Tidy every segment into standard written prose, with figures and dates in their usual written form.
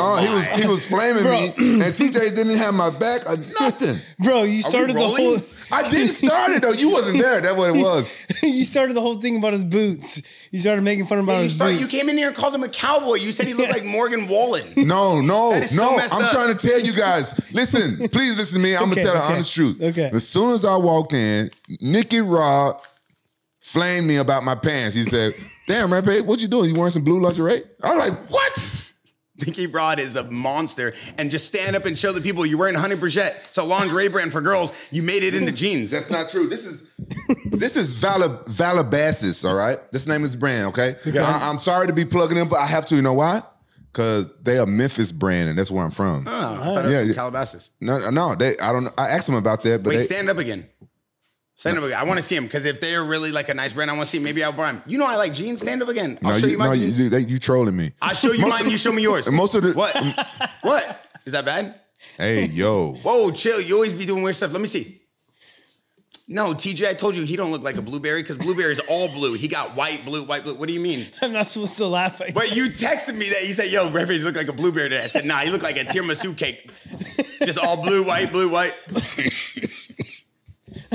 No, he was flaming me, and TJ didn't have my back or nothing. Bro, you started the whole... I didn't start it, though. You wasn't there. That's what it was. You started the whole thing about his boots. You started making fun about his boots. You came in here and called him a cowboy. You said he looked like Morgan Wallen. No. I'm trying to tell you guys. Listen, please listen to me. I'm going to tell the honest truth. Okay. As soon as I walked in, Nikki Robb flamed me about my pants. He said, damn, Rampage, what you doing? You wearing some blue lingerie? I was like, what? Nikki Rod is a monster. And just stand up and show the people you're wearing Honey Brigitte. It's a lingerie brand for girls. You made it into jeans. That's not true. This is Valabassis, all right? This name is brand, okay? I'm sorry to be plugging in, but I have to. You know why? Because they are Memphis brand, and that's where I'm from. Oh, I thought it was Calabasas. No, I asked them about that. But wait, stand up again. Stand up again. I want to see him, because if they're really like a nice brand, I want to see him. Maybe I'll buy him. You know I like jeans. Stand up again. I'll show you my jeans. You trolling me. I'll show you mine. You show me yours. Most of the what is that bad? Hey yo. Whoa, chill. You always be doing weird stuff. Let me see. No, TJ, I told you he don't look like a blueberry, because blueberry is all blue. He got white, blue, white, blue. What do you mean? I'm not supposed to laugh. But you texted me that. You said, yo, Rampage look like a blueberry today. I said, nah, he look like a tiramisu cake, just all blue, white, blue, white.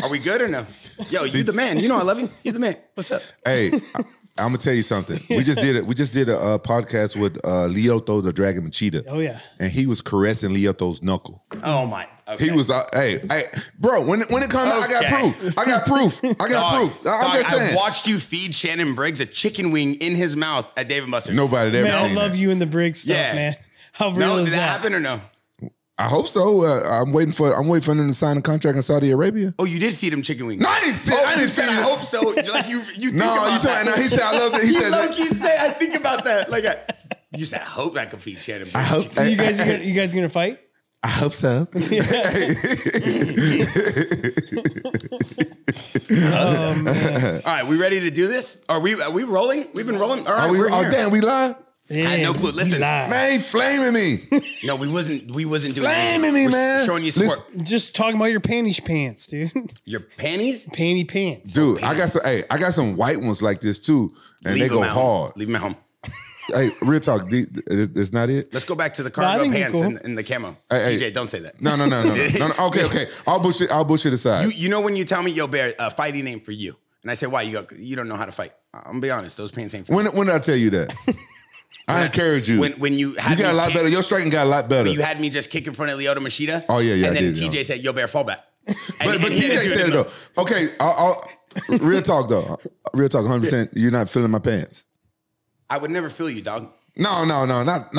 Are we good or no? Yo, see, you the man. You know I love you. You the man. What's up? Hey, I'm gonna tell you something. We just did it. We just did a podcast with Lyoto the Dragon Machida. Oh yeah. And he was caressing Lyoto's knuckle. Oh my. Okay. He was. Hey, bro. When it comes, okay. I got proof. I'm just saying. I watched you feed Shannon Briggs a chicken wing in his mouth at Dave & Buster's. Nobody there. Man, I love that. You and the Briggs stuff, man. How real is that? Did that happen or no? I hope so. I'm waiting for them to sign a contract in Saudi Arabia. Oh, you did feed him chicken wings. No, I didn't say. I didn't say. I hope so. Like you think about that. No, he said I love that. He said like you say. I think about that. Like you said, I hope I can feed Shannon. I hope so. You guys are gonna fight? I hope so. Yeah. All right, we ready to do this? Are we rolling? We've been rolling. All right, we're here. Damn, we live. Yeah, I had no clue. Listen, man, he flaming me. No, we wasn't doing anything. Flaming me, man. Showing you support. Listen, just talking about your pants, dude. Your panties? Panty pants. Dude, panties. I got some white ones like this too. And they go hard. Leave them at home. Hey, real talk. That's not it. Let's go back to the cargo pants and the camo. Hey, TJ, don't say that. No. Okay. I'll bullshit aside. You know when you tell me, yo, Bear, a fighting name for you. And I say, why? You go, you don't know how to fight. I'm going to be honest. Those pants ain't for me. When did I tell you that? I encourage you. When you had got a lot better. Your striking got a lot better. You had me just kick in front of Lyoto Machida. Oh, yeah. And then TJ said, yo, Bear, fall back. But TJ said it, though. Okay, real talk, though. Real talk, 100%. You're not feeling my pants. I would never feel you, dog. No. Not.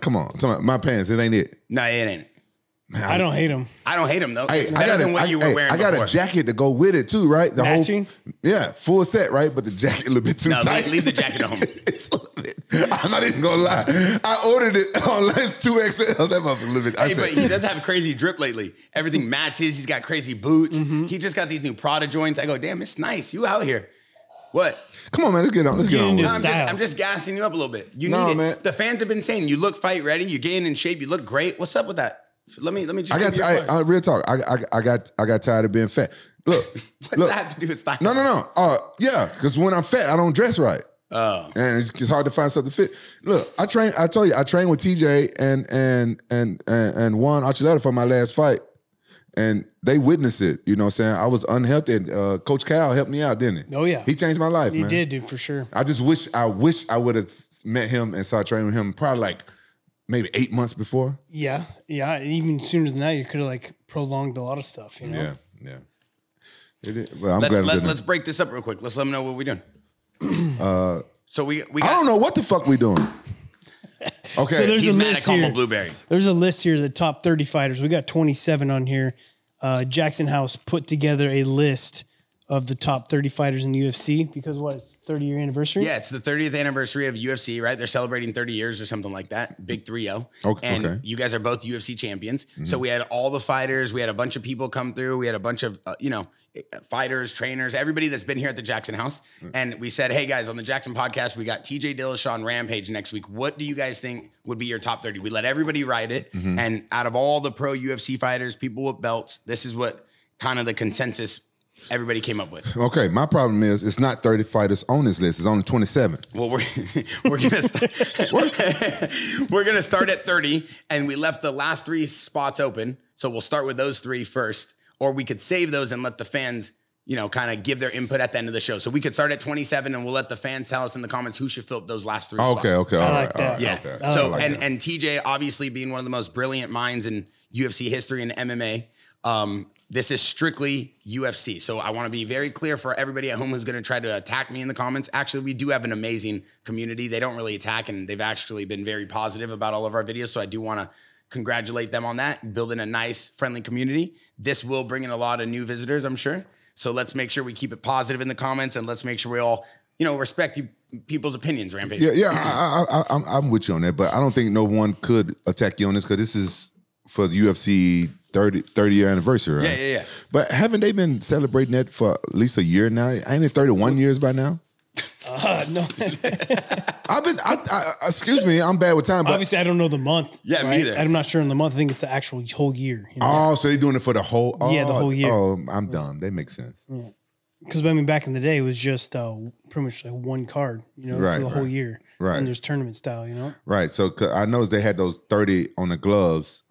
Come on. My pants, it ain't it. No, it ain't. Man, I don't hate them. I don't hate them, though. It's better than what you were wearing before. I got a jacket to go with it, too, right? The matching? Yeah, full set, right? But the jacket a little bit too tight. No, leave the jacket at home. I'm not even gonna lie. I ordered it on last 2XL. That motherfucker living. Hey, but he does have crazy drip lately. Everything matches. He's got crazy boots. Mm-hmm. He just got these new Prada joints. I go, damn, it's nice. You out here? What? Come on, man. Let's get on. No, I'm just gassing you up a little bit. You need it, man. The fans have been saying you look fight ready. You're getting in shape. You look great. What's up with that? Let me just. Real talk. I got tired of being fat. Look, what does that have to do with style? No. Because when I'm fat, I don't dress right. Oh. And it's hard to find something to fit. Look, I told you, I trained with TJ and Juan Archuleta for my last fight. And they witnessed it, you know what I'm saying? I was unhealthy. And, Coach Cal helped me out, didn't he? Oh, yeah. He changed my life, man. He did, dude, for sure. I just wish I would have met him and started training with him probably like maybe 8 months before. Yeah. And even sooner than that, you could have like prolonged a lot of stuff, you know? Yeah. Well, let's break this up real quick. Let's let them know what we're doing. So I don't know what the fuck we doing. Okay, so there's a list here. Blueberry. There's a list here of the top 30 fighters. We got 27 on here. Jackson House put together a list of the top 30 fighters in the UFC because what? It's 30-year anniversary? Yeah, it's the 30th anniversary of UFC, right? They're celebrating 30 years or something like that. Big 3-0. Okay. And you guys are both UFC champions. Mm-hmm. So we had all the fighters. We had a bunch of people come through. We had a bunch of, fighters, trainers, everybody that's been here at the Jaxxon House. Mm-hmm. And we said, hey, guys, on the Jaxxon podcast, we got TJ Dillashaw Rampage next week. What do you guys think would be your top 30? We let everybody write it. Mm-hmm. And out of all the pro UFC fighters, people with belts, this is what kind of the consensus everybody came up with. Okay, my problem is it's not 30 fighters on this list. It's only 27. Well, we're gonna we're gonna start at 30, and we left the last three spots open. So we'll start with those three first, or we could save those and let the fans, you know, kind of give their input at the end of the show. So we could start at 27, and we'll let the fans tell us in the comments who should fill up those last three spots. Okay, all right, all right. Yeah. Okay. So like and TJ obviously being one of the most brilliant minds in UFC history and MMA. This is strictly UFC. So I want to be very clear for everybody at home who's going to try to attack me in the comments. Actually, we do have an amazing community. They don't really attack, and they've actually been very positive about all of our videos. So I do want to congratulate them on that, building a nice, friendly community. This will bring in a lot of new visitors, I'm sure. So let's make sure we keep it positive in the comments, and let's make sure we all, you know, respect people's opinions, Rampage. Yeah, yeah, I'm with you on that, but I don't think no one could attack you on this because this is for the UFC 30-year anniversary, right? Yeah. But haven't they been celebrating that for at least a year now? Ain't it 31 years by now? No. Excuse me, I'm bad with time. But obviously, I don't know the month. Yeah, right? Me either. I'm not sure on the month. I think it's the actual whole year. You know? Oh, so they're doing it for the whole... Oh, yeah, the whole year. Oh, I'm dumb. That makes sense. Because, I mean, back in the day, it was just pretty much like one card, you know, for the whole year. Right. And there's tournament style, you know? Right. So I noticed they had those 30 on the gloves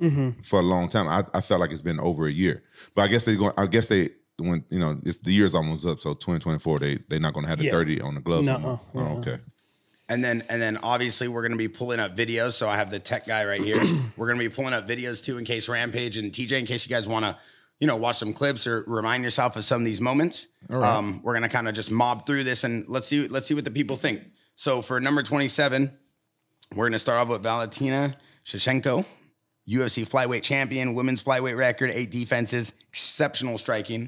for a long time. I felt like it's been over a year. But I guess they're going... When you know it's, the year's almost up, so 2024 they're not going to have the 30 on the gloves. No, oh, okay. And then obviously we're going to be pulling up videos. So I have the tech guy right here. We're going to be pulling up videos too in case Rampage and TJ, in case you guys want to, you know, watch some clips or remind yourself of some of these moments. All right. We're going to kind of just mob through this and let's see what the people think. So for number 27, we're going to start off with Valentina Shevchenko, UFC flyweight champion, women's flyweight record, 8 defenses, exceptional striking.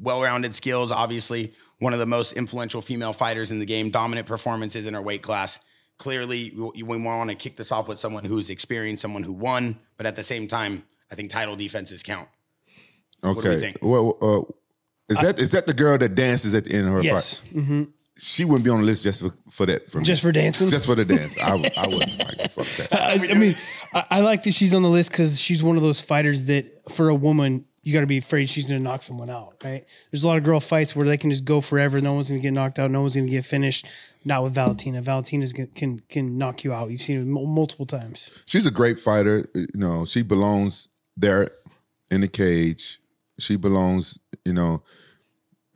Well-rounded skills, obviously one of the most influential female fighters in the game, dominant performances in her weight class. Clearly, we want to kick this off with someone who's experienced, someone who won, but at the same time, I think title defenses count. Okay. What do we think? Well, is that the girl that dances at the end of her fight? Yes. Mm-hmm. She wouldn't be on the list just for that. Just for dancing? Just for the dance. I wouldn't like fuck that. I like that she's on the list because she's one of those fighters that, for a woman, you got to be afraid she's going to knock someone out, right? There's a lot of girl fights where they can just go forever. No one's going to get knocked out. No one's going to get finished. Not with Valentina. Valentina can knock you out. You've seen it multiple times. She's a great fighter. You know, she belongs there in the cage. She belongs, you know,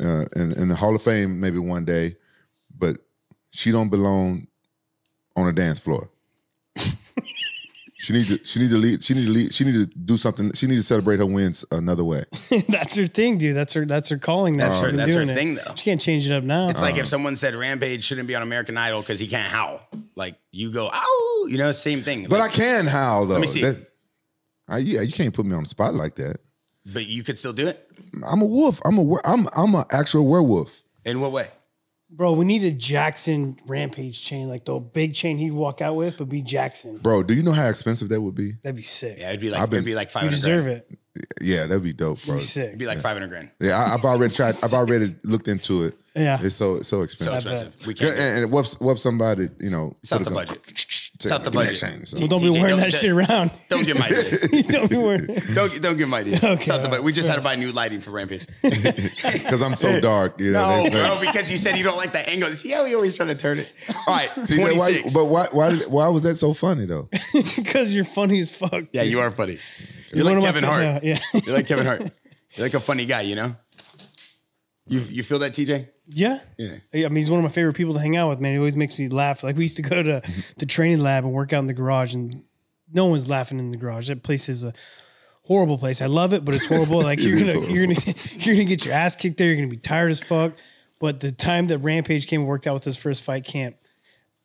in the Hall of Fame maybe one day, but she don't belong on a dance floor. She needs to do something. She needs to celebrate her wins another way. That's her thing, dude. That's her calling. That's her thing, though. She can't change it up now. It's like if someone said Rampage shouldn't be on American Idol because he can't howl. Like you go, ow, you know, same thing. But like, I can howl though. Let me see. You can't put me on the spot like that. But you could still do it. I'm a wolf. I'm an actual werewolf. In what way? Bro, we need a Jaxxon Rampage chain, like the big chain he'd walk out with, but be Jaxxon. Bro, do you know how expensive that would be? That'd be sick. Yeah, it'd be like 500 grand. You deserve it. Yeah, that'd be dope, bro. It'd be sick. It'd be like 500 grand. Yeah, I've already tried. I've already looked into it. Yeah. It's so expensive. So expensive. We can't. And what somebody, you know. It's out the budget. It's out the budget. So don't be wearing that shit around. Don't get mighty. Don't be wearing it. Don't get mighty. Okay. We just had to buy new lighting for Rampage. Because I'm so dark. You know, no, bro, because you said you don't like the angle. See how we always try to turn it? All right. Why was that so funny, though? Because you're funny as fuck. Yeah, you are funny. You're like Kevin Hart. Yeah. You're like Kevin Hart. You're like a funny guy, you know? You feel that, TJ? Yeah. I mean, he's one of my favorite people to hang out with, man. He always makes me laugh. Like, we used to go to the training lab and work out in the garage, and no one's laughing in the garage. That place is a horrible place. I love it, but it's horrible. Like, you're gonna get your ass kicked there. You're gonna be tired as fuck. But the time that Rampage came and worked out with us for his fight camp,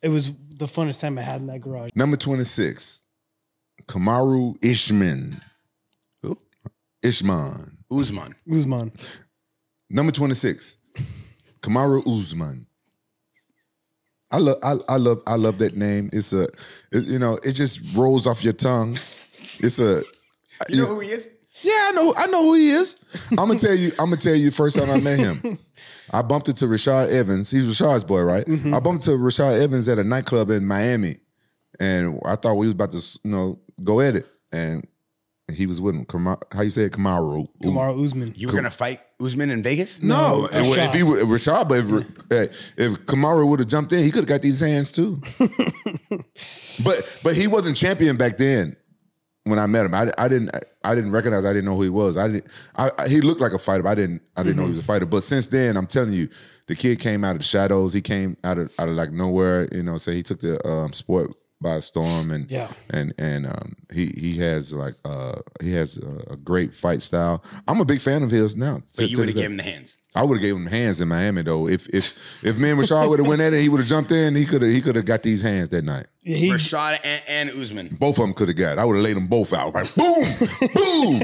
it was the funnest time I had in that garage. Number 26, Kamaru Usman. Who? Usman. Number 26, Kamaru Usman. I love that name. It just rolls off your tongue. You know who he is? Yeah, I know who he is. I'm gonna tell you. First time I met him, I bumped into Rashad Evans. He's Rashad's boy, right? Mm-hmm. I bumped into Rashad Evans at a nightclub in Miami, and I thought we was about to, you know, go at it, and He was with him. How you say it? Kamaru? Kamaru Usman. You were going to fight Usman in Vegas? No. Rashad. If he would, Rashad, but if Kamaru would have jumped in, he could have got these hands too. But he wasn't champion back then when I met him. I didn't recognize. I didn't know who he was. He looked like a fighter, but I didn't know he was a fighter. But since then, I'm telling you, the kid came out of the shadows. He came out of like nowhere, you know, so he took the sport by a storm, and yeah, and he has a great fight style. I'm a big fan of his now. But you would have given him the hands. I would have gave him the hands in Miami though. If me and Rashad would have went at it, he would have jumped in. He could have got these hands that night. Yeah, Rashad and Usman, both of them could have got it. I would have laid them both out. Like boom, boom.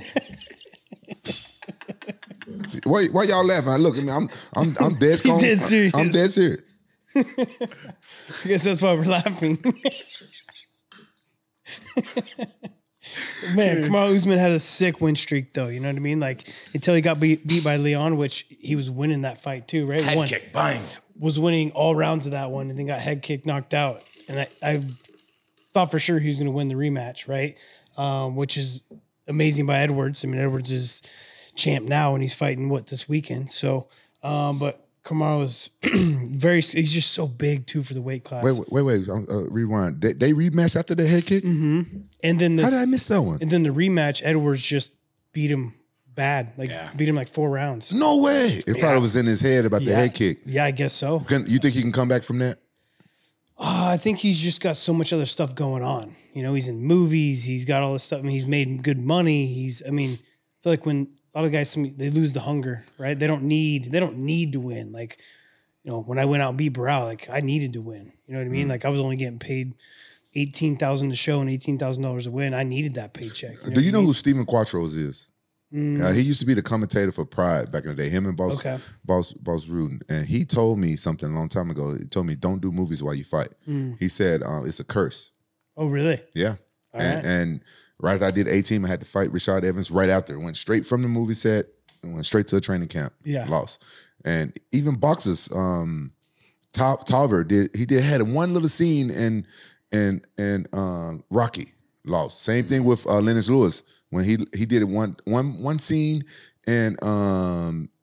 Why y'all laughing? Look, I mean, I'm dead serious. He's dead serious. I'm dead serious. I guess that's why we're laughing. Man, Kamaru Usman had a sick win streak though. You know what I mean? Like until he got beat by Leon, which he was winning that fight too, right? Head kick, bang. Was winning all rounds of that one and then got head kick knocked out. And I thought for sure he was going to win the rematch, right? Which is amazing by Edwards. I mean, Edwards is champ now and he's fighting, what, this weekend? So, but Kamaru is he's just so big too for the weight class. Wait. Rewind. They rematch after the head kick? Mm-hmm. And then how did I miss that one? And then the rematch, Edwards just beat him bad. Like beat him like 4 rounds. No way. It probably was in his head about the head kick. Yeah, I guess so. You think he can come back from that? I think he's just got so much other stuff going on. You know, he's in movies. He's got all this stuff. I mean, he's made good money. I feel like when a lot of guys, they lose the hunger, right? They don't need to win. Like, you know, when I went out and beat Barao, like I needed to win. You know what I mean? Like I was only getting paid $18,000 a show and $18,000 a win. I needed that paycheck. You know Do you know who Steven Quattros is? He used to be the commentator for Pride back in the day. Him and Bas Rutten. And he told me something a long time ago. He told me, don't do movies while you fight. He said, it's a curse. Oh, really? Yeah. And right after I did A-Team, I had to fight Rashad Evans right after. Went straight from the movie set and went straight to a training camp. Yeah. Lost. And even boxers, Tarver had one little scene in Rocky. Lost. Same thing with Lennox Lewis when he did one scene in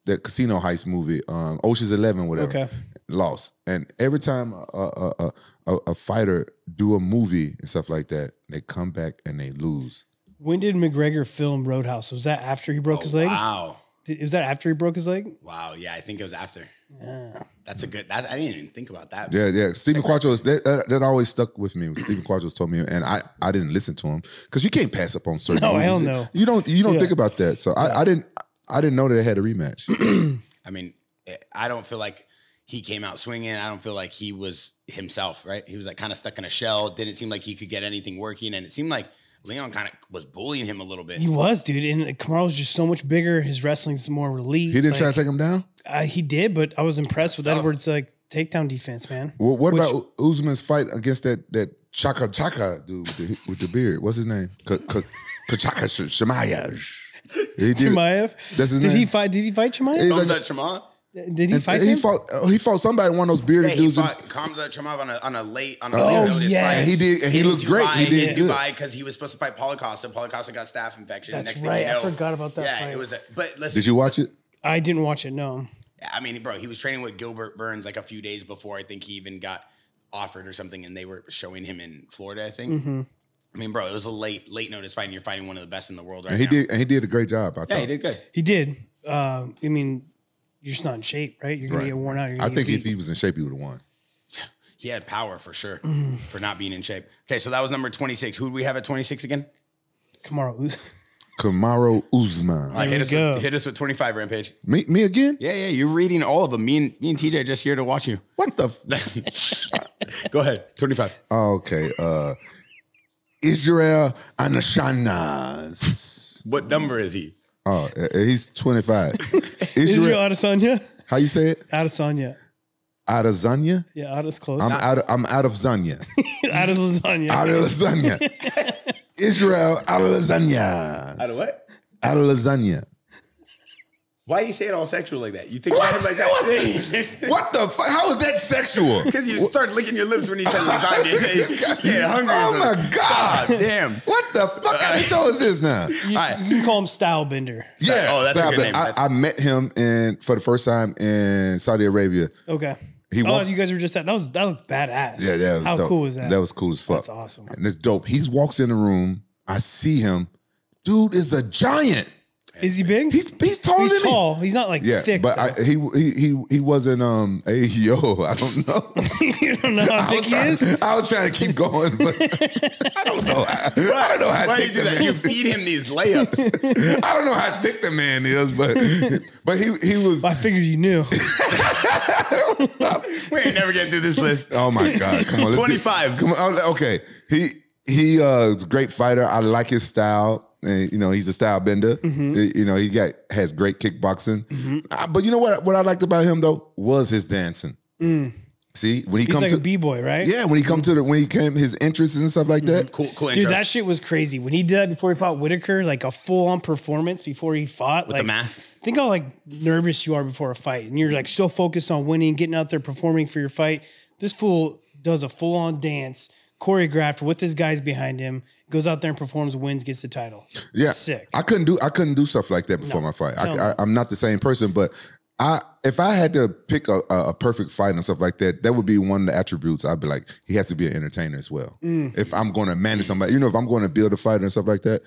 the casino heist movie, Ocean's 11, whatever. Okay. Lost. And every time a fighter do a movie and stuff like that, they come back and they lose. When did McGregor film Roadhouse? Was that after he broke his leg? Wow. Was that after he broke his leg? Wow. Yeah, I think it was after. Yeah. That's a good. I didn't even think about that. Yeah, yeah. Steven Quattros, that always stuck with me. Steven Quattros told me, and I didn't listen to him because you can't pass up on certain. No, movies. Hell no. You don't think about that. So I didn't know that it had a rematch. I mean, I don't feel like he came out swinging. I don't feel like he was himself, right? He was like kind of stuck in a shell. Didn't seem like he could get anything working. And it seemed like Leon kind of was bullying him a little bit. He was, dude. And Kamaru's just so much bigger. His wrestling's more relief. He didn't try to take him down? He did, but I was impressed with Edwards' like takedown defense, man. Well, what about Usman's fight against that Chaka Chaka dude with the beard? What's his name? Kachaka Shemayev. Shemayev? That's his name. Did he fight Shemayev? That Shemayev? Did he fight him? He fought somebody, one of those bearded dudes. He fought Khamzat Chimaev on a late he did, and he looked great. He did in Dubai because he was supposed to fight Paulikos, and Paulikos got staph infection. That's next right. Thing you know, I forgot about that. Yeah, fight. It was. But listen, did you watch it? I didn't watch it. No. I mean, bro, he was training with Gilbert Burns like a few days before. I think he even got offered or something, and they were showing him in Florida. I think. Mm-hmm. I mean, bro, it was a late notice fight, and you're fighting one of the best in the world right now. And he did a great job. I thought. He did good. He did. I mean. You're just not in shape, right? You're going to get worn out. I think if he was in shape, he would have won. He had power for sure for not being in shape. Okay, so that was number 26. Who do we have at 26 again? Kamaru Usman. Right, hit us with 25, Rampage. Me again? Yeah, you're reading all of them. Me and TJ are just here to watch you. What the? Go ahead, 25. Okay. Israel Adesanya. What number is he? Oh, he's 25. Israel Adesanya. How you say it? Adesanya. Adesanya? Yeah, Adesanya. Close. I'm out of Zanya. Out of lasagna. Out of lasagna. Israel Adesanya. Out of what? Out of lasagna. Why are you saying all sexual like that? You think about him like that? What the fuck? How is that sexual? Because you start licking your lips when he says he's hungry. Yeah, hungry. Oh my God. Damn. What the fuck kind of show is this now? You can call him Style Bender. Yeah. Oh, that's a good name. I met him for the first time in Saudi Arabia. Okay. Oh, you guys were just at that was badass. Yeah, that was dope. How cool was that? That was cool as fuck. That's awesome. And it's dope. He walks in the room. I see him. Dude is a giant. Is he big? He's taller than me. He's tall. He's not like thick. But he wasn't I don't know. You don't know how thick he is? I was trying to keep going, but I don't know. I don't know how thick the man is. You feed him these layups. I don't know how thick the man is, but he was. I figured you knew. We ain't never getting through this list. Oh my God. Come on. 25. Come on. Okay. He is a great fighter. I like his style. And, you know, he's a style bender. Mm-hmm. You know, has great kickboxing. Mm-hmm. But you know what I liked about him though was his dancing. Mm. See, when he's like a b-boy, right? Yeah, when he come to his interests and stuff like that. Cool intro. Dude, that shit was crazy. When he did that before he fought Whitaker, like a full-on performance before he fought. With the mask. Think how like nervous you are before a fight. And you're like so focused on winning, getting out there, performing for your fight. This fool does a full-on dance, choreographed with his guys behind him, goes out there and performs, wins, gets the title. Yeah. Sick. I couldn't do stuff like that before my fight. I'm not the same person, but if I had to pick a perfect fight and stuff like that, that would be one of the attributes. I'd be like, he has to be an entertainer as well. Mm. If I'm going to manage somebody, you know, if I'm going to build a fighter and stuff like that,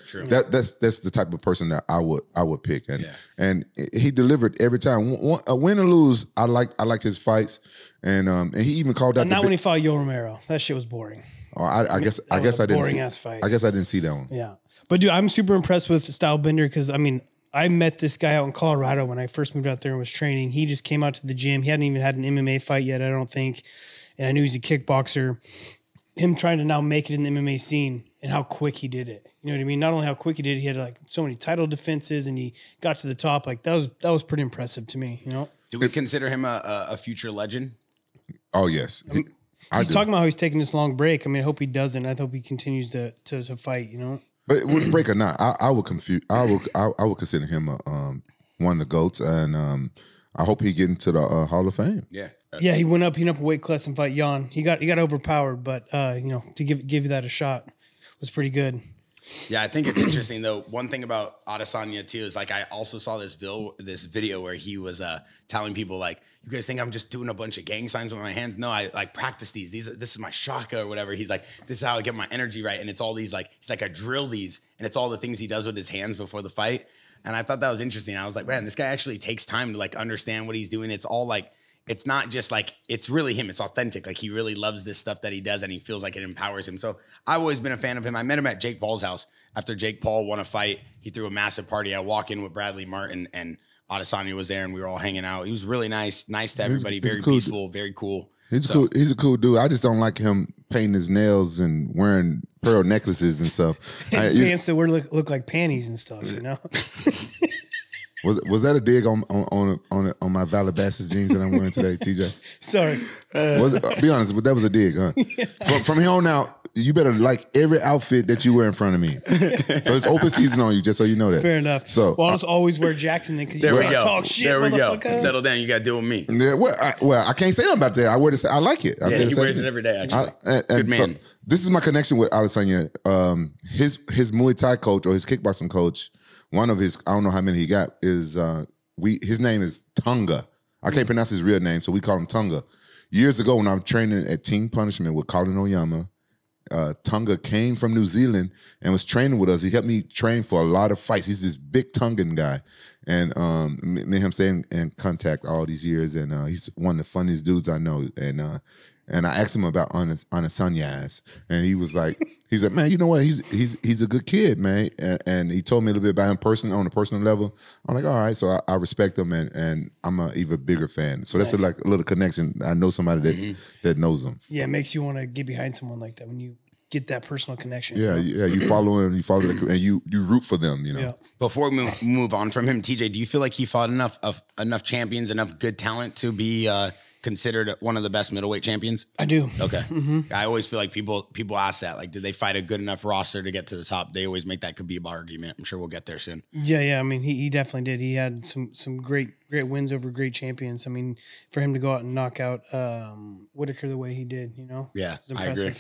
that's the type of person that I would pick. And and he delivered every time. Win or lose, I liked his fights, and he even called out. And not when he fought Yoel Romero, that shit was boring. Oh, I guess I didn't see. Boring ass fight. I guess I didn't see that one. Yeah, but dude, I'm super impressed with Style Bender because I mean, I met this guy out in Colorado when I first moved out there and was training. He just came out to the gym. He hadn't even had an MMA fight yet, I don't think. And I knew he's a kickboxer. Him trying to now make it in the MMA scene and how quick he did it. You know what I mean? Not only how quick he did it, he had like so many title defenses and he got to the top. Like that was pretty impressive to me. You know? Do we consider him a future legend? Oh yes. He's talking about how he's taking this long break. I mean, I hope he doesn't. I hope he continues to fight, you know? But with break or not, I would consider him one of the GOATs, and I hope he get into the Hall of Fame. Yeah, yeah. He went up a weight class and fight Jan. He got overpowered, but you know, to give that a shot was pretty good. Yeah, I think it's interesting though. One thing about Adesanya too is like I also saw this video where he was telling people like, "You guys think I'm just doing a bunch of gang signs with my hands? No, I like practice these. This is my shaka or whatever." He's like, "This is how I get my energy right," and it's all these like he's like I drill these, and it's all the things he does with his hands before the fight. And I thought that was interesting. I was like, man, this guy actually takes time to like understand what he's doing. It's all like. It's not just like, it's really him. It's authentic. Like he really loves this stuff that he does and he feels like it empowers him. So I've always been a fan of him. I met him at Jake Paul's house. After Jake Paul won a fight, he threw a massive party. I walk in with Bradley Martin and Adesanya was there and we were all hanging out. He was really nice to everybody, very peaceful, very cool. He's a cool dude. I just don't like him painting his nails and wearing pearl necklaces and stuff. Pants that look like panties and stuff, you know? Was that a dig on my Valabasas jeans that I'm wearing today, TJ? Sorry. Be honest, but that was a dig, huh? Yeah. From here on out, you better like every outfit that you wear in front of me. So it's open season on you, just so you know that. Fair enough. So well, I'll just always wear Jackson then because you want to talk shit. There we go. Settle down. You got to deal with me. Yeah, well, I can't say nothing about that. I wear this. I like it. He wears it every day. Actually, and good man. So, this is my connection with Adesanya. His Muay Thai coach or his kickboxing coach. One of his, I don't know how many he got, is his name is Tunga. I can't pronounce his real name, so we call him Tunga. Years ago when I was training at Team Punishment with Colin Oyama, Tunga came from New Zealand and was training with us. He helped me train for a lot of fights. He's this big Tongan guy. And me and him staying in contact all these years, and he's one of the funniest dudes I know. And I asked him about Adesanya, and he was like, he's like, man, you know what? He's a good kid, man. And he told me a little bit about him on a personal level. I'm like, all right, so I respect him, and I'm an even bigger fan. So that's like a little connection. I know somebody that knows him. Yeah, it makes you want to get behind someone like that when you get that personal connection. Yeah, you know? Yeah, you follow him, and you root for them, you know. Yeah. Before we move on from him, TJ, do you feel like he fought enough champions, enough good talent to be considered one of the best middleweight champions? I do. Okay. Mm-hmm. I always feel like people ask that, like, did they fight a good enough roster to get to the top? They always make that Khabib argument. I'm sure we'll get there soon. Yeah, yeah. I mean, he definitely did. He had some great wins over great champions. I mean, for him to go out and knock out Whitaker the way he did, you know? Yeah, I agree.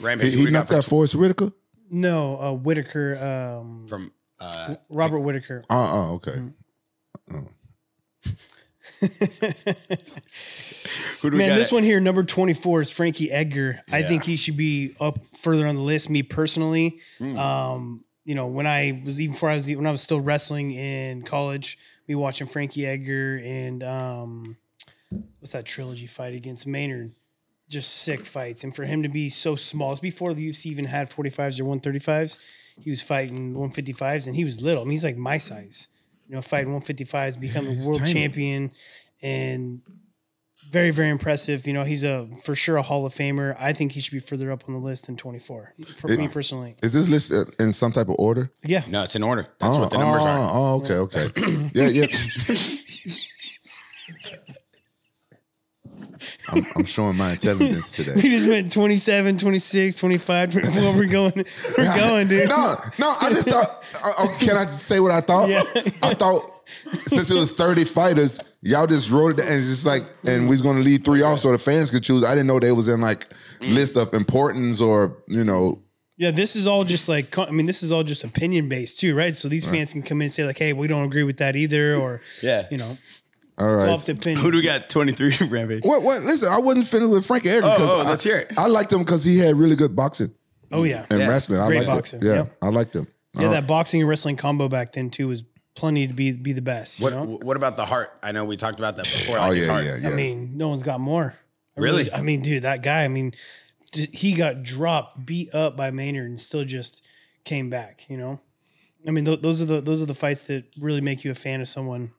Rampage, he knocked out Forrest Whitaker? No, Whitaker. From Robert Whitaker. Okay. Mm-hmm. Who do we got? This one here, number 24, is Frankie Edgar. Yeah. I think he should be up further on the list. Me personally, you know, when I was still wrestling in college, me watching Frankie Edgar and what's that trilogy fight against Maynard? Just sick fights. And for him to be so small, it's before the UFC even had 45s or 135s. He was fighting 155s, and he was little. I mean, he's like my size. You know, fighting 155s, becoming world tiny. Champion, and very, very impressive. You know, he's for sure a Hall of Famer. I think he should be further up on the list than 24. Me personally, is this list in some type of order? Yeah, no, it's in order. That's what the numbers are. Oh, okay. yeah. I'm showing my intelligence today. We just went 27, 26, 25. Where we're going, dude. No. I just thought. Can I say what I thought? Yeah. I thought since it was 30 fighters, y'all just wrote it down, and it's just like, and we're going to leave three off so the fans could choose. I didn't know they was in like list of importance or you know. Yeah, this is all just like, I mean, this is all just opinion based too, right? So these fans can come in and say like, hey, we don't agree with that either, or you know. All right. Who do we got? 23 Rampage. What? Listen, I wasn't finished with Frankie Edgar. Let's hear it. I liked him because he had really good boxing. Oh yeah, and wrestling. Great boxing. Yeah, yep. I liked him. Yeah, that boxing and wrestling combo back then too was plenty to be the best. You know? What about the heart? I know we talked about that before. Yeah. I mean, no one's got more. Really? I mean, dude, that guy. I mean, he got dropped, beat up by Maynard, and still just came back. You know, I mean, those are the fights that really make you a fan of someone.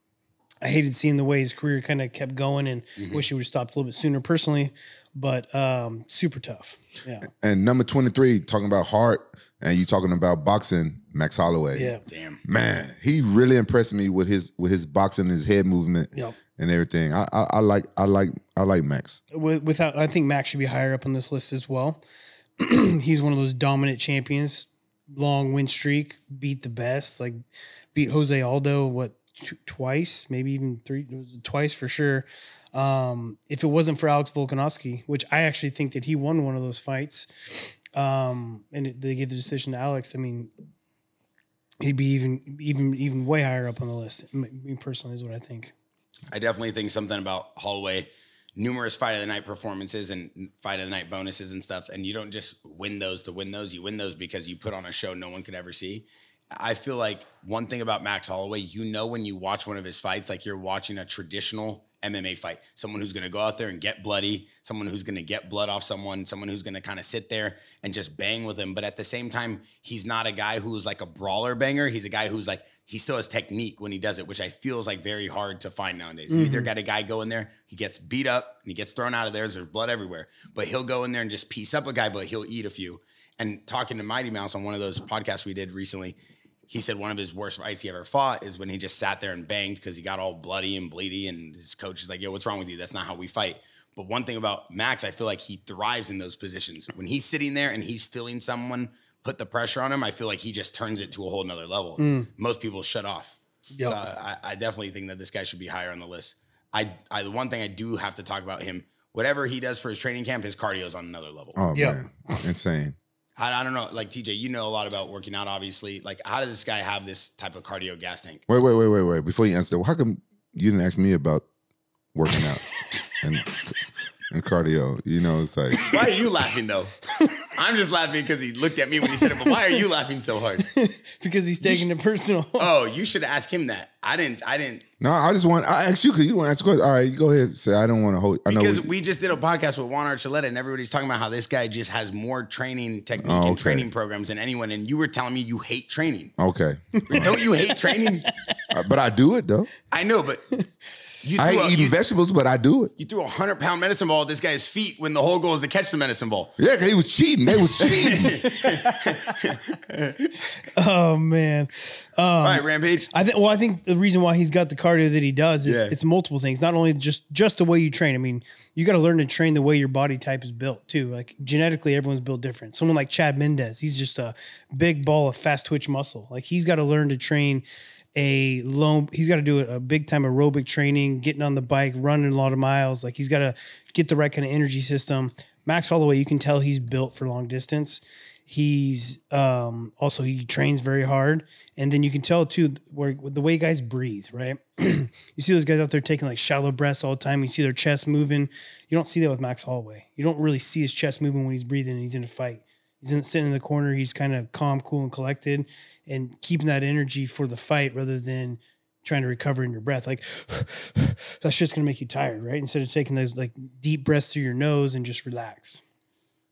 I hated seeing the way his career kind of kept going and wish he would have stopped a little bit sooner personally, but super tough. Yeah. And number 23, talking about heart and you talking about boxing, Max Holloway. Yeah. Damn. Man, he really impressed me with his boxing, his head movement and everything. I like Max. I think Max should be higher up on this list as well. He's one of those dominant champions, long win streak, beat the best, like beat Jose Aldo, twice, maybe even twice for sure. If it wasn't for Alex Volkanovski, which I actually think that he won one of those fights, and they gave the decision to Alex, I mean, he'd be even way higher up on the list. Me personally is what I think. I definitely think something about Holloway, numerous fight of the night performances and fight of the night bonuses and stuff. And you don't just win those to win those. You win those because you put on a show no one could ever see. I feel like one thing about Max Holloway, you know, when you watch one of his fights, like you're watching a traditional MMA fight, someone who's going to go out there and get bloody, someone who's going to get blood off someone who's going to kind of sit there and just bang with him. But at the same time, he's not a guy who's like a brawler banger. He's a guy who's like, he still has technique when he does it, which I feel is like very hard to find nowadays. You either got a guy go in there, he gets beat up and he gets thrown out of there. There's blood everywhere, but he'll go in there and just piece up a guy, but he'll eat a few. And talking to Mighty Mouse on one of those podcasts we did recently, he said one of his worst fights he ever fought is when he just sat there and banged because he got all bloody and bleedy, and his coach is like, yo, what's wrong with you? That's not how we fight. But one thing about Max, I feel like he thrives in those positions. When he's sitting there and he's feeling someone put the pressure on him, I feel like he just turns it to a whole nother level. Most people shut off. Yep. So I definitely think that this guy should be higher on the list. The one thing I do have to talk about him, whatever he does for his training camp, his cardio is on another level. Oh, man. Insane. I don't know, like TJ, you know a lot about working out, obviously. Like, how does this guy have this type of cardio gas tank? Wait. Before you answer that, how come you didn't ask me about working out and cardio? You know, it's like. Why are you laughing though? I'm just laughing because he looked at me when he said it. But why are you laughing so hard? Because he's taking it personal. Oh, you should ask him that. I didn't. No, I asked you because you want to ask questions. All right, you go ahead and say, I don't want to hold. Because we just did a podcast with Juan Archuleta and everybody's talking about how this guy just has more training technique and training programs than anyone. And you were telling me you hate training. Okay. Don't you hate training? But I do it though. I know, but I ain't eating vegetables, but I do it. You threw a 100-pound medicine ball at this guy's feet when the whole goal is to catch the medicine ball. Yeah, because he was cheating. They was cheating. Oh, man. All right, Rampage. I think the reason why he's got the cardio that he does is it's multiple things. Not only just the way you train. I mean, you got to learn to train the way your body type is built, too. Like, genetically, everyone's built different. Someone like Chad Mendez, he's just a big ball of fast-twitch muscle. Like, he's got to learn to train he's got to do a big time aerobic training, getting on the bike, running a lot of miles. Like, he's got to get the right kind of energy system. Max Holloway, you can tell he's built for long distance. He's also, he trains very hard. And then you can tell too, where the way guys breathe, right? You see those guys out there taking like shallow breaths all the time. You see their chest moving. You don't see that with Max Holloway. You don't really see his chest moving when he's breathing and he's in a fight. He's sitting in the corner. He's kind of calm, cool, and collected and keeping that energy for the fight rather than trying to recover in your breath. Like, that shit's going to make you tired, right? Instead of taking those like deep breaths through your nose and just relax.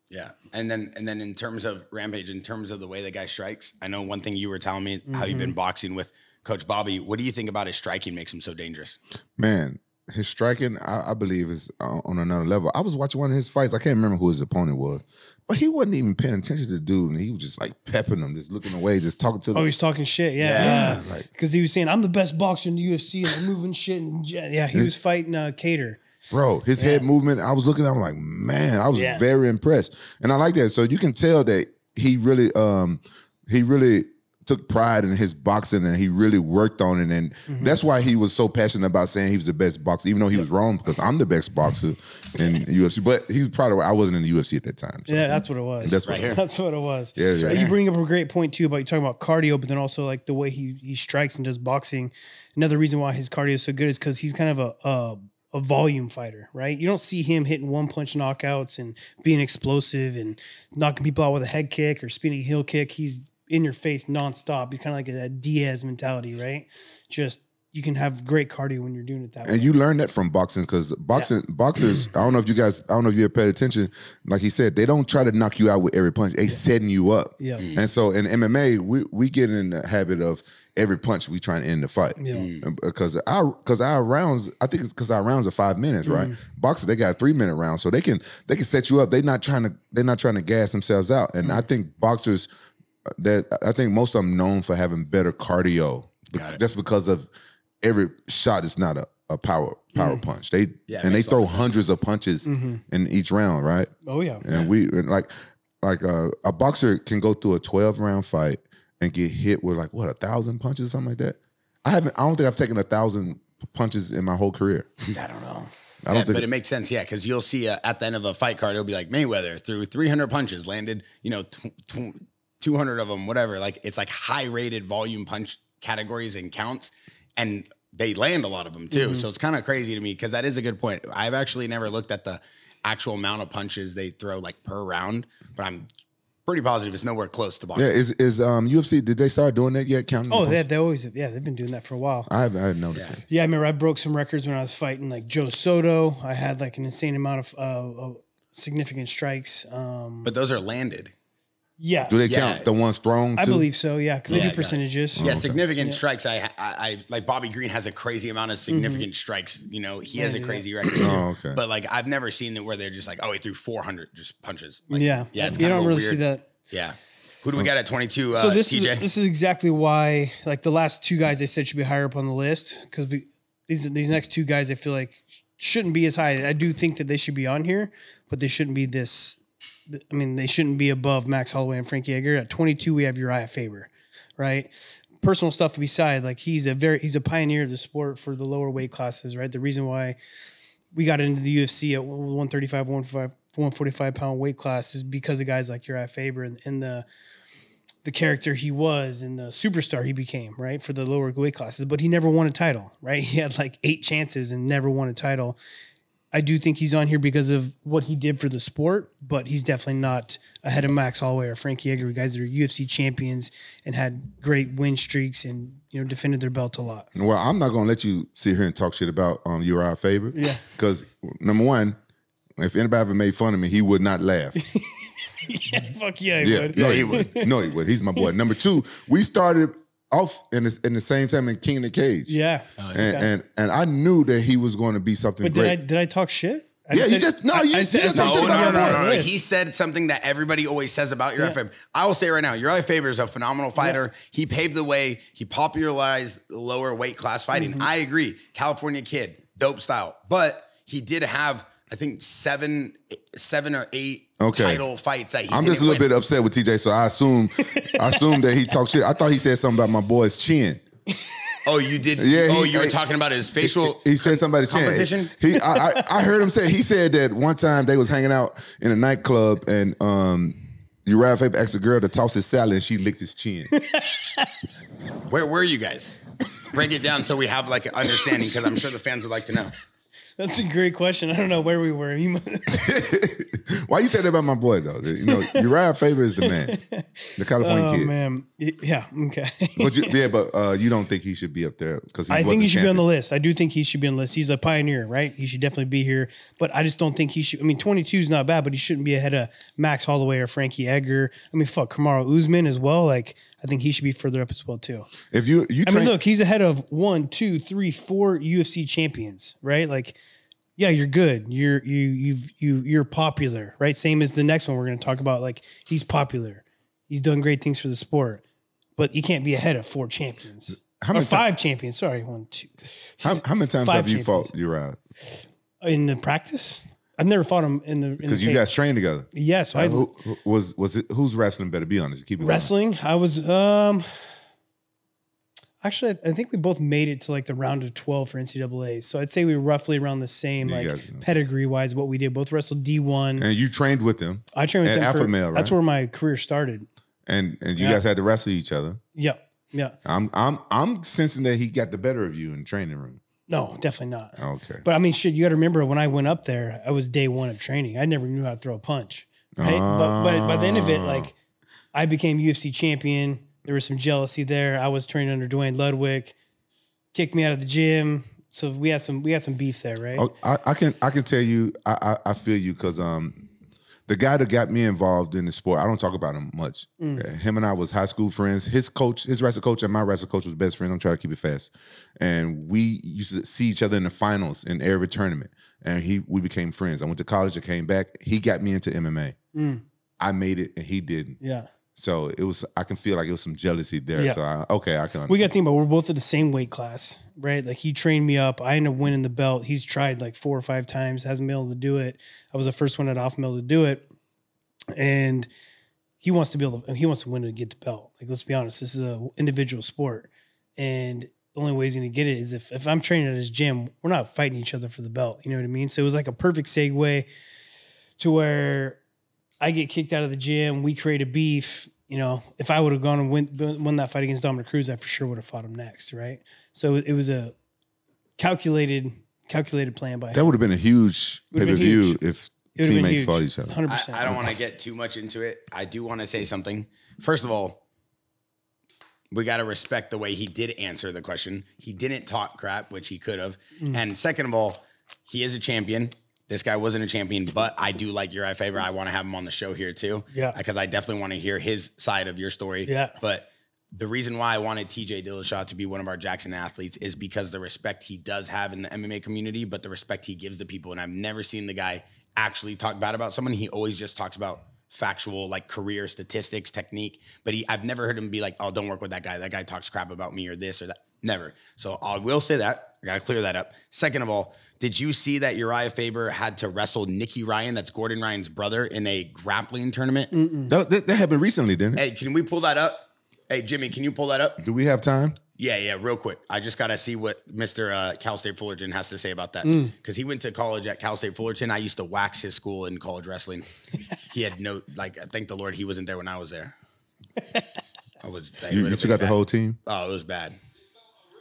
Yeah. And then in terms of Rampage, in terms of the way the guy strikes, I know one thing you were telling me how you've been boxing with Coach Bobby. What do you think about his striking makes him so dangerous? Man, his striking, I believe, is on another level. I was watching one of his fights. I can't remember who his opponent was. But he wasn't even paying attention to the dude, and he was just like pepping him, just looking away, just talking to him. Oh, he's talking shit, yeah. Like, because he was saying, "I'm the best boxer in the UFC," and moving shit, and he was fighting Cater. Bro, his head movement, I was looking at him like, man, I was very impressed, and I like that. So you can tell that he really took pride in his boxing, and he really worked on it, and that's why he was so passionate about saying he was the best boxer, even though he was wrong, because I'm the best boxer in UFC. But he was proud of it. I wasn't in the UFC at that time. So. Yeah, that's what it was. That's what it was. Yeah, right. You bring up a great point too about you talking about cardio, but then also like the way he strikes and does boxing. Another reason why his cardio is so good is because he's kind of a volume fighter, right? You don't see him hitting one punch knockouts and being explosive and knocking people out with a head kick or spinning heel kick. He's in your face nonstop. He's kind of like a Diaz mentality, right? Just, you can have great cardio when you're doing it that way. And you learn that from boxing, because boxers, I don't know if you ever paid attention. Like he said, they don't try to knock you out with every punch. They setting you up. Yeah. And so in MMA, we get in the habit of every punch we try to end the fight. Because our rounds, I think it's because our rounds are 5 minutes, right? Boxers, they got a 3-minute round. So they can set you up. They're not trying to gas themselves out. And I think boxers, I think most of them known for having better cardio. That's because of every shot is not a power punch. They throw hundreds of punches in each round, right? Oh yeah. And a boxer can go through a 12-round fight and get hit with like 1,000 punches or something like that. I don't think I've taken 1,000 punches in my whole career. I don't know. But it makes sense, because you'll see at the end of a fight card, it'll be like Mayweather threw 300 punches, landed 200 of them, whatever. Like, it's like high-rated volume punch categories and counts, and they land a lot of them too. So it's kind of crazy to me, because that is a good point. I've actually never looked at the actual amount of punches they throw like per round, but I'm pretty positive it's nowhere close to boxing. Yeah, is UFC, did they start doing that yet? Counting? Oh, they always, they've been doing that for a while. I've noticed that. Yeah, I remember I broke some records when I was fighting like Joe Soto. I had like an insane amount of significant strikes. But those are landed. Yeah. Do they count the ones thrown too? I believe so, because they do percentages. Yeah, significant strikes. I like Bobby Green has a crazy amount of significant strikes. He has a crazy record too. Oh, okay. But like, I've never seen it where they're just like, oh, he threw 400 just punches. Like, it's you don't really see that. Yeah. Who do we got at 22? So this is exactly why like the last two guys they said should be higher up on the list, because these next two guys I feel like shouldn't be as high. I do think that they should be on here, but they shouldn't be this. I mean, they shouldn't be above Max Holloway and Frankie Edgar. At 22, we have Urijah Faber, right? Personal stuff beside, like he's a pioneer of the sport for the lower weight classes, right? The reason why we got into the UFC at 135, 145-pound weight class is because of guys like Urijah Faber and the character he was and the superstar he became, right, for the lower weight classes. But he never won a title, right? He had like 8 chances and never won a title. I do think he's on here because of what he did for the sport, but he's definitely not ahead of Max Holloway or Frankie Edgar, guys that are UFC champions and had great win streaks and defended their belt a lot. Well, I'm not going to let you sit here and talk shit about Urijah Faber. Yeah. Because, number one, if anybody ever made fun of me, he would not laugh. Fuck yeah, he would. No, he would. He's my boy. Number two, we started off in the same time in King of the Cage. Yeah. And I knew that he was going to be something but great. Did I talk shit? No, he said something that everybody always says about Urijah Faber. I will say right now, Urijah Faber is a phenomenal fighter. Yeah. He paved the way. He popularized lower weight class fighting. Mm-hmm. I agree. California kid, dope style. But he did have, I think, seven or eight title fights that he I'm just a little bit upset with TJ, so I assume that he talked shit. I thought he said something about my boy's chin. Oh, you did? Yeah, you were talking about his facial. He said somebody's chin. I heard him say, he said that one time they was hanging out in a nightclub and Urijah Faber asked a girl to toss his salad and she licked his chin. Where were you guys? Break it down so we have like an understanding, because I'm sure the fans would like to know. That's a great question. I don't know where we were. Why you said that about my boy, though? You know, Urijah Faber is the man, the California kid. Oh, man. Yeah, okay. but you don't think he should be up there? Because I think he should be on the list. I do think he should be on the list. He's a pioneer, right? He should definitely be here. But I just don't think he should. I mean, 22 is not bad, but he shouldn't be ahead of Max Holloway or Frankie Edgar. I mean, fuck, Kamaru Usman as well. Like, I think he should be further up as well, too. If you I mean, look, he's ahead of 1, 2, 3, 4 UFC champions, right? Like, yeah, you're good. You're popular, right? Same as the next one we're going to talk about. Like, he's popular. He's done great things for the sport, but you can't be ahead of 4 champions. How many or 5 champions. Sorry, 1, 2. How many times have you fought Urijah? In the practice? I've never fought him in the because you guys trained together. Yes, yeah, so who's wrestling better? Be honest, keep it wrestling. Going. I was actually I think we both made it to like the round of 12 for NCAA. So I'd say we were roughly around the same, yeah, like pedigree wise, what we did. Both wrestled D1, and you trained with them. I trained with them. Alpha Male, right? That's where my career started. And you guys had to wrestle each other. Yeah, yeah. I'm sensing that he got the better of you in the training room. No, definitely not. Okay. But I mean, shit, you got to remember when I went up there, I was day one of training. I never knew how to throw a punch. Right? But by the end of it, like, I became UFC champion. There was some jealousy there. I was training under Dwayne Ludwig. Kicked me out of the gym. So we had some beef there, right? Oh, I can tell you, I feel you, because the guy that got me involved in the sport, I don't talk about him much. Mm. Him and I was high school friends. His coach, his wrestling coach, and my wrestling coach was best friends. I'm trying to keep it fast. And we used to see each other in the finals in every tournament. And we became friends. I went to college. I came back. He got me into MMA. Mm. I made it, and he didn't. Yeah. So it was. I can feel like it was some jealousy there. Yeah. So I can understand. We got to think about, we're both in the same weight class, right? Like, he trained me up. I ended up winning the belt. He's tried like 4 or 5 times, hasn't been able to do it. I was the first one at Alpha Male to do it, and he wants to be able to. He wants to win to get the belt. Like, let's be honest, this is an individual sport, and the only way he's going to get it is if I'm training at his gym. We're not fighting each other for the belt. You know what I mean? So it was like a perfect segue to where I get kicked out of the gym. We create a beef. You know, if I would have gone and won that fight against Dominic Cruz, I for sure would have fought him next, right? So it was a calculated plan by him. That would have been a huge pay-per-view if teammates fought each other. 100%. I don't want to get too much into it. I do want to say something. First of all, we got to respect the way he did answer the question. He didn't talk crap, which he could have. Mm. And second of all, he is a champion. This guy wasn't a champion, but I do like Urijah Faber. I want to have him on the show here too. Yeah. Because I definitely want to hear his side of your story. Yeah. But the reason why I wanted TJ Dillashaw to be one of our Jaxxon athletes is because the respect he does have in the MMA community, but the respect he gives the people. And I've never seen the guy actually talk bad about someone. He always just talks about factual, like, career statistics, technique. But I've never heard him be like, oh, don't work with that guy. That guy talks crap about me or this or that. Never. So I will say that. I got to clear that up. Second of all, did you see that Urijah Faber had to wrestle Nicky Ryan, that's Gordon Ryan's brother, in a grappling tournament? Mm-mm. That happened recently, didn't it? Hey, can we pull that up? Hey, Jimmy, can you pull that up? Do we have time? Yeah, real quick. I just got to see what Mr. Cal State Fullerton has to say about that. Because he went to college at Cal State Fullerton. I used to wax his school in college wrestling. He had no, like, thank the Lord he wasn't there when I was there. I was. You took out the whole team? Oh, it was bad.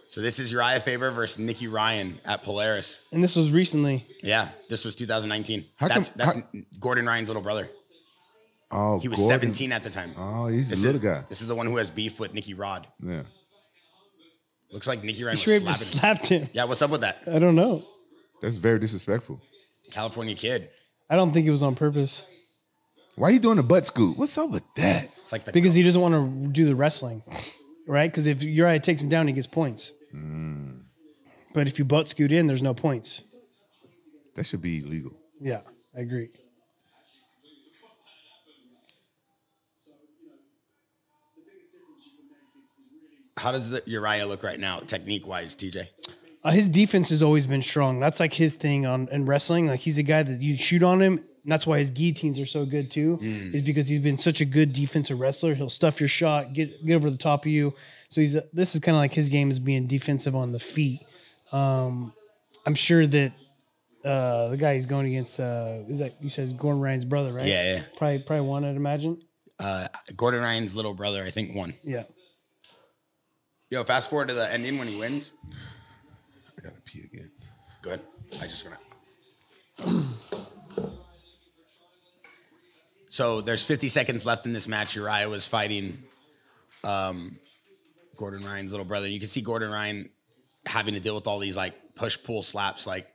So this is Urijah Faber versus Nicky Ryan at Polaris. And this was recently. Yeah, this was 2019. That's Gordon Ryan's little brother. Oh, he was Gordon. 17 at the time. Oh, he's a little guy. This is the one who has beef with Nicky Rod. Yeah. Looks like Nicky Ryan slapped him. Yeah, what's up with that? I don't know. That's very disrespectful. California kid. I don't think it was on purpose. Why are you doing a butt scoop? What's up with that? It's like because he doesn't want to do the wrestling. right? Because if Urijah takes him down, he gets points. Mm. But if you butt scoot in, there's no points. That should be illegal. Yeah, I agree. How does the Urijah look right now, technique-wise, TJ? His defense has always been strong. That's like his thing in wrestling. Like he's a guy that you shoot on him, and that's why his guillotines are so good too, is because he's been such a good defensive wrestler. He'll stuff your shot, get over the top of you. So he's this is kind of like his game is being defensive on the feet. I'm sure that the guy he's going against, is that you said Gordon Ryan's brother, right? Yeah, yeah. Probably won, I'd imagine. Gordon Ryan's little brother, I think, won. Yeah. Yo, fast forward to the ending when he wins. I gotta pee again. Good. I just gonna. So there's 50 seconds left in this match. Urijah was fighting Gordon Ryan's little brother. You can see Gordon Ryan having to deal with all these like push-pull slaps. Like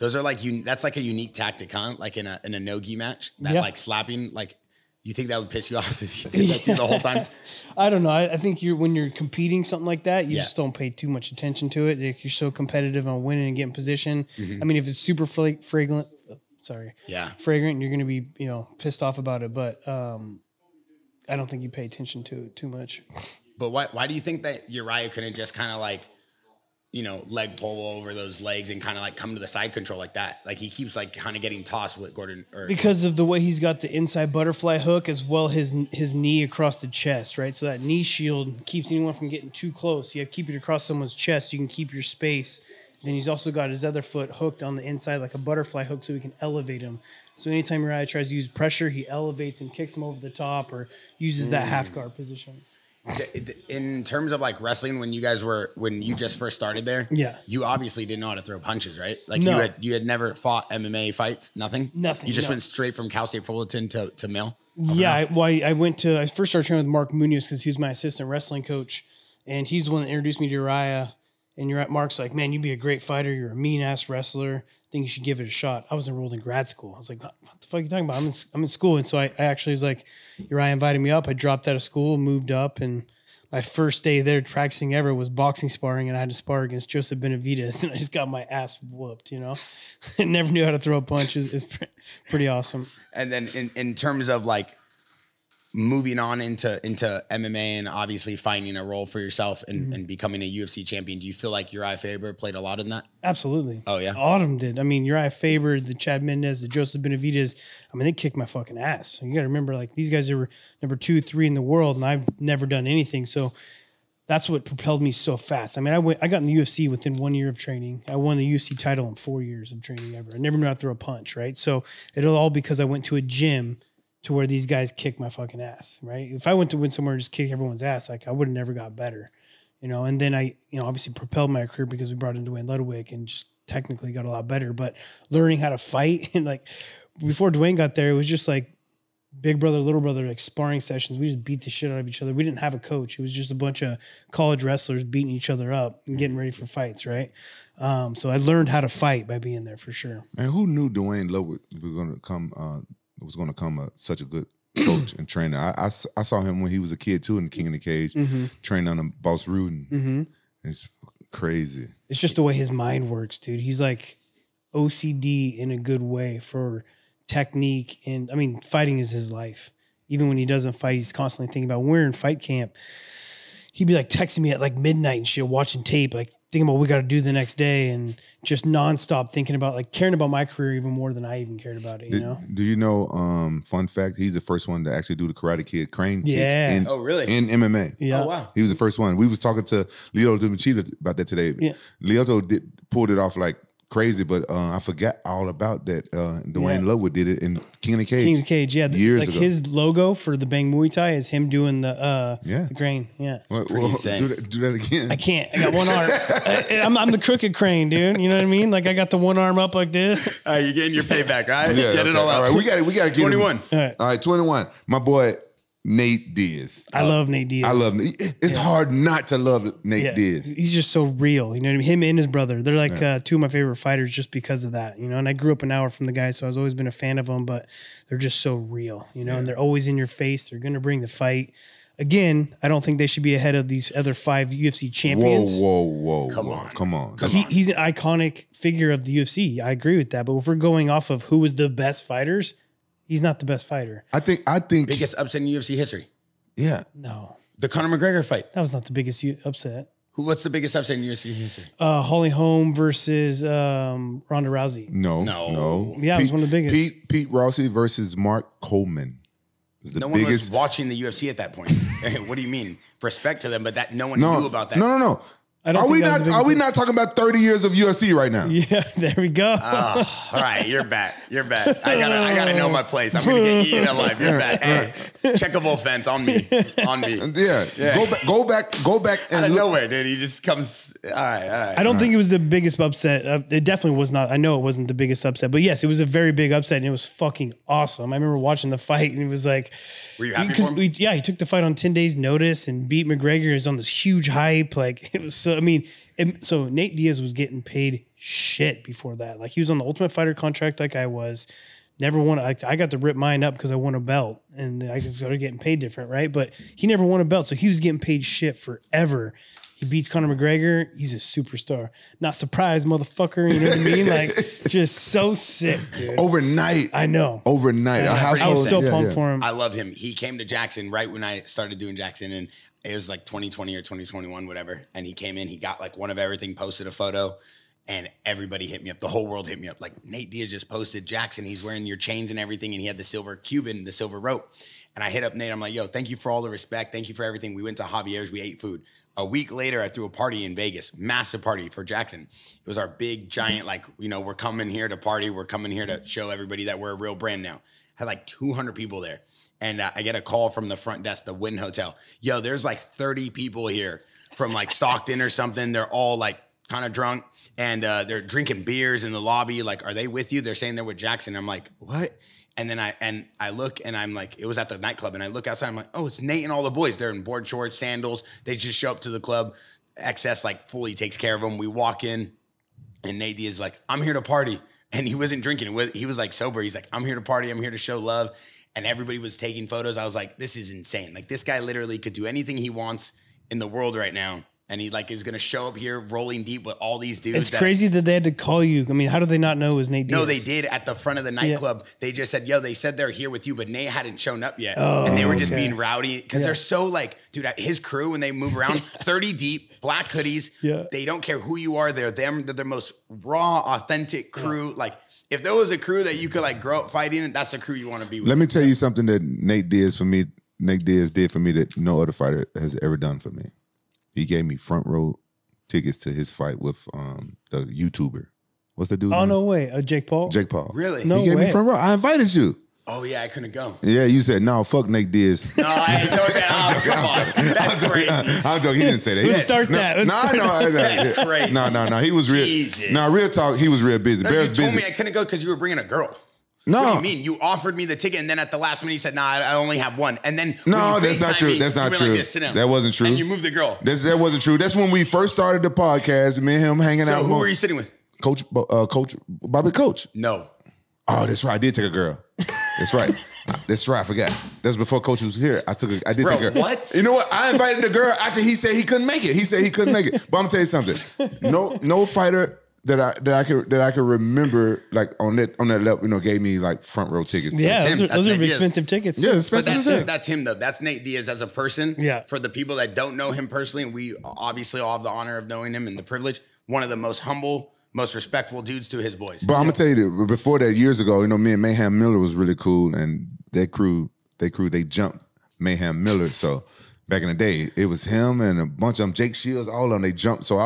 those are like that's like a unique tactic, huh? Like in a no-gi match, that like slapping like. You think that would piss you off if you did that the whole time? I don't know. I think when you're competing something like that, you just don't pay too much attention to it. Like you're so competitive on winning and getting position. I mean, if it's super fragrant, you're going to be pissed off about it. But I don't think you pay attention to it too much. But why do you think that Urijah couldn't just kind of like, leg pull over those legs and kind of like come to the side control like that? Like he keeps like kind of getting tossed with Gordon. Because of the way he's got the inside butterfly hook as well his knee across the chest, right? So that knee shield keeps anyone from getting too close. You have to keep it across someone's chest so you can keep your space. Then he's also got his other foot hooked on the inside like a butterfly hook so he can elevate him. So anytime Urijah tries to use pressure, he elevates and kicks him over the top or uses that half guard position. In terms of like wrestling, when you just first started there, you obviously didn't know how to throw punches, right? Like no. you had never fought MMA fights, nothing. You just went straight from Cal State Fullerton to Mill. Yeah, I first started training with Mark Munoz because he was my assistant wrestling coach, and he's the one that introduced me to Urijah. And Mark's like, man, you'd be a great fighter. You're a mean ass wrestler. I think you should give it a shot. I was enrolled in grad school. I was like, what the fuck are you talking about? I'm in school. And so I actually was like, Urijah invited me up. I dropped out of school, moved up. And my first day there practicing ever was boxing sparring. And I had to spar against Joseph Benavides. And I just got my ass whooped, I never knew how to throw a punch. It's pretty awesome. And then in terms of like moving on into MMA and obviously finding a role for yourself and becoming a UFC champion, do you feel like Urijah Faber played a lot in that? Absolutely. Oh, yeah? All of them did. I mean, Urijah Faber, the Chad Mendez, the Joseph Benavides, I mean, they kicked my fucking ass. You got to remember, like, these guys were number 2, 3 in the world, and I've never done anything. So that's what propelled me so fast. I mean, I got in the UFC within 1 year of training. I won the UFC title in 4 years of training ever. I never knew how to throw a punch, right? So it'll all because I went to a gym to where these guys kick my fucking ass, right? If I went to win somewhere and just kick everyone's ass, like I would have never got better, And then I, obviously propelled my career because we brought in Dwayne Ludwig and just technically got a lot better. But learning how to fight and like before Dwayne got there, it was just like big brother, little brother, like sparring sessions. We just beat the shit out of each other. We didn't have a coach. It was just a bunch of college wrestlers beating each other up and getting ready for fights, right? So I learned how to fight by being there for sure. Man, who knew Dwayne Ludwig was going to come? It was going to come such a good coach and trainer. I saw him when he was a kid, too, in King of the Cage, trained under Bas Rutten. It's crazy. It's just the way his mind works, dude. He's like OCD in a good way for technique. And, I mean, fighting is his life. Even when he doesn't fight, he's constantly thinking about when we're in fight camp. He'd be like texting me at like midnight and shit, watching tape, like thinking about what we got to do the next day and just nonstop thinking about like caring about my career even more than I even cared about it, you know? Do you know, fun fact, he's the first one to actually do the Karate Kid crane kick in, in MMA. Yeah. Oh, wow. He was the first one. We was talking to Lyoto Machida about that today. Yeah. Lyoto pulled it off like crazy, but I forgot all about that. Dwayne Ludwig did it in King of the Cage. King of the Cage, yeah. Years ago. His logo for the Bang Muay Thai is him doing the crane. Yeah. Well, do that again. I can't. I got one arm. I'm the crooked crane, dude. You know what I mean? Like I got the one arm up like this. All right, you're getting your payback, right? Yeah, get it all out. All right, we got to get 21. Him. All right, 21. My boy Nate Diaz. I love Nate Diaz. It's hard not to love Nate Diaz. He's just so real. You know what I mean? Him and his brother. They're like two of my favorite fighters just because of that. And I grew up an hour from the guy, so I've always been a fan of them, but they're just so real, and they're always in your face. They're going to bring the fight. Again, I don't think they should be ahead of these other five UFC champions. Whoa, whoa, whoa. Come on. He's an iconic figure of the UFC. I agree with that. But if we're going off of who was the best fighters, he's not the best fighter. I think biggest upset in UFC history. Yeah. No. The Conor McGregor fight. That was not the biggest upset. What's the biggest upset in UFC history? Holly Holm versus Ronda Rousey. No. Yeah, it was one of the biggest. Pete Rossi versus Mark Coleman. No one was watching the UFC at that point. What do you mean? Respect to them, but that no one knew about that. No. Are we not talking about 30 years of UFC right now? Yeah, there we go. All right, you're back. You're back. I gotta know my place. I'm gonna get you in life. You're back. Hey, checkable fence on me. On me. Yeah. Go back. And out of nowhere, dude. He just comes. All right. I don't think it was the biggest upset. It definitely was not. I know it wasn't the biggest upset, but yes, it was a very big upset, and it was fucking awesome. I remember watching the fight, and it was like, were you happy for him? Yeah, he took the fight on 10 days' notice and beat McGregor. Is on this huge hype. Like it was so. So Nate Diaz was getting paid shit before that. Like he was on the Ultimate Fighter contract, like I was. Never won. I got to rip mine up because I won a belt, and I started getting paid different, right? But he never won a belt, so he was getting paid shit forever. He beats Conor McGregor. He's a superstar. Not surprised, motherfucker. You know what I mean? Like, just so sick, dude. Overnight. I know. Overnight. I was so pumped for him. I loved him. He came to Jackson right when I started doing Jackson, and it was like 2020 or 2021, whatever. And he came in. He got like one of everything, posted a photo, and everybody hit me up. The whole world hit me up. Like, Nate Diaz just posted Jackson. He's wearing your chains and everything, and he had the silver Cuban, the silver rope. And I hit up Nate. I'm like, yo, thank you for all the respect. Thank you for everything. We went to Javier's. We ate food. A week later, I threw a party in Vegas, massive party for Jackson. It was our big, giant, like, you know, we're coming here to party. We're coming here to show everybody that we're a real brand now. Had like 200 people there. And I get a call from the front desk, the Wynn Hotel. Yo, there's like 30 people here from like Stockton or something. They're all like kind of drunk. And they're drinking beers in the lobby. Like, are they with you? They're saying they're with Jackson. I'm like, what? And then I look, and I'm like, it was at the nightclub, and I look outside, I'm like, oh, it's Nate and all the boys. They're in board shorts, sandals. They just show up to the club. XS, like, fully takes care of them. We walk in, and Nate D is like, I'm here to party. And he wasn't drinking. He was, like, sober. He's like, I'm here to party. I'm here to show love. And everybody was taking photos. I was like, this is insane. Like, this guy literally could do anything he wants in the world right now. And he like is going to show up here rolling deep with all these dudes. It's crazy that they had to call you. I mean, how do they not know it was Nate Diaz? No, they did at the front of the nightclub. Yeah. They just said, yo, they said they're here with you, but Nate hadn't shown up yet. Oh, and they were just being rowdy because they're so like, dude, his crew, when they move around, 30 deep, black hoodies. Yeah. They don't care who you are. They're them. They're the most raw, authentic crew. Yeah. Like if there was a crew that you could like grow up fighting, that's the crew you want to be with. Let me tell you something that Nate Diaz did for me that no other fighter has ever done for me. He gave me front row tickets to his fight with the YouTuber. What's the dude? Oh, no way. Jake Paul? Jake Paul. Really? No way. He gave me front row. I invited you. Oh, yeah, I couldn't go. Yeah, you said, no, fuck Nate Diaz. No, I ain't doing that. Come on. That's crazy. I'm joking. He didn't say that. Let's start that. No. That's crazy. No. He was real. Jesus. No, real talk. He was real busy. No, you told me I couldn't go because you were bringing a girl. No. What do you mean? You offered me the ticket, and then at the last minute, you said, nah, I only have one. And then no, that's not true. That's not true. That wasn't true. And you moved the girl. That wasn't true. That's when we first started the podcast, me and him hanging out. So who were you sitting with? Coach Bobby Coach. No. Oh, that's right. I did take a girl. That's right. That's right. I forgot. That's before Coach was here. I did take a girl. What? You know what? I invited the girl after he said he couldn't make it. But I'm going to tell you something. No fighter that I could remember, like on that level, you know, gave me like front row tickets. Yeah, those are expensive tickets. Yeah, expensive. That's him though. That's Nate Diaz as a person. Yeah. For the people that don't know him personally, and we obviously all have the honor of knowing him and the privilege. One of the most humble, most respectful dudes to his boys. But I'm gonna tell you that before that, years ago, you know, me and Mayhem Miller was really cool, and they jumped Mayhem Miller. So back in the day, it was him and a bunch of them, Jake Shields, all of them. They jumped. So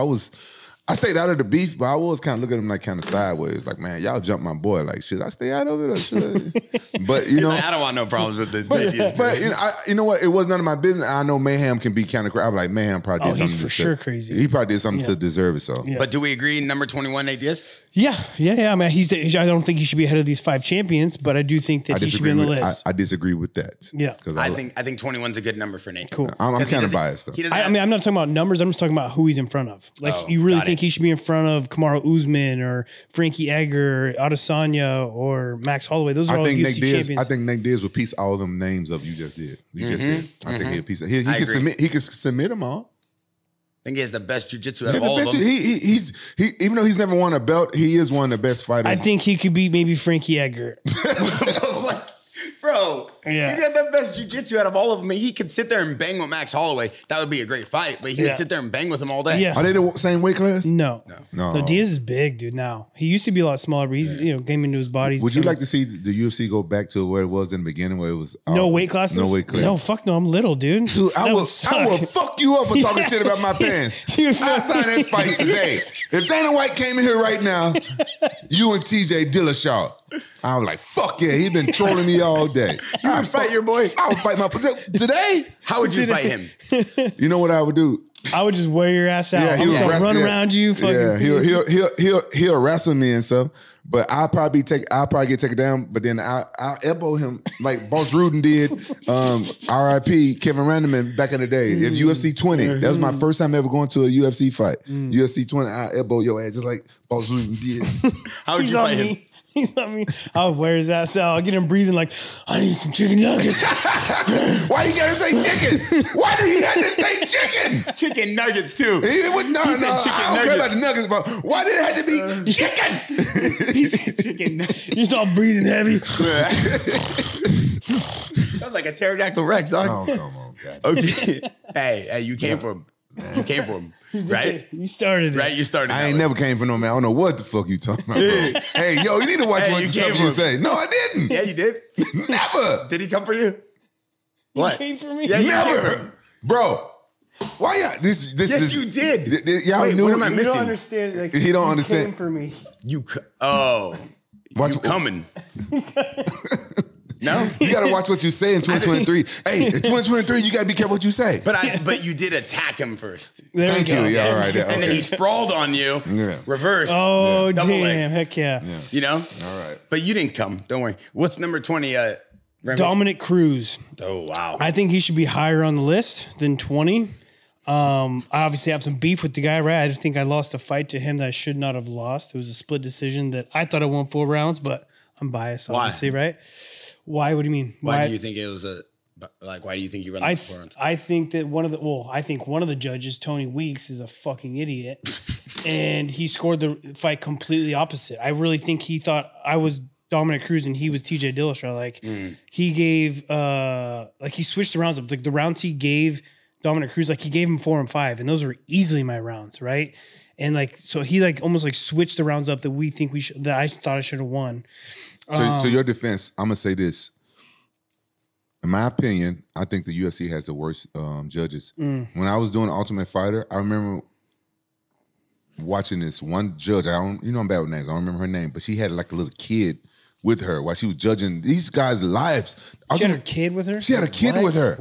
I stayed out of the beef, but I was kind of looking at him like kind of sideways. Like, man, y'all jumped my boy. Like, should I stay out of it or should I? But, you know. Like, I don't want no problems with the Nate Diaz. But, you know what? It was none of my business. I know Mayhem can be kind of crazy. I'm like, Mayhem probably did something. He's for sure crazy. He probably did something to deserve it, so. Yeah. But do we agree number 21, Nate Diaz? Yeah. I mean, I don't think he should be ahead of these five champions, but I do think that he should be on the list. I disagree with that. Yeah. I think 21's a good number for Nate. Cool. I'm kind of biased, though. I'm not talking about numbers. I'm just talking about who he's in front of. Like, you really think think he should be in front of Kamaru Usman or Frankie Edgar, Adesanya, or Max Holloway. Those are all UFC champions. I think Nate Diaz will piece all them names up you just did. You just said. I think he'll piece it. He can submit them all. I think he has the best jiu-jitsu out of all of them. He's even though he's never won a belt, he is one of the best fighters. I think he could beat maybe Frankie Edgar. Bro, he's got the best jiu-jitsu out of all of them. I mean, he could sit there and bang with Max Holloway. That would be a great fight, but he would sit there and bang with him all day. Yeah. Are they the same weight class? No. Diaz is big, dude, now. He used to be a lot smaller, but he's, you know, came into his body. Would you like to see the UFC go back to where it was in the beginning, where it was no weight classes? No weight class. No, fuck no. I'm little, dude. Dude, I will fuck you up for talking shit about my pants. You know, I'll sign that fight today. If Dana White came in here right now, you and TJ Dillashaw. I was like, fuck yeah, he's been trolling me all day. You would fight your boy? I would fight my... Today? How would you fight him? You know what I would do? I would just wear your ass out. Yeah, I'm just going to run around you. He'll wrestle me and stuff, but I'll probably get taken down, but then I'll elbow him like Bas Rutten did, RIP Kevin Randleman back in the day. It's UFC 20. That was my first time ever going to a UFC fight. UFC 20, I'll elbow your ass just like Bas Rutten did. How would you fight him? He's not me. I'll wear his ass out. I'll get him breathing like, I need some chicken nuggets. Why you gotta say chicken? Why did he have to say chicken? Chicken nuggets too. He said I don't care about the nuggets, but why did it have to be chicken? He said chicken nuggets. You saw him breathing heavy. Sounds like a pterodactyl Rex, huh? Oh, come on, God. Okay. Hey, you came for him. You came for him. Right? You started it. Right? You started it. I ain't never came for no man. I don't know what the fuck you talking about, bro. Hey, yo, you need to watch what the stuff you say. No, I didn't. Yeah, you did. Never. Did he come for you? What? He came for me? Yeah, never. Bro. Why y'all? This yes, you did. Y'all knew. What am I missing? Don't understand. Like, he don't understand. He came for me. Watch you coming. No, you gotta watch what you say in 2023. Hey, it's 2023. You gotta be careful what you say. But you did attack him first. Thank you. Yeah, all right. Yeah, okay. And then he sprawled on you. Yeah. Reverse. Oh, damn! Heck yeah. You know. All right. But you didn't come. Don't worry. What's number 20? Dominic Cruz. Oh wow. I think he should be higher on the list than 20. I obviously have some beef with the guy, right? I think I lost a fight to him that I should not have lost. It was a split decision that I thought I won 4 rounds, but I'm biased, obviously, right? Why? What do you mean? Why do you think it was why do you think you ran the performance? I think that one of the judges, Tony Weeks, is a fucking idiot. And he scored the fight completely opposite. I really think he thought I was Dominic Cruz and he was TJ Dillashaw. Like he gave, he switched the rounds up. Like the rounds he gave Dominic Cruz, like he gave him 4 and 5. And those were easily my rounds, right? And so he almost switched the rounds up that we think that I thought I should have won. To your defense, I'm gonna say this. In my opinion, I think the UFC has the worst judges. When I was doing Ultimate Fighter, I remember watching this one judge. I'm bad with names. I don't remember her name, but she had like a little kid with her while she was judging these guys' lives. She had a kid with her.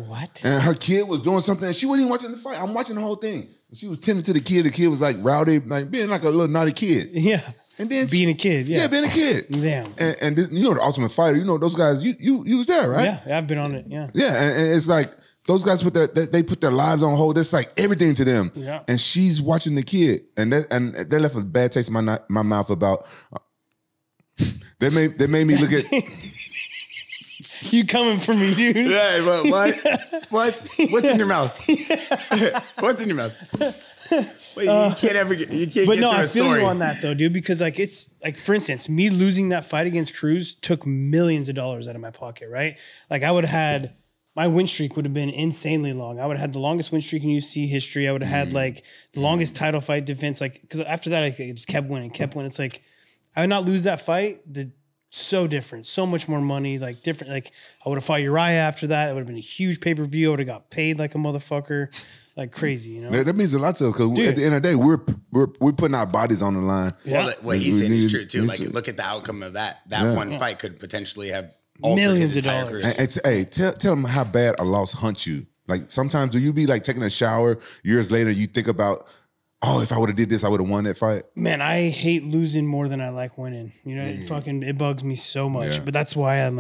What? And her kid was doing something, and she wasn't even watching the fight. I'm watching the whole thing. She was tending to the kid. The kid was like rowdy, like being like a little naughty kid. Yeah. And then being a kid. Damn. And this, the Ultimate Fighter, those guys, you was there, right? Yeah, I've been on it, yeah. Yeah, and it's like, those guys put their lives on hold. That's like everything to them. Yeah. And she's watching the kid. And they left a bad taste in my mouth about, they made me look at... You coming for me, dude. Yeah, but what's in your mouth? What's in your mouth? Wait, you can't get through a story. But no, I feel you on that though, dude, because for instance, me losing that fight against Cruz took millions of dollars out of my pocket, right? Like I would have had, my win streak would have been insanely long. I would have had the longest win streak in UFC history. I would have had the longest title fight defense, because after that I just kept winning. It's like, I would not lose that fight, so different, so much more money, I would have fought Urijah after that. It would have been a huge pay-per-view. I would have got paid like a motherfucker, like crazy, That means a lot to us, because at the end of the day, we're putting our bodies on the line. Yeah. Well, what he's saying is true, too. Like, look at the outcome of that. That one fight could potentially have millions of dollars. And hey, tell them how bad a loss hunts you. Like, sometimes do you be, taking a shower, years later, you think about... Oh, if I would have did this, I would have won that fight. Man, I hate losing more than I like winning. It bugs me so much. Yeah. But that's why I'm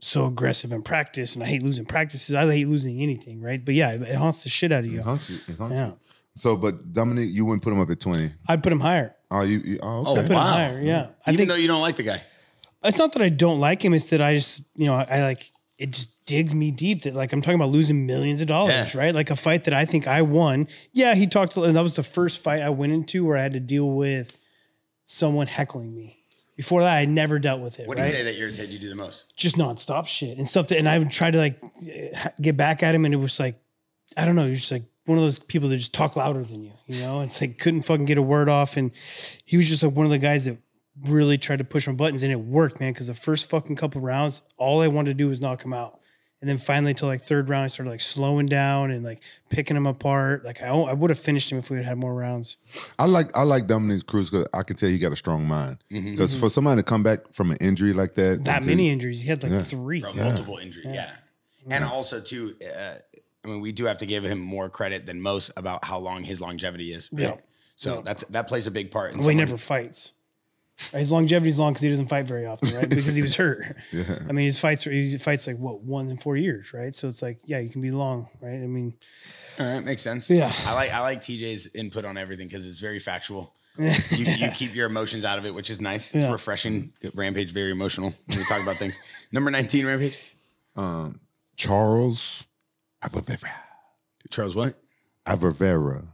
so aggressive in practice, and I hate losing practices. I hate losing anything, right? But yeah, it haunts the shit out of you. It haunts you. So, but Dominic, you wouldn't put him up at 20. I'd put him higher. Oh, you? Oh, okay. I'd put him higher. Yeah. Even though you don't like the guy, it's not that I don't like him. It's that I just, you know, I like it. Just digs me deep that like I'm talking about losing millions of dollars, right? Like a fight that I think I won. Yeah, he talked, and that was the first fight I went into where I had to deal with someone heckling me. Before that, I never dealt with it. What do you say that irritated you do the most? Just nonstop shit and stuff. And I would try to like get back at him, and it was like, I don't know, you're just like one of those people that just talk louder than you, you know? It's like couldn't fucking get a word off, and he was just like one of the guys that really tried to push my buttons, and it worked, man. Because the first fucking couple rounds, all I wanted to do was knock him out. And then finally, till like third round, I started like slowing down and like picking him apart. Like I would have finished him if we had had more rounds. I like Dominic Cruz because I can tell he got a strong mind. Because for somebody to come back from an injury like that, many injuries, he had like three, multiple injuries, and also too. I mean, we do have to give him more credit than most about how long his longevity is. Right? Yeah, so that plays a big part. In he never fights. His longevity is long because he doesn't fight very often, right? Because he was hurt. I mean, he fights like, what, 1 in 4 years, right? So it's like, yeah, you can be long, right? I mean. All right, makes sense. Yeah. I like TJ's input on everything because it's very factual. You keep your emotions out of it, which is nice. It's refreshing. Rampage, very emotional when we talk about things. Number 19, Rampage. Charles Oliveira. Charles what? Oliveira.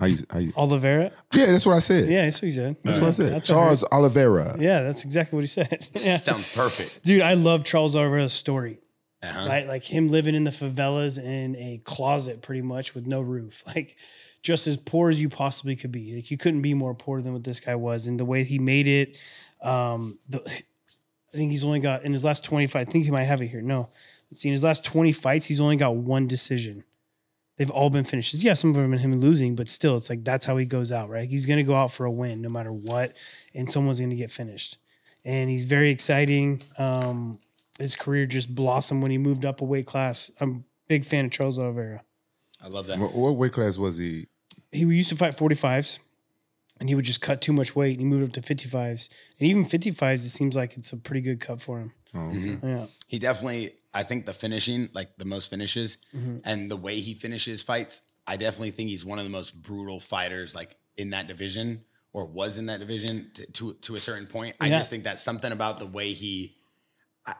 How you? Oliveira? Yeah, that's what I said. Yeah, that's what he said. That's what I said. That's Charles Oliveira. Yeah, that's exactly what he said. Sounds perfect. Dude, I love Charles Oliveira's story. Right? Like him living in the favelas in a closet pretty much with no roof. Like just as poor as you possibly could be. Like you couldn't be more poor than what this guy was. And the way he made it, I think he's only got, in his last 20 fights, I think he might have it here. No. See, in his last 20 fights, he's only got one decision. They've all been finishes. Yeah, some of them and him losing, but still, it's like that's how he goes out, right? He's going to go out for a win no matter what, and someone's going to get finished. And he's very exciting. His career just blossomed when he moved up a weight class. I'm a big fan of Charles Oliveira. I love that. What weight class was he? He used to fight 45s, and he would just cut too much weight, and he moved up to 55s. And even 55s, it seems like it's a pretty good cut for him. Oh, okay. Yeah. He definitely... I think the finishing, like the most finishes and the way he finishes fights, I definitely think he's one of the most brutal fighters like in that division or was in that division to a certain point. Yeah. I just think that's something about the way he,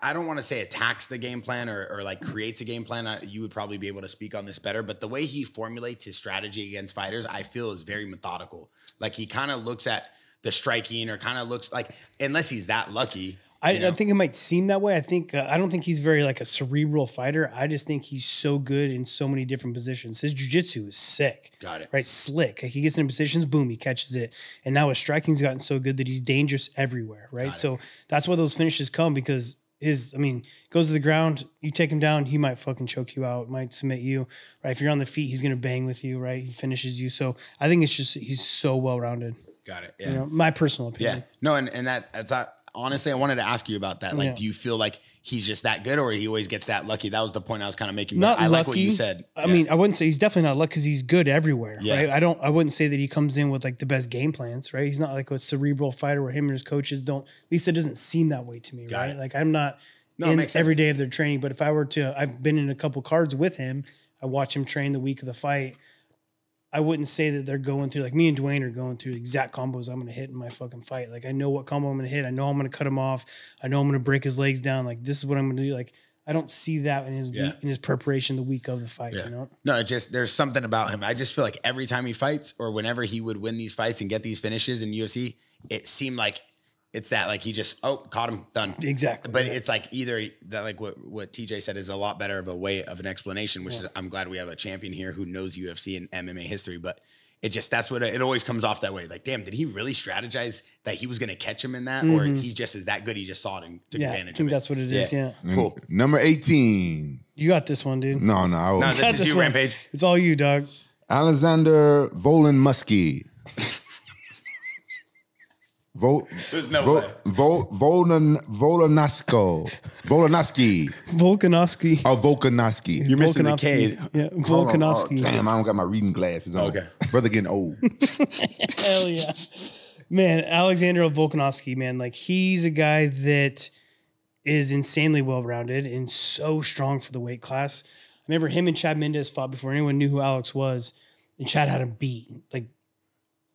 I don't want to say attacks the game plan or like creates a game plan. You would probably be able to speak on this better, but the way he formulates his strategy against fighters, I feel is very methodical. Like he kind of looks at the striking or kind of looks like, unless he's that lucky. I think it might seem that way. I think I don't think he's very like a cerebral fighter. I just think he's so good in so many different positions. His jiu-jitsu is sick. Got it. Right? Slick. Like he gets in positions, boom, he catches it. And now his striking's gotten so good that he's dangerous everywhere, right? So that's why those finishes come because his, I mean, goes to the ground, you take him down, he might fucking choke you out, might submit you, right? If you're on the feet, he's going to bang with you, right? He finishes you. So I think it's just he's so well-rounded. Got it. Yeah. You know, my personal opinion. Yeah. No, and that's not... Honestly, I wanted to ask you about that. Like, do you feel like he's just that good or he always gets that lucky? That was the point I was kind of making. But I like what you said. I mean, I wouldn't say he's definitely not lucky because he's good everywhere, right? I wouldn't say that he comes in with like the best game plans, right? He's not like a cerebral fighter where him and his coaches don't, at least it doesn't seem that way to me, right? Like I'm not in every day of their training, but if I were to, I've been in a couple cards with him. I watch him train the week of the fight. I wouldn't say that they're going through, like me and Dwayne are going through exact combos I'm going to hit in my fucking fight. Like I know what combo I'm going to hit. I know I'm going to cut him off. I know I'm going to break his legs down. Like this is what I'm going to do. Like I don't see that in his week, in his preparation the week of the fight. Yeah. You know? No, it just, there's something about him. I just feel like every time he fights or whenever he would win these fights and get these finishes in UFC, it seemed like it's that like he just, oh, caught him, done. Exactly. But it's like either that, like what TJ said is a lot better of a way of an explanation, which is I'm glad we have a champion here who knows UFC and MMA history, but it just, that's what it always comes off that way. Like, damn, did he really strategize that he was going to catch him in that? Or he just is that good. He just saw it and took advantage of it. I think that's what it is. Yeah. Cool. Number 18. You got this one, dude. No, I won't. No, this is you, Rampage. It's all you, dog. Alexander Volkanovski. Volkanovski. Oh, Volkanovski. You're missing the K. Yeah, Volkanovski. Damn, I don't got my reading glasses on. Okay. Brother getting old. Hell yeah. Man, Alexander Volkanovski, man, like he's a guy that is insanely well-rounded and so strong for the weight class. I remember him and Chad Mendes fought before anyone knew who Alex was. And Chad had him beat. Like,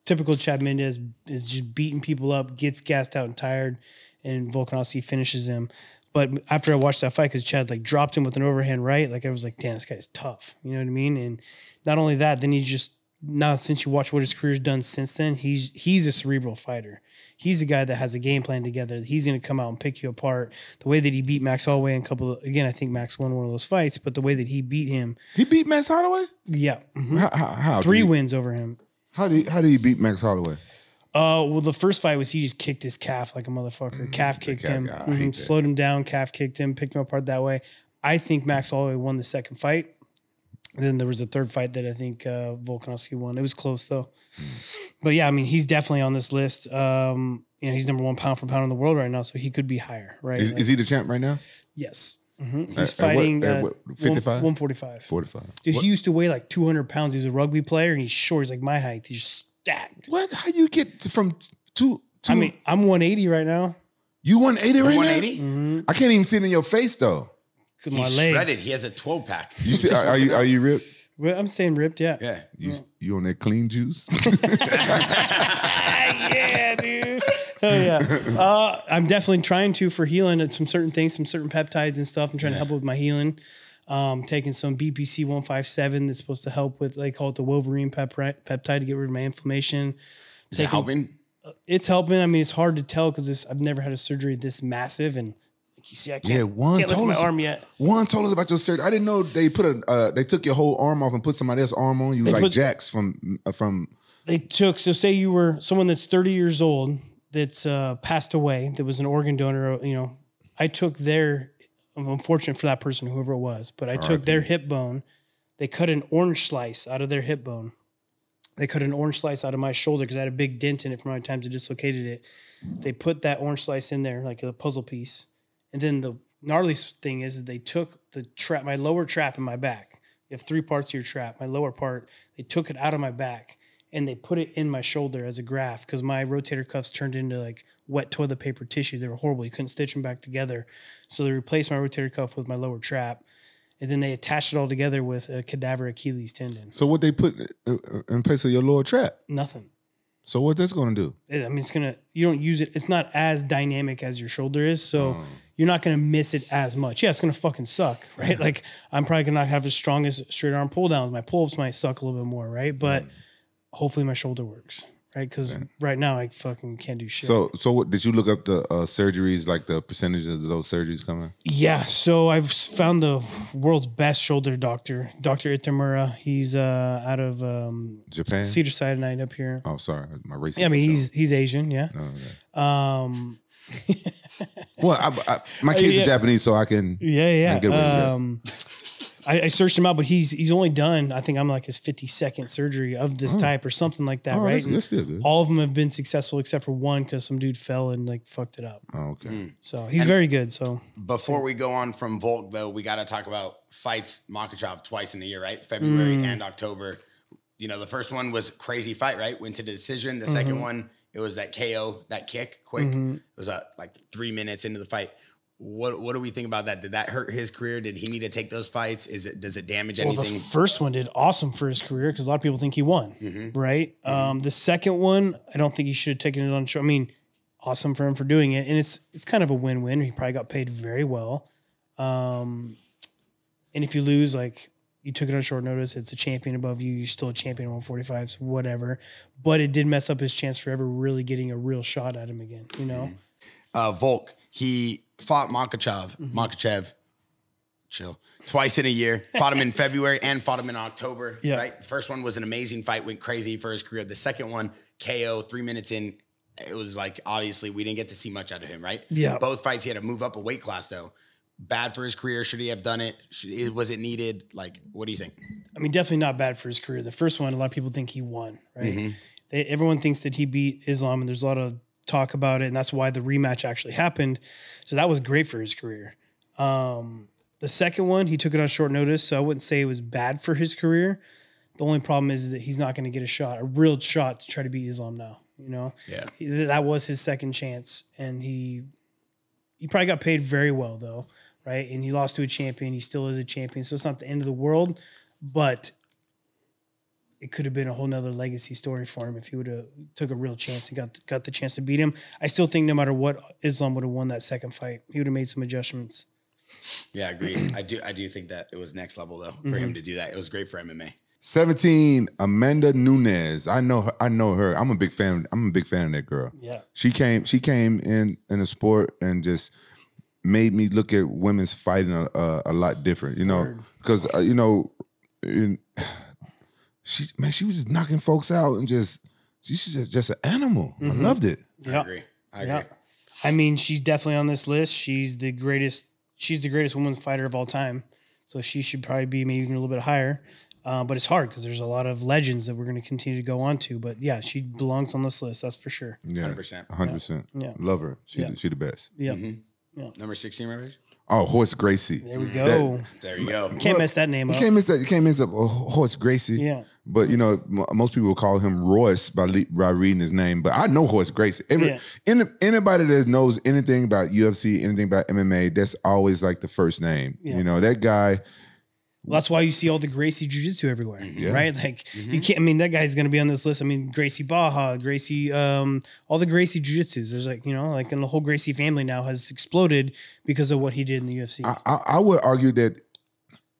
typical Chad Mendes is just beating people up, gets gassed out and tired, and Volkanovski finishes him. But after I watched that fight, because Chad, like, dropped him with an overhand right, like, I was like, damn, this guy's tough. You know what I mean? And not only that, then he just, now since you watch what his career's done since then, he's a cerebral fighter. He's a guy that has a game plan together. He's going to come out and pick you apart. The way that he beat Max Holloway and again, I think Max won one of those fights, but the way that he beat him. He beat Max Holloway? Yeah. Mm-hmm. How? Three wins over him. How did he beat Max Holloway? Well, the first fight was he just kicked his calf like a motherfucker. Calf kicked him. Slowed him down, calf kicked him, picked him apart that way. I think Max Holloway won the second fight. Then there was a third fight that I think Volkanovski won. It was close, though. But, yeah, I mean, he's definitely on this list. You know, he's #1 pound for pound in the world right now, so he could be higher, right? Is he the champ right now? Yes. Mm-hmm. He's fighting at what, 55? 145. 45. Dude, he used to weigh like 200 pounds. He was a rugby player, and he's short. He's like my height. He's stacked. What? How do you get from two? I mean, I'm 180 right now. You 180 right now? 180? Mm-hmm. I can't even see it in your face, though. He's shredded. He has a 12-pack. You see, are you ripped? Well, I'm saying ripped, yeah. Yeah. You on that clean juice? Yeah, dude. Hell yeah. I'm definitely trying to for healing and some certain things, some certain peptides and stuff. I'm trying to help with my healing. Taking some BPC 157 that's supposed to help with, they call it the Wolverine peptide to get rid of my inflammation. Is it helping? It's helping. I mean, it's hard to tell because I've never had a surgery this massive and. You see, Juan told us about your surgery. I didn't know they put they took your whole arm off and put somebody else's arm on you, like Jax from. They took, so say you were someone that's 30 years old that's passed away, that was an organ donor. You know, I took their. I'm unfortunate for that person, whoever it was, but I took their hip bone. They cut an orange slice out of their hip bone. They cut an orange slice out of my shoulder because I had a big dent in it from my times I dislocated it. They put that orange slice in there like a puzzle piece. And then the gnarly thing is they took the trap, my lower trap in my back. You have three parts of your trap. My lower part, they took it out of my back and they put it in my shoulder as a graft because my rotator cuffs turned into like wet toilet paper tissue. They were horrible. You couldn't stitch them back together. So they replaced my rotator cuff with my lower trap. And then they attached it all together with a cadaver Achilles tendon. So what they put in place of your lower trap? Nothing. So what that's going to do? I mean, you don't use it. It's not as dynamic as your shoulder is. So you're not going to miss it as much. Yeah, it's going to fucking suck, right? Like I'm probably going to have the strongest straight arm pull downs. My pull-ups might suck a little bit more, right? But hopefully my shoulder works, right? Because right now I fucking can't do shit. So what, did you look up the surgeries, like the percentages of those surgeries coming? Yeah, so I've found the world's best shoulder doctor, Dr. Itamura. He's out of Japan, Cedars-Sinai up here. Oh, sorry, my race. Yeah, I mean he's Asian, yeah. Oh, okay. Well, my kids are Japanese, so I can get away with that. I searched him out, but he's only done, I think I'm like his 52nd surgery of this type or something like that, right? That's good. All of them have been successful except for one because some dude fell and like fucked it up. Oh, okay. So he's very good. So before we go on from Volk, though, we got to talk about fights Makhachev twice in a year, right? February and October. You know, the first one was crazy fight, right? Went to the decision. The second one, it was that KO, that kick, quick. It was like 3 minutes into the fight. What do we think about that? Did that hurt his career? Did he need to take those fights? Does it damage anything? The first one did awesome for his career because a lot of people think he won, right? The second one, I don't think he should have taken it on show. I mean, awesome for him for doing it, and it's kind of a win-win. He probably got paid very well, and if you lose, like. You took it on short notice. It's a champion above you. You're still a champion at 145, so whatever. But it did mess up his chance for ever really getting a real shot at him again, you know? Volk, he fought Makhachev. Twice in a year. Fought him in February and fought him in October, right? The first one was an amazing fight. Went crazy for his career. The second one, KO, 3 minutes in. It was like, obviously, we didn't get to see much out of him, right? Yeah. Both fights, he had to move up a weight class, though. Bad for his career? Should he have done it? Was it needed? Like, what do you think? I mean, definitely not bad for his career. The first one, a lot of people think he won, right? Everyone thinks that he beat Islam, and there's a lot of talk about it, and that's why the rematch actually happened. So that was great for his career. The second one, he took it on short notice, so I wouldn't say it was bad for his career. The only problem is that he's not going to get a real shot to try to beat Islam now, you know? Yeah. That was his second chance, and he probably got paid very well, though. Right, and he lost to a champion. He still is a champion, so it's not the end of the world. But it could have been a whole nother legacy story for him if he would have took a real chance and got the chance to beat him. I still think no matter what, Islam would have won that second fight. He would have made some adjustments. Yeah, I agree. I do think that it was next level though for him to do that. It was great for MMA. 17, Amanda Nunes. I know her. I'm a big fan of that girl. Yeah. She came in the sport and just made me look at women's fighting a lot different, you know, because she was just knocking folks out and she's just an animal. I loved it. Yeah. I agree. I mean, she's definitely on this list. She's the greatest women's fighter of all time. So she should probably be maybe even a little bit higher. But it's hard because there's a lot of legends that we're going to continue to go on to. But, yeah, she belongs on this list. That's for sure. Yeah, 100%. 100%. Yeah. Love her. She's the best. Yeah. Yeah. Number 16, right? Oh, Horse Gracie. There we go. Can't mess that name up. You can't mess up Horse Gracie. Yeah. But, you know, most people will call him Royce by reading his name. But I know Horse Gracie. Anybody that knows anything about UFC, anything about MMA, that's always like the first name. Yeah. You know, that guy... Well, that's why you see all the Gracie jiu-jitsu everywhere, right? Like you can't. I mean, that guy's going to be on this list. I mean, Gracie Baja, Gracie, all the Gracie jiu-jitsus. There's and the whole Gracie family now has exploded because of what he did in the UFC. I would argue that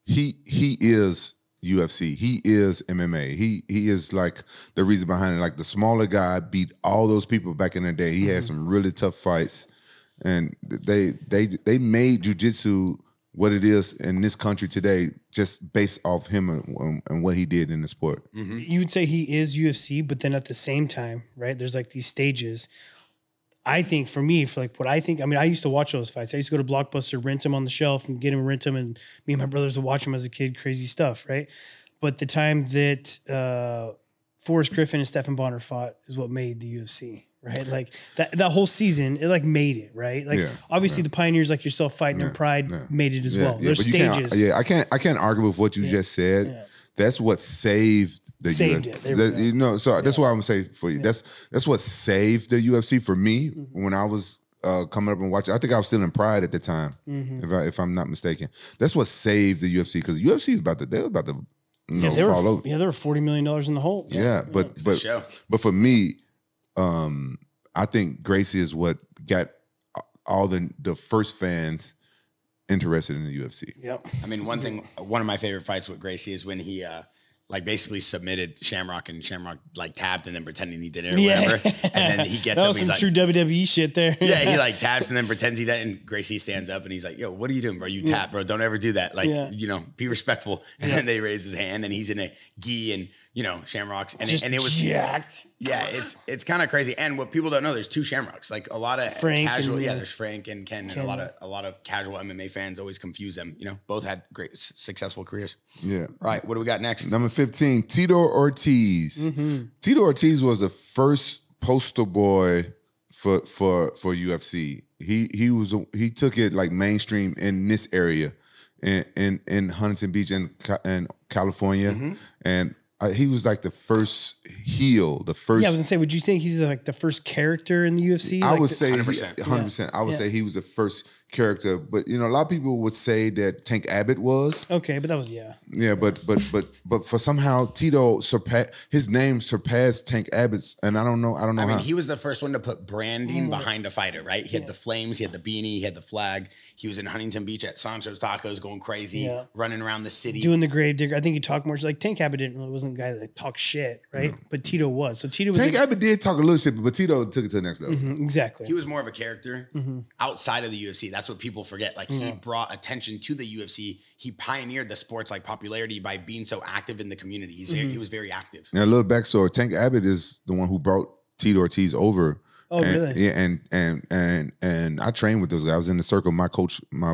he is UFC. He is MMA. He is like the reason behind it. Like the smaller guy beat all those people back in the day. He had some really tough fights, and they made jiu-jitsu what it is in this country today, just based off him and what he did in the sport. You would say he is UFC, but then at the same time, right, there's like these stages. I think I used to watch those fights. I used to go to Blockbuster, rent them on the shelf and and me and my brothers would watch them as a kid, crazy stuff, right? But the time that Forrest Griffin and Stephan Bonnar fought is what made the UFC. Right, like that whole season, it made it, right? Like obviously the pioneers like yourself fighting in Pride made it as well. There's stages. I can't argue with what you just said. Yeah. That's what saved the UFC. That's why I'm saying for you. That's what saved the UFC for me when I was coming up and watching. I think I was still in Pride at the time, if I'm not mistaken. That's what saved the UFC because UFC was about to fall over. Yeah, they were $40 million in the hole. Yeah. but for me. I think Gracie is what got all the first fans interested in the UFC. Yep. I mean, one of my favorite fights with Gracie is when he basically submitted Shamrock and Shamrock tabbed and then pretending he did it or whatever. And then he gets up. That was some true WWE shit there. Yeah, he taps and then pretends he didn't. And Gracie stands up and he's like, yo, what are you doing, bro? You tap, bro. Don't ever do that. Be respectful. And then they raise his hand and he's in a gi and, Shamrocks. And it was jacked. Yeah, it's kind of crazy. And what people don't know, there's two Shamrocks. Like a lot of there's Frank and Ken. And a lot of casual MMA fans always confuse them. Both had great successful careers. Yeah. All right, what do we got next? Number 15, Tito Ortiz. Tito Ortiz was the first poster boy for UFC. He took it mainstream in this area, in Huntington Beach and California, and he was the first heel, the first. Yeah, I was gonna say, would you think he's the first character in the UFC? I would say 100%. 100%. I would say he was the first character, but a lot of people would say that Tank Abbott was. Okay, but that was but for somehow Tito surpassed Tank Abbott's, and I don't know. I mean, he was the first one to put branding behind a fighter, right? He had the flames, he had the beanie, he had the flag. He was in Huntington Beach at Sancho's Tacos going crazy, running around the city. Doing the grave digger. I think he talked more. Tank Abbott wasn't a guy that talked shit, right? No. But Tito was. So Tito was Abbott did talk a little shit, but Tito took it to the next level. Exactly. He was more of a character outside of the UFC. That's what people forget. He brought attention to the UFC. He pioneered the sport's popularity by being so active in the community. He was very active. Now, a little backstory. Tank Abbott is the one who brought Tito Ortiz over. Oh, really? Yeah, and I trained with those guys. I was in the circle. My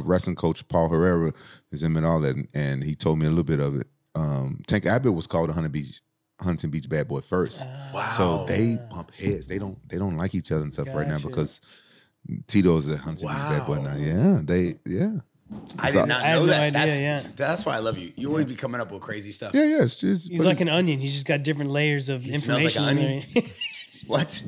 wrestling coach, Paul Herrera, is in it all that, and he told me a little bit of it. Tank Abbott was called a Huntington Beach bad boy first. Wow. So they bump heads. They don't like each other and stuff right now because Tito's a Huntington Beach bad boy now. Yeah, I did not know that. That's why I love you. You always be coming up with crazy stuff. Yeah. He's like an onion. He's just got different layers of information. Like an onion. What?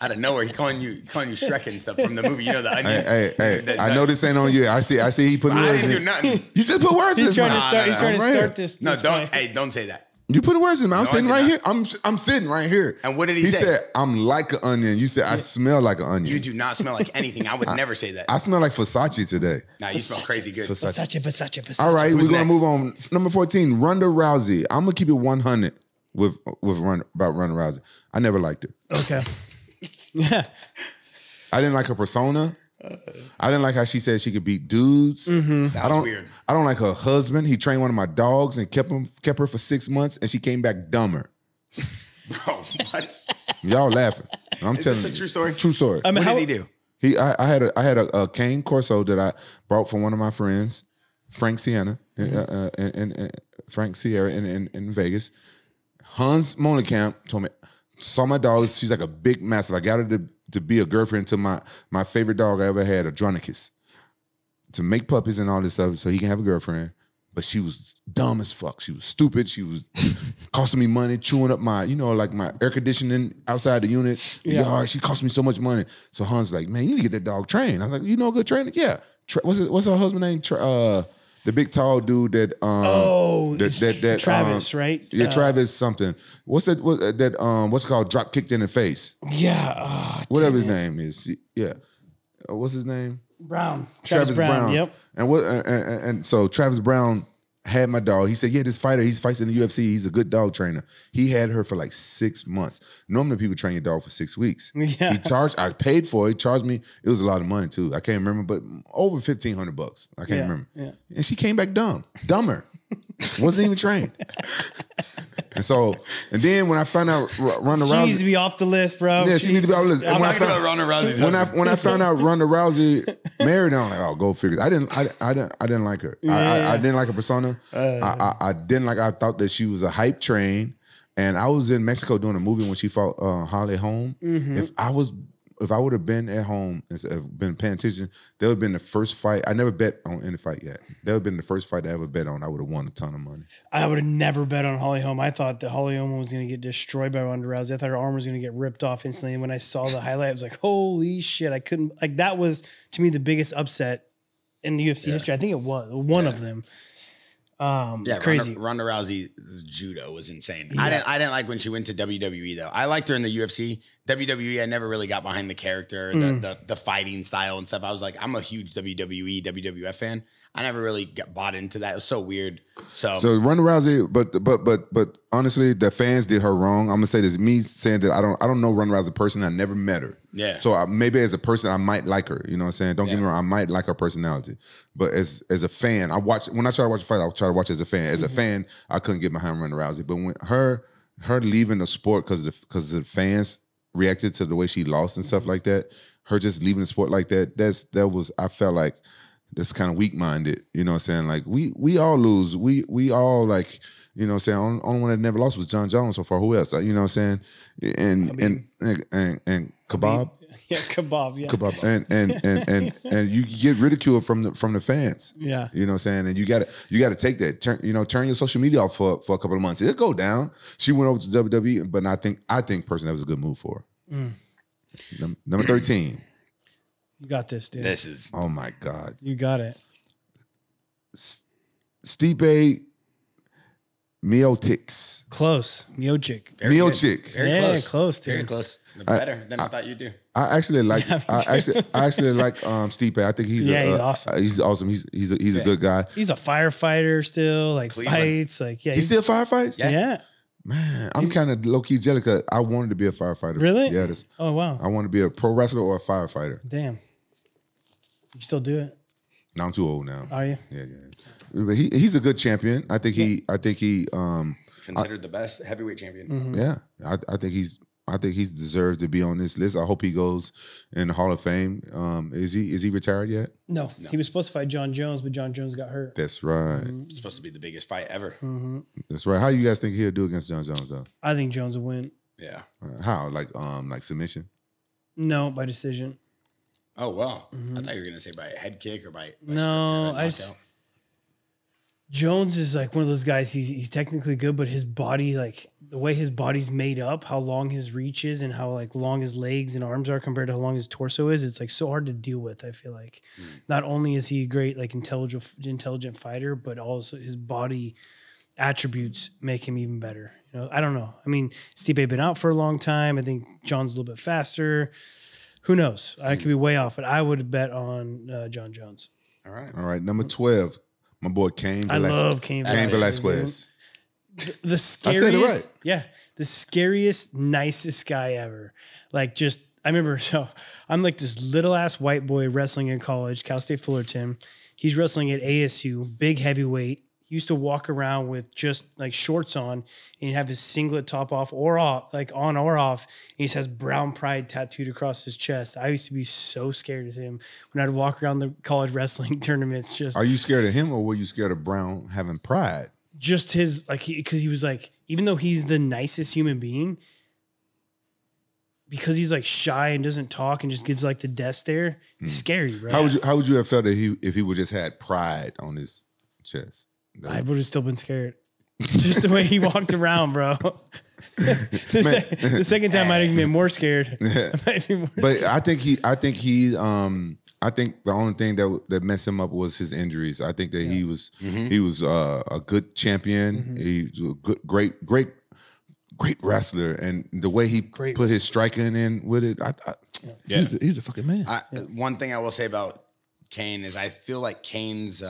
Out of nowhere, he calling you Shrek and stuff from the movie. You know the onion. Hey, I know this ain't on you. I see he put words in his mouth. You just put words in his mouth. He's trying to start this. No, don't say that. You putting words in my mouth. I'm sitting right here. I'm sitting right here. And what did he say? He said, I'm like an onion. You said, I smell like an onion. You do not smell like anything. I would never say that. I smell like Versace today. Nah, you smell crazy good. Versace. All right, we're going to move on. Number 14, Ronda Rousey. I'm going to keep it 100 about Ronda Rousey. I never liked her. Okay. Yeah. I didn't like her persona. I didn't like how she said she could beat dudes. That was weird. I don't like her husband. He trained one of my dogs and kept her for 6 months, and she came back dumber. Bro, what? Y'all laughing? I'm telling you. Is this a true story? True story. I mean, what did he do? I had a cane corso that I brought from one of my friends, Frank Sierra, in Vegas. Hans Molenkamp told me. Saw my dog. She's like a big massive. I got her to be a girlfriend to my favorite dog I ever had, Adronicus, to make puppies and all this stuff so he can have a girlfriend. But she was dumb as fuck. She was stupid. She was costing me money, chewing up my, like my air conditioning outside the unit. Yeah. Yard. She cost me so much money. So Hans was like, man, you need to get that dog trained. I was like, you know a good trainer? Yeah. What's her husband name? The big tall dude that Travis, right? Yeah, Travis something. What's that? What's it called? Drop kicked in the face. Yeah, whatever his name is. Yeah, what's his name? Brown. Travis Brown. Yep. And what? And so Travis Brown had my dog. He said, "Yeah, this fighter. He's fighting in the UFC. He's a good dog trainer." He had her for like 6 months. Normally, people train your dog for 6 weeks. Yeah. He charged. I paid for it. He charged me. It was a lot of money too. I can't remember, but over $1,500. I can't remember. Yeah. And she came back dumber. Wasn't even trained. And so, and then when I found out Ronda Rousey, she needs to be off the list, bro. Yeah, she needs to be off the list. I'm not gonna Ronda Rousey. When I found out Ronda Rousey married, I'm like, oh, go figure. I didn't like her. Yeah. I didn't like her persona. I didn't like. I thought that she was a hype train. And I was in Mexico doing a movie when she fought Holly Holm. If I would have been at home and been paying attention, that would have been the first fight. I never bet on any fight yet. That would have been the first fight I ever bet on. I would have won a ton of money. I would have never bet on Holly Holm. I thought that Holly Holm was going to get destroyed by Ronda Rousey. I thought her arm was going to get ripped off instantly. And when I saw the highlight, I was like, holy shit. I couldn't, like, that was, to me, the biggest upset in the UFC history. I think it was one of them. Crazy. Ronda Rousey's judo was insane. Yeah. I didn't like when she went to WWE though. I liked her in the UFC. WWE, I never really got behind the character, the fighting style and stuff. I was like, I'm a huge WWE, WWF fan. I never really got bought into that. It was so weird. So Ronda Rousey, but honestly, the fans did her wrong. I'm gonna say this, me saying that I don't know Ronda Rousey as a person. I never met her. Yeah. So maybe as a person, I might like her. You know what I'm saying? Don't get me wrong. I might like her personality, but as a fan, when I try to watch a fight, I try to watch as a fan. As a fan, I couldn't get behind Ronda Rousey. But when her leaving the sport because the fans reacted to the way she lost and stuff like that, her just leaving the sport like that, I felt like that's kind of weak minded. You know what I'm saying? Like we all lose. We all like. You know what I'm saying? Only one that never lost was John Jones so far. Who else? You know what I'm saying? And Khabib. Yeah, Khabib. Yeah. Khabib. And you get ridiculed from the fans. Yeah. You know what I'm saying? And you gotta take that. Turn your social media off for a couple of months. It'll go down. She went over to WWE, but I think personally that was a good move for her. Number 13. You got this, dude. This is. Oh my God. You got it. Stipe. Miocic. Close. Miocic. Miocic. Very close. Yeah, close, dude. Very close. Better than I thought you'd do. I actually like. I actually like Stipe. I think he's awesome. He's awesome. He's a good guy. He's a firefighter still. Like Cleveland. Fights. Like yeah. He still firefights. Yeah. Man, I'm kind of low key jealous. I wanted to be a firefighter. Really? Yeah. Oh wow. I want to be a pro wrestler or a firefighter. Damn. You still do it? No, I'm too old now. Are you? Yeah. But he's a good champion. I think he considered the best heavyweight champion. Yeah. I think he's deserved to be on this list. I hope he goes in the Hall of Fame. Is he retired yet? No. He was supposed to fight John Jones, but John Jones got hurt. That's right. It's supposed to be the biggest fight ever. That's right. How you guys think he'll do against John Jones though? I think Jones will win. Yeah. How? Like submission? No, by decision. Oh wow. I thought you were gonna say by a head kick or by no, I just. Jones is like one of those guys, he's technically good, but his body, like the way his body's made up, how long his reach is and how like long his legs and arms are compared to how long his torso is, it's like so hard to deal with, I feel like. Not only is he a great, like intelligent fighter, but also his body attributes make him even better. You know, I don't know. I mean, Stipe been out for a long time. I think John's a little bit faster. Who knows? I could be way off, but I would bet on John Jones. All right. All right. Number 12, my boy Cain Velasquez. I love Cain Velasquez. Cain Velasquez. The scariest. I said it right. Yeah. The scariest, nicest guy ever. Like, just, I remember, so I'm like this little ass white boy wrestling in college, Cal State Fullerton. He's wrestling at ASU, big heavyweight. He used to walk around with just like shorts on and have his singlet top off or off, like on or off. And he just has brown pride tattooed across his chest. I used to be so scared of him when I'd walk around the college wrestling tournaments. Just, are you scared of him or were you scared of Brown having pride? Just his, like, because he was like, even though he's the nicest human being, because he's like shy and doesn't talk and just gives like the death stare, it's scary, right? How would you have felt if he would just had pride on his chest? No. I would have still been scared. Just the way he walked around, bro. The second time I'd have been more scared. Yeah. But I think the only thing that messed him up was his injuries. I think that he was a good champion. Mm-hmm. He was a good, great wrestler, and the way he put his striking in with it, he's a fucking man. One thing I will say about Cain is I feel like Cain's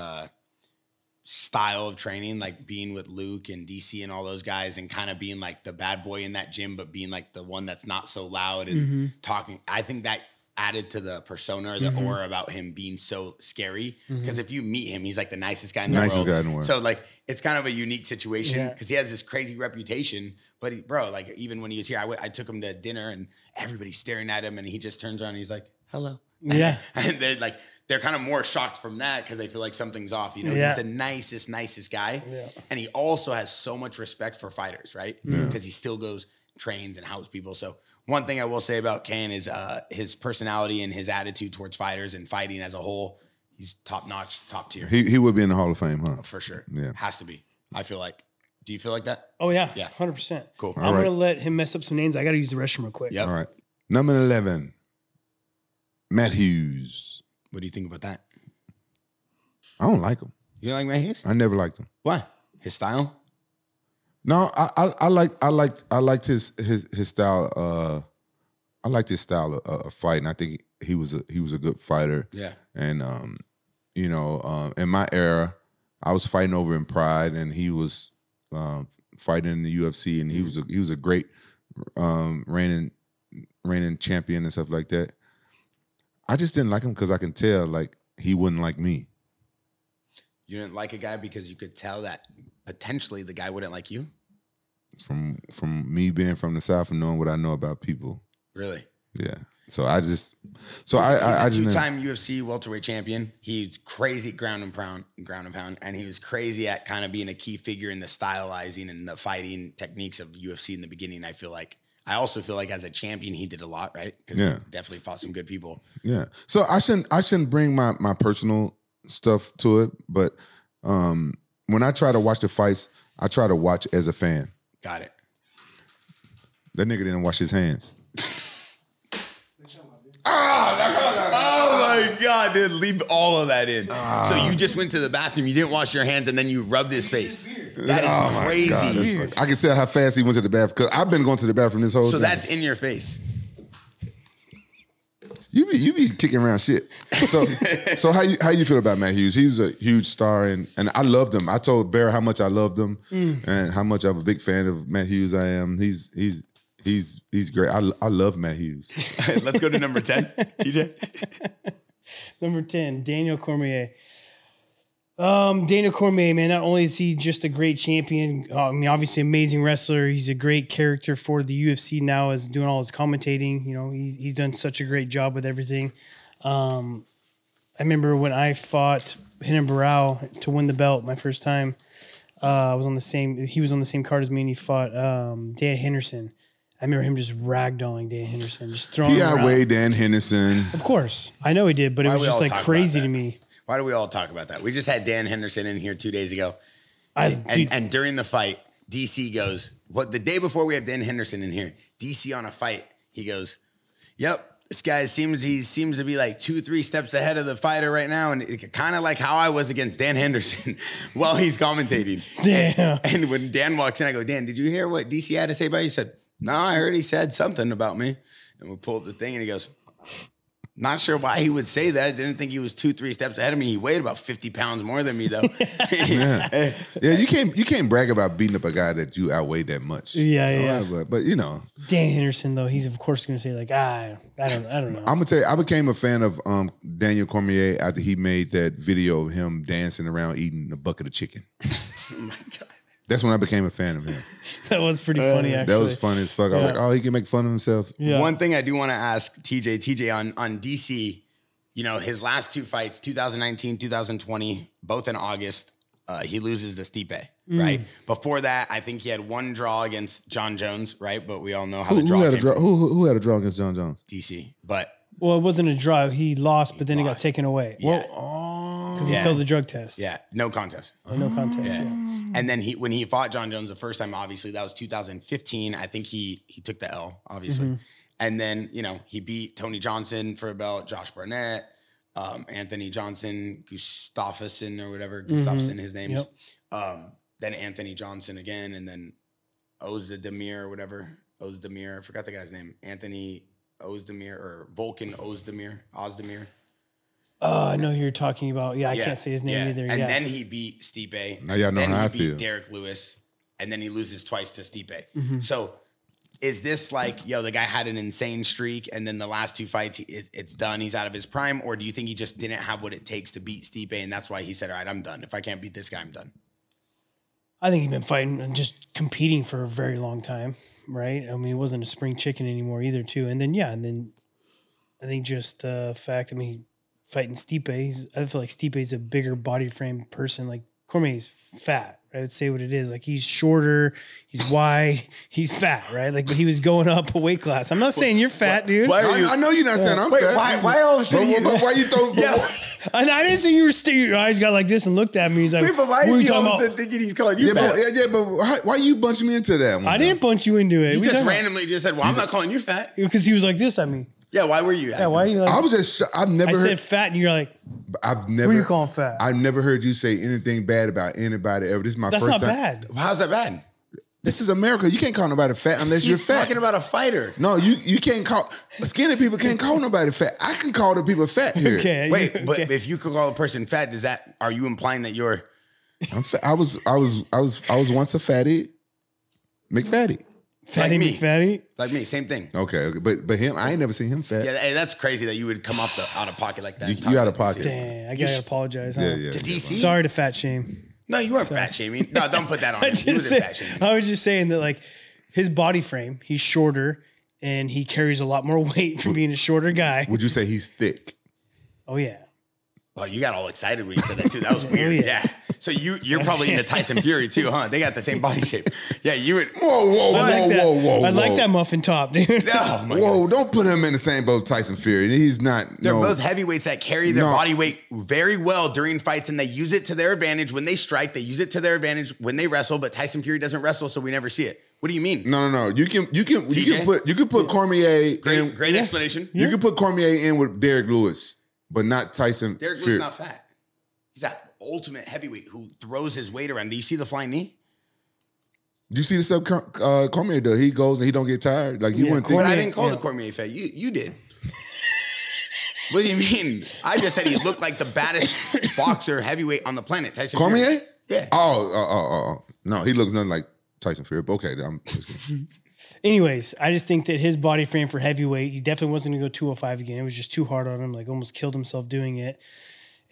style of training, like being with Luke and DC and all those guys and kind of being like the bad boy in that gym, but being like the one that's not so loud and talking, I think that added to the persona or the aura about him being so scary. Because if you meet him, he's like the nicest guy in the world. So like, it's kind of a unique situation because he has this crazy reputation, but he, bro, like even when he was here, I took him to dinner and everybody's staring at him and he just turns around and he's like, hello. Yeah. And they're like, they're kind of more shocked from that because they feel like something's off. You know, he's the nicest guy. Yeah. And he also has so much respect for fighters, right? Because he still goes, trains and house people. So one thing I will say about Cain is his personality and his attitude towards fighters and fighting as a whole, he's top-notch, top tier. He would be in the Hall of Fame, huh? Oh, for sure. Yeah. Has to be. I feel like. Do you feel like that? Oh, yeah. Yeah. 100%. Cool. All I'm going to let him mess up some names. I got to use the restroom real quick. Yep. All right. Number 11, Matt Hughes. What do you think about that? I don't like him. You don't like Matt Hughes? I never liked him. Why? His style? No, I liked his style. I liked his style of fighting. I think he was a good fighter. Yeah. And you know, in my era, I was fighting over in Pride, and he was fighting in the UFC, and he was a great reigning champion and stuff like that. I just didn't like him because I can tell like he wouldn't like me. You didn't like a guy because you could tell that potentially the guy wouldn't like you? From me being from the South and knowing what I know about people. Really? Yeah. So he's a two-time UFC welterweight champion. He's crazy ground and pound, and he was crazy at kind of being a key figure in the stylizing and the fighting techniques of UFC in the beginning. I feel like I also feel like as a champion he did a lot, right? Because he definitely fought some good people. Yeah. So I shouldn't bring my personal stuff to it, but when I try to watch the fights, I try to watch as a fan. Got it. That nigga didn't wash his hands. Oh my God, dude. Leave all of that in. So you just went to the bathroom, you didn't wash your hands, and then you rubbed his face. That is crazy. God, I can tell how fast he went to the bathroom, because I've been going to the bathroom this whole time. So that's in your face. You be kicking around shit. So how you feel about Matt Hughes? He was a huge star, and I loved him. I told Bear how much I loved him and how much I'm a big fan of Matt Hughes. I am. He's great. I love Matt Hughes. Let's go to number 10, TJ. Number 10, Daniel Cormier. Daniel Cormier, man, not only is he just a great champion, I mean, obviously amazing wrestler. He's a great character for the UFC now, as doing all his commentating. You know, he's done such a great job with everything. I remember when I fought Henan Barao to win the belt my first time, he was on the same card as me, and he fought Dan Henderson. I remember him just ragdolling Dan Henderson, just throwing him around. He outweighed Dan Henderson. Of course. I know he did, but it was just like crazy to me. Why do we all talk about that? We just had Dan Henderson in here 2 days ago. And during the fight, DC goes, the day before we have Dan Henderson in here, DC on a fight, he goes, yep, this guy seems to be like 2-3 steps ahead of the fighter right now, and kind of like how I was against Dan Henderson while he's commentating. Damn. And when Dan walks in, I go, Dan, did you hear what DC had to say about you? He said, no, I heard he said something about me. And we pulled the thing, and he goes, not sure why he would say that. I didn't think he was 2-3 steps ahead of me. He weighed about 50 pounds more than me, though. Yeah. Yeah, you can't brag about beating up a guy that you outweighed that much. Yeah, you know, yeah. But you know, Dan Henderson, though, he's of course going to say like, I don't know. I'm gonna tell you, I became a fan of Daniel Cormier after he made that video of him dancing around eating a bucket of chicken. Oh my God. That's when I became a fan of him. That was pretty funny, actually. That was funny as fuck. Yeah. I was like, oh, he can make fun of himself. Yeah. One thing I do want to ask TJ on DC, you know, his last two fights, 2019, 2020, both in August, he loses to Stipe, right? Before that, I think he had one draw against John Jones, right? But we all know how the draw came from. Who had a draw against John Jones? DC, but... Well, it wasn't a draw. He lost, but then it got taken away. Yeah. Well, because he failed the drug test. Yeah, no contest. No contest, yeah. And then when he fought John Jones the first time, obviously, that was 2015. I think he took the L, obviously. And then, you know, he beat Tony Johnson for a belt, Josh Barnett, Anthony Johnson, Gustafsson or whatever, his name. Yep. Then Anthony Johnson again, and then Oezdemir or whatever. Oezdemir, I forgot the guy's name. Anthony Ozdemir or Volkan Oezdemir. Oh, I know who you're talking about. Yeah, I can't say his name either. And then he beat Stipe. Now y'all know how I feel. Then he beat Derek Lewis, and then he loses twice to Stipe. So is this like, yo, the guy had an insane streak, and then the last two fights, it's done, he's out of his prime? Or do you think he just didn't have what it takes to beat Stipe, and that's why he said, all right, I'm done. If I can't beat this guy, I'm done. I think he's been fighting and just competing for a very long time, right? I mean, it wasn't a spring chicken anymore either, too. And then, I think just the fact, I mean, fighting Stipe, I feel like Stipe's a bigger body frame person. Like, Cormier's fat, right? I would say what it is. Like, he's shorter, he's wide, he's fat, right? Like, but he was going up a weight class. I'm not saying you're fat, dude. I know you're not saying I'm fat. Why all of a sudden? Why you throw... And I didn't think you were staring. Your eyes got like this and looked at me. He's like, but why are you thinking he's calling you fat? But why you bunching me into that one? I didn't bunch you into it. You just randomly just said, well, I'm not calling you fat. Because he was like this at me. Yeah, why were you? Yeah, why are you? Like, I was just. I've never. I said fat, and you're like. I've never. Who you calling fat? I've never heard you say anything bad about anybody ever. This is my first time. That's not bad. How's that bad? This is America. You can't call nobody fat unless you're fat. He's talking about a fighter. No, you can't call... Skinny people can't call nobody fat. I can call the people fat here. Okay. Wait, but if you can call a person fat, does that... Are you implying that you're... I'm fat. I was once a fatty. McFatty. Fatty like McFatty? Like me, same thing. Okay, but him, I ain't never seen him fat. Yeah, hey, that's crazy that you would come off out of pocket like that. You out of pocket. Damn, I gotta apologize. Yeah, to DC? Sorry to fat shame. No, you weren't fat shaming. No, don't put that on him. You were fat shaming. I was just saying that, like, his body frame, he's shorter, and he carries a lot more weight from being a shorter guy. Would you say he's thick? Oh, yeah. Oh, you got all excited when you said that, too. That was weird. Yeah. So you're probably into Tyson Fury, too, huh? They got the same body shape. Yeah, you would. Whoa, I like that muffin top, dude. Oh, my God. Don't put him in the same boat Tyson Fury. He's not. They're both heavyweights that carry their body weight very well during fights, and they use it to their advantage. When they strike, they use it to their advantage when they wrestle, but Tyson Fury doesn't wrestle, so we never see it. What do you mean? No. You can put Cormier. Great explanation. Yeah. You can put Cormier in with Derek Lewis, but not Tyson Fury. Derek Lewis is not fat. He's not. Ultimate heavyweight who throws his weight around. Do you see the flying knee? Do you see the stuff Cormier does? He goes and he don't get tired. Like you wouldn't think. But I didn't call the Cormier fat. You did. What do you mean? I just said he looked like the baddest boxer heavyweight on the planet. Tyson Cormier? Fury. Yeah. Oh. No, he looks nothing like Tyson Fury. But okay, I'm just kidding. Anyways, I just think that his body frame for heavyweight, he definitely wasn't going to go 205 again. It was just too hard on him. Like almost killed himself doing it.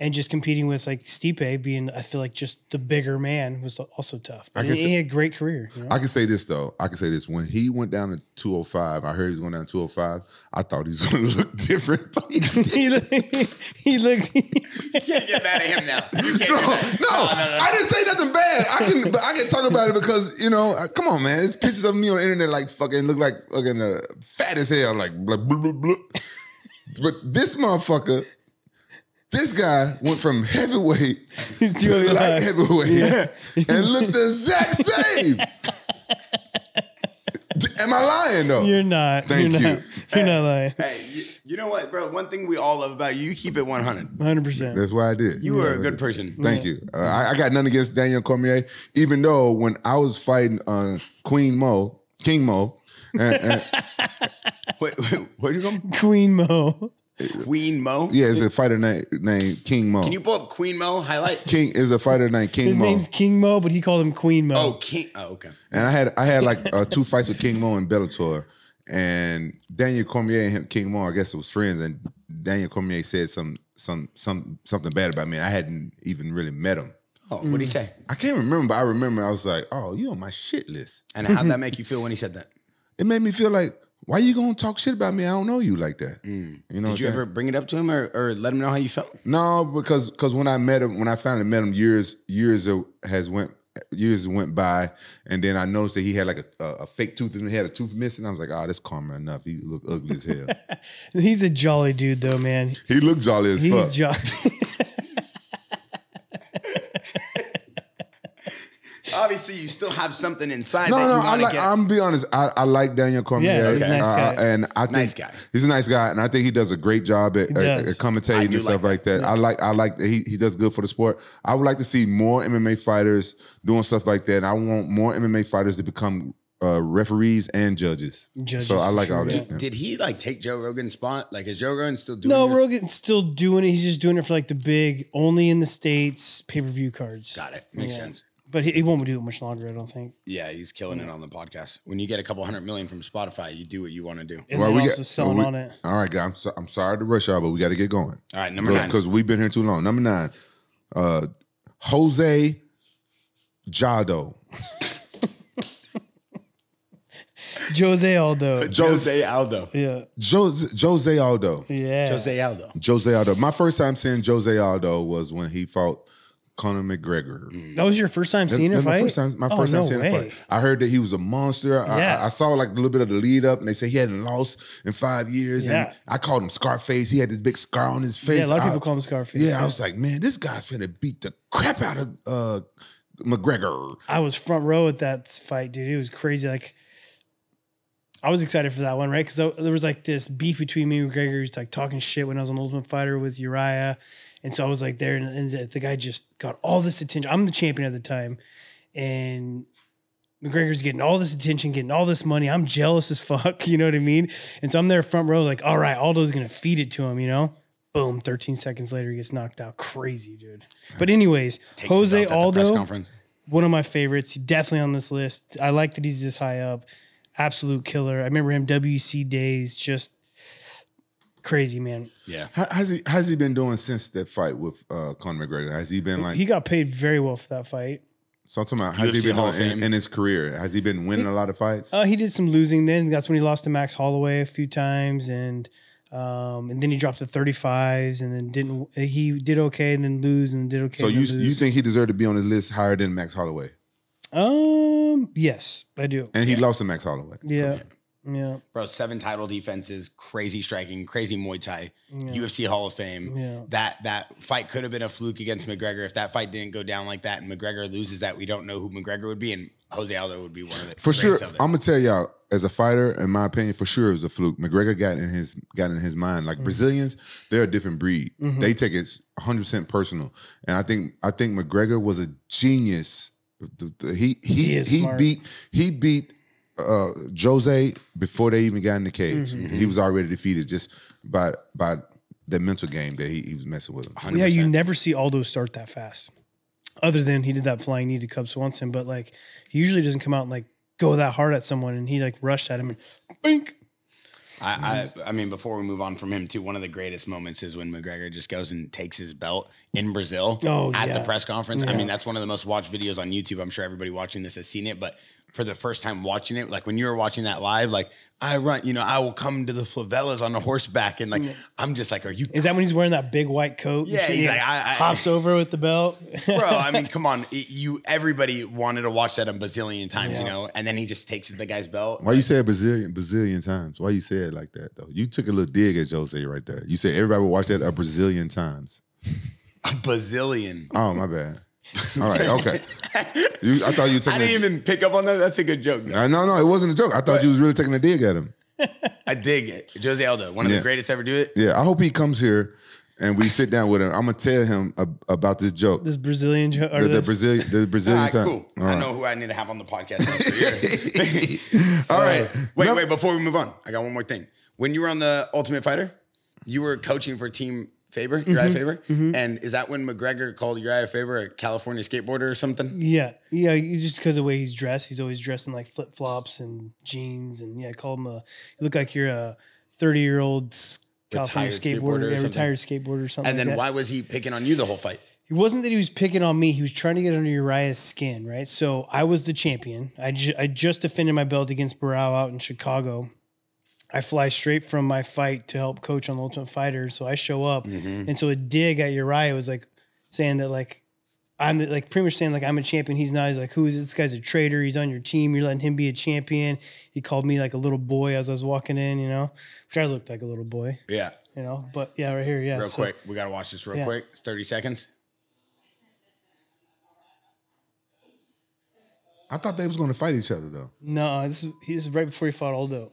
And just competing with like Stipe being, I feel like just the bigger man was also tough. But he had a great career. You know? I can say this though. When he went down to 205, I heard he was going down to 205. I thought he was going to look different. he looked. You can't get mad at him now. No. I didn't say nothing bad. I can talk about it because you know. Come on, man. There's pictures of me on the internet like fucking look like fucking fat as hell. Like blah blah blah blah. But this motherfucker. This guy went from heavyweight to light heavyweight and looked the exact same. Am I lying though? You're not. Thank you. You're not lying. Hey, you know what, bro? One thing we all love about you, you keep it 100. 100%. That's why I did. You were a good person. Thank you. I got nothing against Daniel Cormier, even though when I was fighting King Mo. What are you going? Queen Mo. Queen Mo? Yeah, it's a fighter named King Mo. Can you pull up Queen Mo highlight? King is a fighter named King Mo. His name's King Mo, but he called him Queen Mo. Oh, King. Oh, okay. And I had like two fights with King Mo and Bellator, and Daniel Cormier and him, King Mo, I guess it was friends, and Daniel Cormier said something bad about me. I hadn't even really met him. Oh, what did he say? I can't remember, but I remember I was like, oh, you on my shit list. And how'd that make you feel when he said that? It made me feel like, why you gonna talk shit about me? I don't know you like that. You know. Did you ever bring it up to him or let him know how you felt? No, because when I met him, when I finally met him, years went by, and then I noticed that he had like a fake tooth and he had a tooth missing. I was like, oh, that's karma enough. He looked ugly as hell. He's a jolly dude though, man. He looked jolly as fuck. He's jolly. Obviously, you still have something inside. I'm be honest. I like Daniel Cormier. Yeah, he's a nice guy. And I think he's a nice guy, and I think he does a great job at commentating and stuff like that. Yeah. I like that he does good for the sport. I would like to see more MMA fighters doing stuff like that. And I want more MMA fighters to become referees and judges. So I like all that. Did he like take Joe Rogan's spot? Like, is Joe Rogan still doing it? No, Rogan's still doing it. He's just doing it for like the big, only in the States pay-per-view cards. Got it. Makes sense. But he won't do it much longer, I don't think. Yeah, he's killing it on the podcast. When you get a couple $100 million from Spotify, you do what you want to do. And we're also selling on it. All right, guys. I'm sorry to rush y'all, but we got to get going. All right, number 9. Because we've been here too long. Number 9, Jose Aldo. Jose Aldo. Jose Aldo. Yeah. Jose Aldo. Yeah. Jose Aldo. Jose Aldo. My first time seeing Jose Aldo was when he fought Conor McGregor. That was your first time seeing a fight? My first time seeing a fight. I heard that he was a monster. I saw like a little bit of the lead up, and they said he hadn't lost in 5 years. Yeah. And I called him Scarface. He had this big scar on his face. Yeah, a lot of people call him Scarface. Yeah, I was like, man, this guy finna beat the crap out of McGregor. I was front row at that fight, dude. It was crazy. Like, I was excited for that one, right? Because there was like this beef between me and McGregor. He was like talking shit when I was on Ultimate Fighter with Urijah. And so I was like there, and the guy just got all this attention. I'm the champion at the time, and McGregor's getting all this attention, getting all this money. I'm jealous as fuck, you know what I mean? And so I'm there front row like, all right, Aldo's going to feed it to him, you know? Boom, 13 seconds later, he gets knocked out. Crazy, dude. But anyways, Jose Aldo, one of my favorites, definitely on this list. I like that he's this high up. Absolute killer. I remember him WC days, just crazy, man. Yeah. How's he been doing since that fight with Conor McGregor? Has he been like... He got paid very well for that fight. So I'm talking about, how's he been in his career? Has he been winning a lot of fights? He did some losing then. That's when he lost to Max Holloway a few times. And then he dropped to 35s and then didn't... He did okay and then lose and did okay. So you think he deserved to be on the list higher than Max Holloway? Yes, I do. And he lost to Max Holloway. Yeah. Okay. Yeah, bro, 7 title defenses, crazy striking, crazy Muay Thai, UFC Hall of Fame. Yeah. That fight could have been a fluke against McGregor. If that fight didn't go down like that and McGregor loses that, we don't know who McGregor would be, and Jose Aldo would be one of the for sure. I'm gonna tell y'all, as a fighter, in my opinion, for sure it was a fluke. McGregor got in his mind. Like Brazilians, they're a different breed. They take it 100% personal, and I think McGregor was a genius. He beat Jose before they even got in the cage. He was already defeated just by the mental game that he was messing with him. 100%. Yeah, you never see Aldo start that fast. Other than he did that flying knee to Cub Swanson, but like he usually doesn't come out and like go that hard at someone, and he like rushed at him and bink. I mean, before we move on from him, too, one of the greatest moments is when McGregor just goes and takes his belt in Brazil at the press conference. Yeah. I mean, that's one of the most watched videos on YouTube. I'm sure everybody watching this has seen it, but for the first time watching it, like when you were watching that live, like I will come to the favelas on a horseback, and like I'm just like, are you? Is that when he's wearing that big white coat? Yeah, he's like, hops over with the belt, bro. I mean, come on, everybody wanted to watch that a bazillion times, you know, and then he just takes the guy's belt. Why you say it bazillion times? Why you say it like that though? You took a little dig at Jose right there. You said everybody would watch that a bazillion times. A bazillion. Oh my bad. All right, okay. I thought you were taking I didn't even pick up on that. That's a good joke. No, it wasn't a joke. I thought you was really taking a dig at him. I dig it. Jose Aldo, one of the greatest ever do it. Yeah, I hope he comes here and we sit down with him. I'm going to tell him about this joke. This Brazilian joke? The Brazilian time. Cool. All right. I know who I need to have on the podcast. All right. Wait, before we move on, I got one more thing. When you were on the Ultimate Fighter, you were coaching for Team Faber, Urijah Faber. And is that when McGregor called Urijah Faber a California skateboarder or something? Yeah, just because of the way he's dressed. He's always dressed in like flip-flops and jeans. And yeah, I called him you look like you're a 30-year-old California retired skateboarder or something. And then why was he picking on you the whole fight? It wasn't that he was picking on me. He was trying to get under Urijah's skin, right? So I was the champion. I just defended my belt against Barao out in Chicago. I fly straight from my fight to help coach on the Ultimate Fighter. So I show up. And so a dig at Urijah was like saying that like, pretty much saying like, I'm a champion. He's not. He's like, who is this guy's a traitor. He's on your team. You're letting him be a champion. He called me like a little boy as I was walking in, you know, which I looked like a little boy. Yeah. You know, but yeah, right here. Yeah. Real quick. We got to watch this real quick. It's 30 seconds. I thought they was going to fight each other though. No, this is right before he fought Aldo.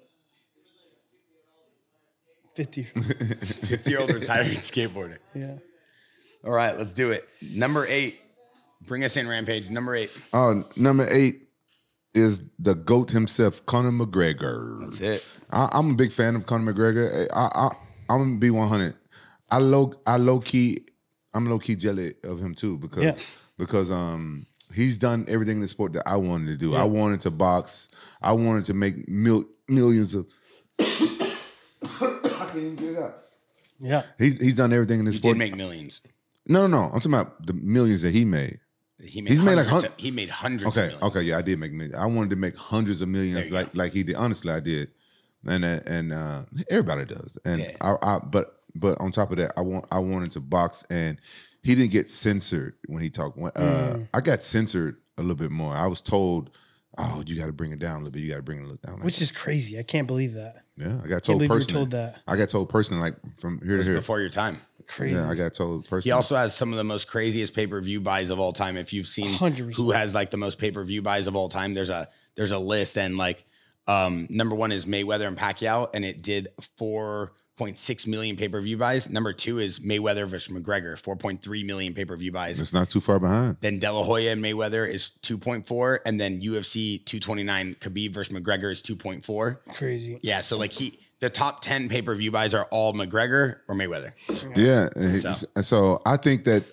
50-year-old retired skateboarder. Yeah. All right, let's do it. Number 8. Bring us in, Rampage. Number 8. Number 8 is the GOAT himself, Conor McGregor. That's it. I'm a big fan of Conor McGregor. I'm going to be 100. I'm low-key jelly of him, too, because he's done everything in the sport that I wanted to do. Yeah. I wanted to box. I wanted to make millions of... I can't even get it up. Yeah. He's done everything in this sport. He did make millions. No. I'm talking about the millions that he made. He made hundreds of millions. Okay, yeah, I did make millions. I wanted to make hundreds of millions like he did. Honestly, I did. And everybody does. And yeah. But on top of that, I wanted to box, and he didn't get censored when he talked. I got censored a little bit more. I was told, oh, you got to bring it down a little bit. You got to bring it down. Which is crazy. I can't believe that. Yeah, I got told personally. I got told personally, like from here to here. Before your time. Crazy. Yeah, I got told personally. He also has some of the most craziest pay-per-view buys of all time. If you've seen 100%. Who has like the most pay-per-view buys of all time, there's a list, and like number 1 is Mayweather and Pacquiao, and it did 4.6 million pay-per-view buys. Number 2 is Mayweather versus McGregor, 4.3 million pay-per-view buys. It's not too far behind. Then De La Hoya and Mayweather is 2.4, and then UFC 229 Khabib versus McGregor is 2.4. Crazy. Yeah, so like the top 10 pay-per-view buys are all McGregor or Mayweather. Yeah, so I think that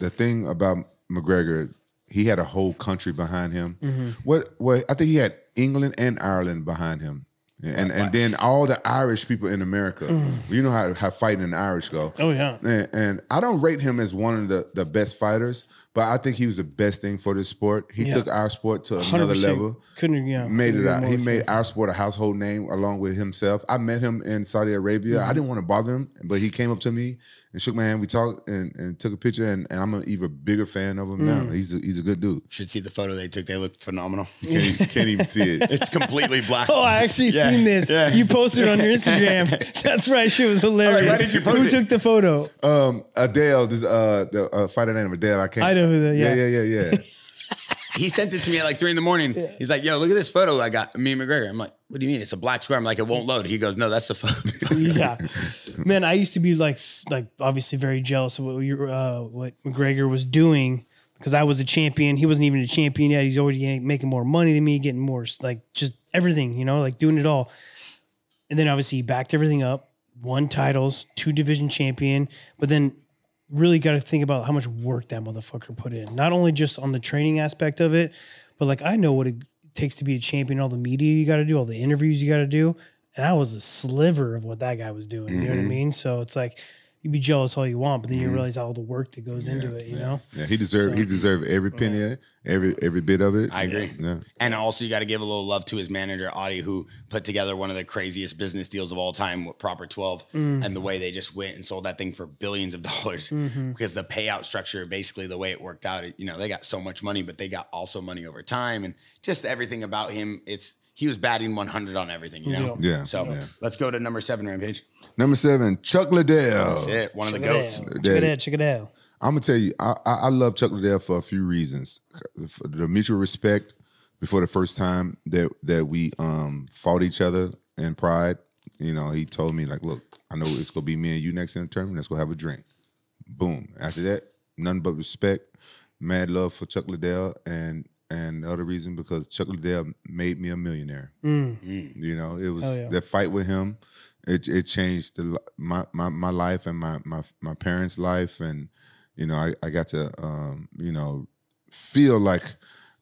the thing about McGregor, he had a whole country behind him. What I think he had England and Ireland behind him. And then all the Irish people in America, you know how fighting in the Irish go. Oh, yeah. And I don't rate him as one of the best fighters, but I think he was the best thing for this sport. He took our sport to another level. He made our sport a household name along with himself. I met him in Saudi Arabia. I didn't want to bother him, but he came up to me and shook my hand. We talked and took a picture, and I'm an even bigger fan of him now. He's a good dude. Should see the photo they took. They look phenomenal. You can't even see it. It's completely black. Oh, I actually seen this. Yeah. You posted on your Instagram. That's right. Shit was hilarious. Right, why did you post it? Who took the photo? Adele. This the fighter name Adele. I know who that. Yeah. He sent it to me at like 3 in the morning. Yeah. He's like, yo, look at this photo I got, me and McGregor. I'm like, what do you mean? It's a black square. I'm like, it won't load. He goes, no, that's the photo. Yeah. Man, I used to be like obviously very jealous of what McGregor was doing, because I was a champion. He wasn't even a champion yet. He's already making more money than me, getting more, like just everything, you know, like doing it all. And then obviously he backed everything up, won titles, 2-division champion, but then really got to think about how much work that motherfucker put in. Not only just on the training aspect of it, but like I know what it takes to be a champion, all the media you got to do, all the interviews you got to do. And I was a sliver of what that guy was doing. You know what I mean? So it's like, you be jealous all you want, but then you realize all the work that goes into it, you know? Yeah, he deserved every penny, every bit of it. I agree. Yeah. And also you got to give a little love to his manager, Adi, who put together one of the craziest business deals of all time with Proper 12 and the way they just went and sold that thing for billions of dollars because the payout structure, basically the way it worked out, you know, they got so much money, but they got also money over time and just everything about him. He was batting 100 on everything, you know? Yeah. So let's go to number 7, Rampage. Number 7, Chuck Liddell. That's it. One of the goats. Chuck Liddell. I'm gonna tell you, I love Chuck Liddell for a few reasons. For the mutual respect before the first time that we fought each other in Pride. You know, he told me like, "Look, I know it's gonna be me and you next in the tournament. Let's go have a drink." Boom. After that, nothing but respect, mad love for Chuck Liddell, and the other reason because Chuck Liddell made me a millionaire. You know, it was that fight with him. It changed my life and my parents' life, and you know I got to you know feel like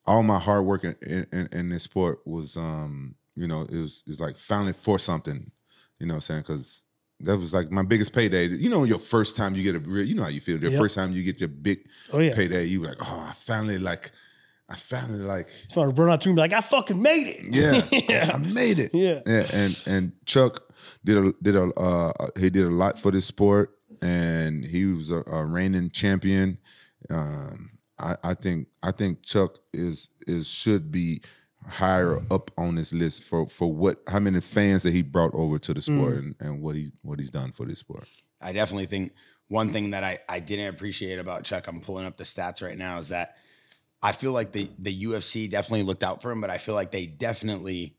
all my hard work in this sport was you know it was like finally for something, you know what I'm saying, because that was like my biggest payday. You know, your first time you get a real, you know how you feel. Your first time you get your big payday, you were like, oh, I finally it's about to run out to me like I fucking made it. Yeah, yeah. I made it. Yeah, yeah. And Chuck did a lot for this sport, and he was a reigning champion. I think Chuck should be higher up on this list for how many fans that he brought over to the sport and what he's done for this sport. I definitely think one thing that I didn't appreciate about Chuck, I'm pulling up the stats right now, is that I feel like the UFC definitely looked out for him, but I feel like they definitely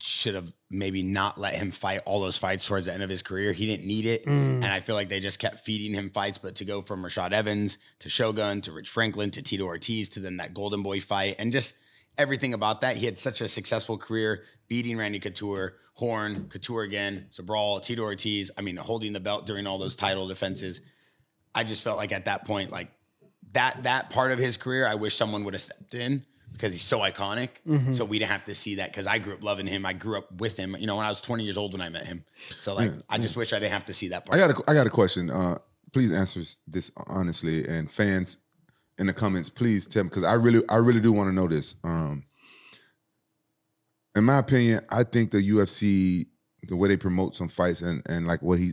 should have maybe not let him fight all those fights towards the end of his career. He didn't need it. And I feel like they just kept feeding him fights, but to go from Rashad Evans to Shogun to Rich Franklin to Tito Ortiz to then that Golden Boy fight and just everything about that. He had such a successful career beating Randy Couture, Horn, Couture again, Sobral, Tito Ortiz. I mean, holding the belt during all those title defenses. I just felt like at that point, like that part of his career, I wish someone would have stepped in, because he's so iconic. So we didn't have to see that, because I grew up loving him. I grew up with him, you know, when I was 20 years old when I met him. So, like, I just wish I didn't have to see that part. I got a question. Please answer this honestly. And fans in the comments, please tell me, because I really do want to know this. In my opinion, I think the UFC, the way they promote some fights and like what he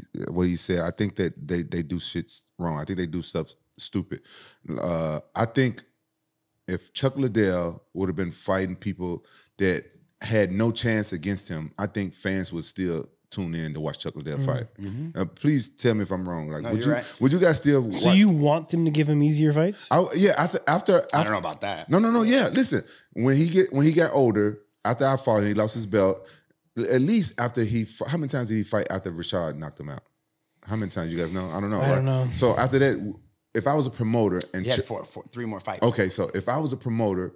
said, I think that they do shit wrong. I think they do stuff stupid. I think if Chuck Liddell would have been fighting people that had no chance against him, I think fans would still tune in to watch Chuck Liddell fight. Please tell me if I'm wrong. Like, no, would you guys still watch? So you want them to give him easier fights? After I don't know about that. No. Yeah, listen. When he got older, after I fought him, he lost his belt. At least after how many times did he fight after Rashad knocked him out? How many times? You guys know? I don't know. I don't know. So after that. If I was a promoter and he had three more fights. Okay, so if I was a promoter,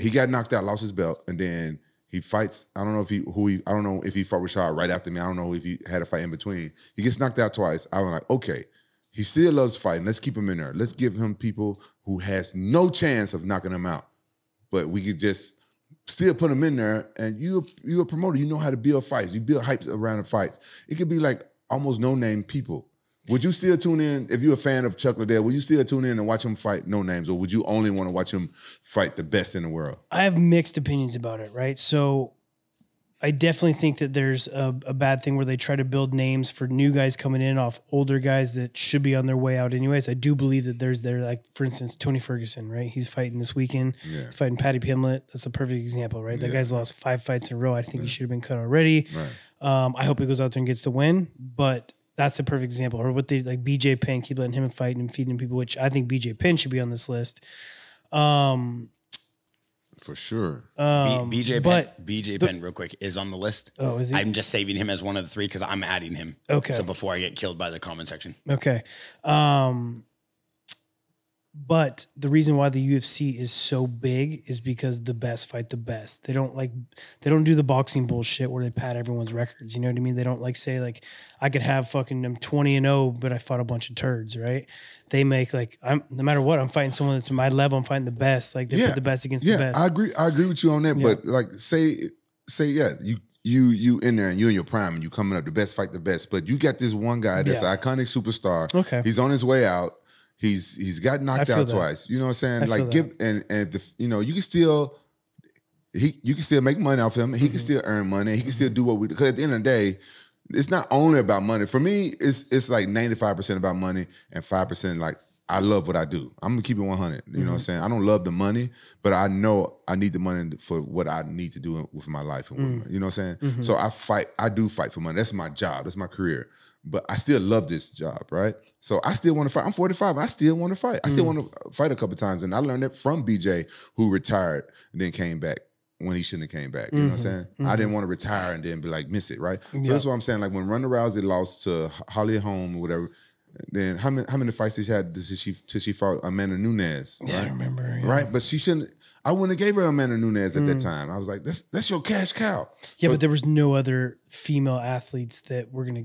he got knocked out, lost his belt, and then he fights. I don't know if he fought Rashad right after me. I don't know if he had a fight in between. He gets knocked out twice. I was like, okay, he still loves fighting. Let's keep him in there. Let's give him people who has no chance of knocking him out, but we could just still put him in there. And you're a promoter. You know how to build fights. You build hype around the fights. It could be like almost no name people. Would you still tune in, if you're a fan of Chuck Liddell, would you still tune in and watch him fight no names, or would you only want to watch him fight the best in the world? I have mixed opinions about it, right? So I definitely think that there's a bad thing where they try to build names for new guys coming in off older guys that should be on their way out anyways. I do believe that like, for instance, Tony Ferguson, right? He's fighting this weekend. Yeah. He's fighting Paddy Pimblett. That's a perfect example, right? That guy's lost 5 fights in a row. I think he should have been cut already. Right. I hope he goes out there and gets the win, but that's a perfect example. Or what they like BJ Penn, keep letting him fight and feeding people, which I think BJ Penn should be on this list. For sure. BJ Penn, real quick, is on the list. Oh, is he? I'm just saving him as one of the three because I'm adding him. Okay. So before I get killed by the comment section. Okay. But the reason why the UFC is so big is because the best fight the best. They don't do the boxing bullshit where they pad everyone's records. You know what I mean? They don't like say like, I could have fucking, I'm 20-0, but I fought a bunch of turds, right? They make like, no matter what, I'm fighting someone that's my level. I'm fighting the best. Like they put the best against the best. I agree with you on that. But like, say you in there and you're in your prime and you coming up, the best fight the best. But you got this one guy that's an iconic superstar. Okay, he's on his way out. He's got knocked out twice. You know what I'm saying? Like you can still make money off him. He can still earn money. He can still do what we do. Because at the end of the day, it's not only about money. For me, it's like 95% about money and 5% like I love what I do. I'm going to keep it 100. You know what I'm saying? I don't love the money, but I know I need the money for what I need to do with my life. And with my, you know what I'm saying? So I do fight for money. That's my job. That's my career. But I still love this job, right? So I still want to fight. I'm 45. I still want to fight. I still want to fight a couple of times. And I learned that from BJ, who retired and then came back when he shouldn't have came back. You know what I'm saying? I didn't want to retire and then be like, miss it, right? So that's what I'm saying. Like when Ronda Rousey lost to Holly Holm or whatever, then how many fights did she have till she fought Amanda Nunes? Right? Yeah, I remember. Yeah. Right? But she shouldn't. I wouldn't have gave her Amanda Nunes at that time. I was like, that's your cash cow. Yeah, but there was no other female athletes that were going to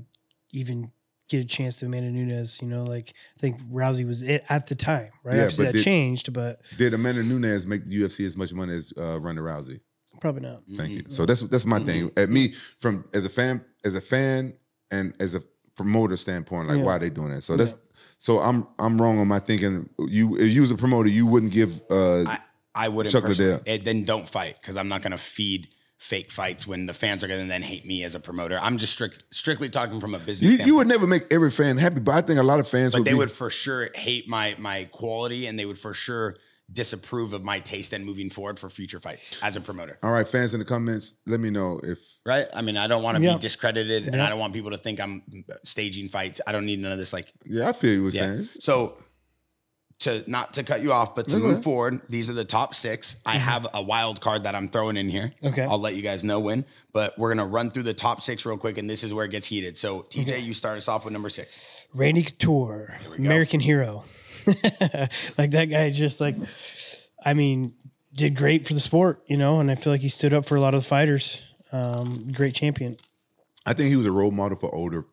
even get a chance to Amanda Nunes. You know, like I think Rousey was it at the time, right? Yeah, after that changed, but... Did Amanda Nunes make the UFC as much money as Ronda Rousey? Probably not. Thank you. So that's my thing. At me, from as a fan and as a promoter standpoint, like why are they doing that? So that's so I'm wrong on my thinking. If you was a promoter, you wouldn't give I wouldn't Chuck Liddell. Then don't fight, because I'm not gonna feed fake fights when the fans are gonna then hate me as a promoter. I'm just strictly talking from a business standpoint. You would never make every fan happy, but I think a lot of fans would for sure hate my quality, and they would for sure disapprove of my taste and moving forward for future fights as a promoter. All right, fans in the comments, let me know if... Right? I mean, I don't want to be discredited, and I don't want people to think I'm staging fights. I don't need none of this, like... Yeah, I feel you were saying. So, not to cut you off, but to move forward, these are the top six. I have a wild card that I'm throwing in here. Okay. I'll let you guys know when, but we're going to run through the top six real quick, and this is where it gets heated. So, TJ, you start us off with number six. Randy Couture, American hero. Like that guy just like, I mean, did great for the sport, you know, and I feel like he stood up for a lot of the fighters. Great champion. I think he was a role model for older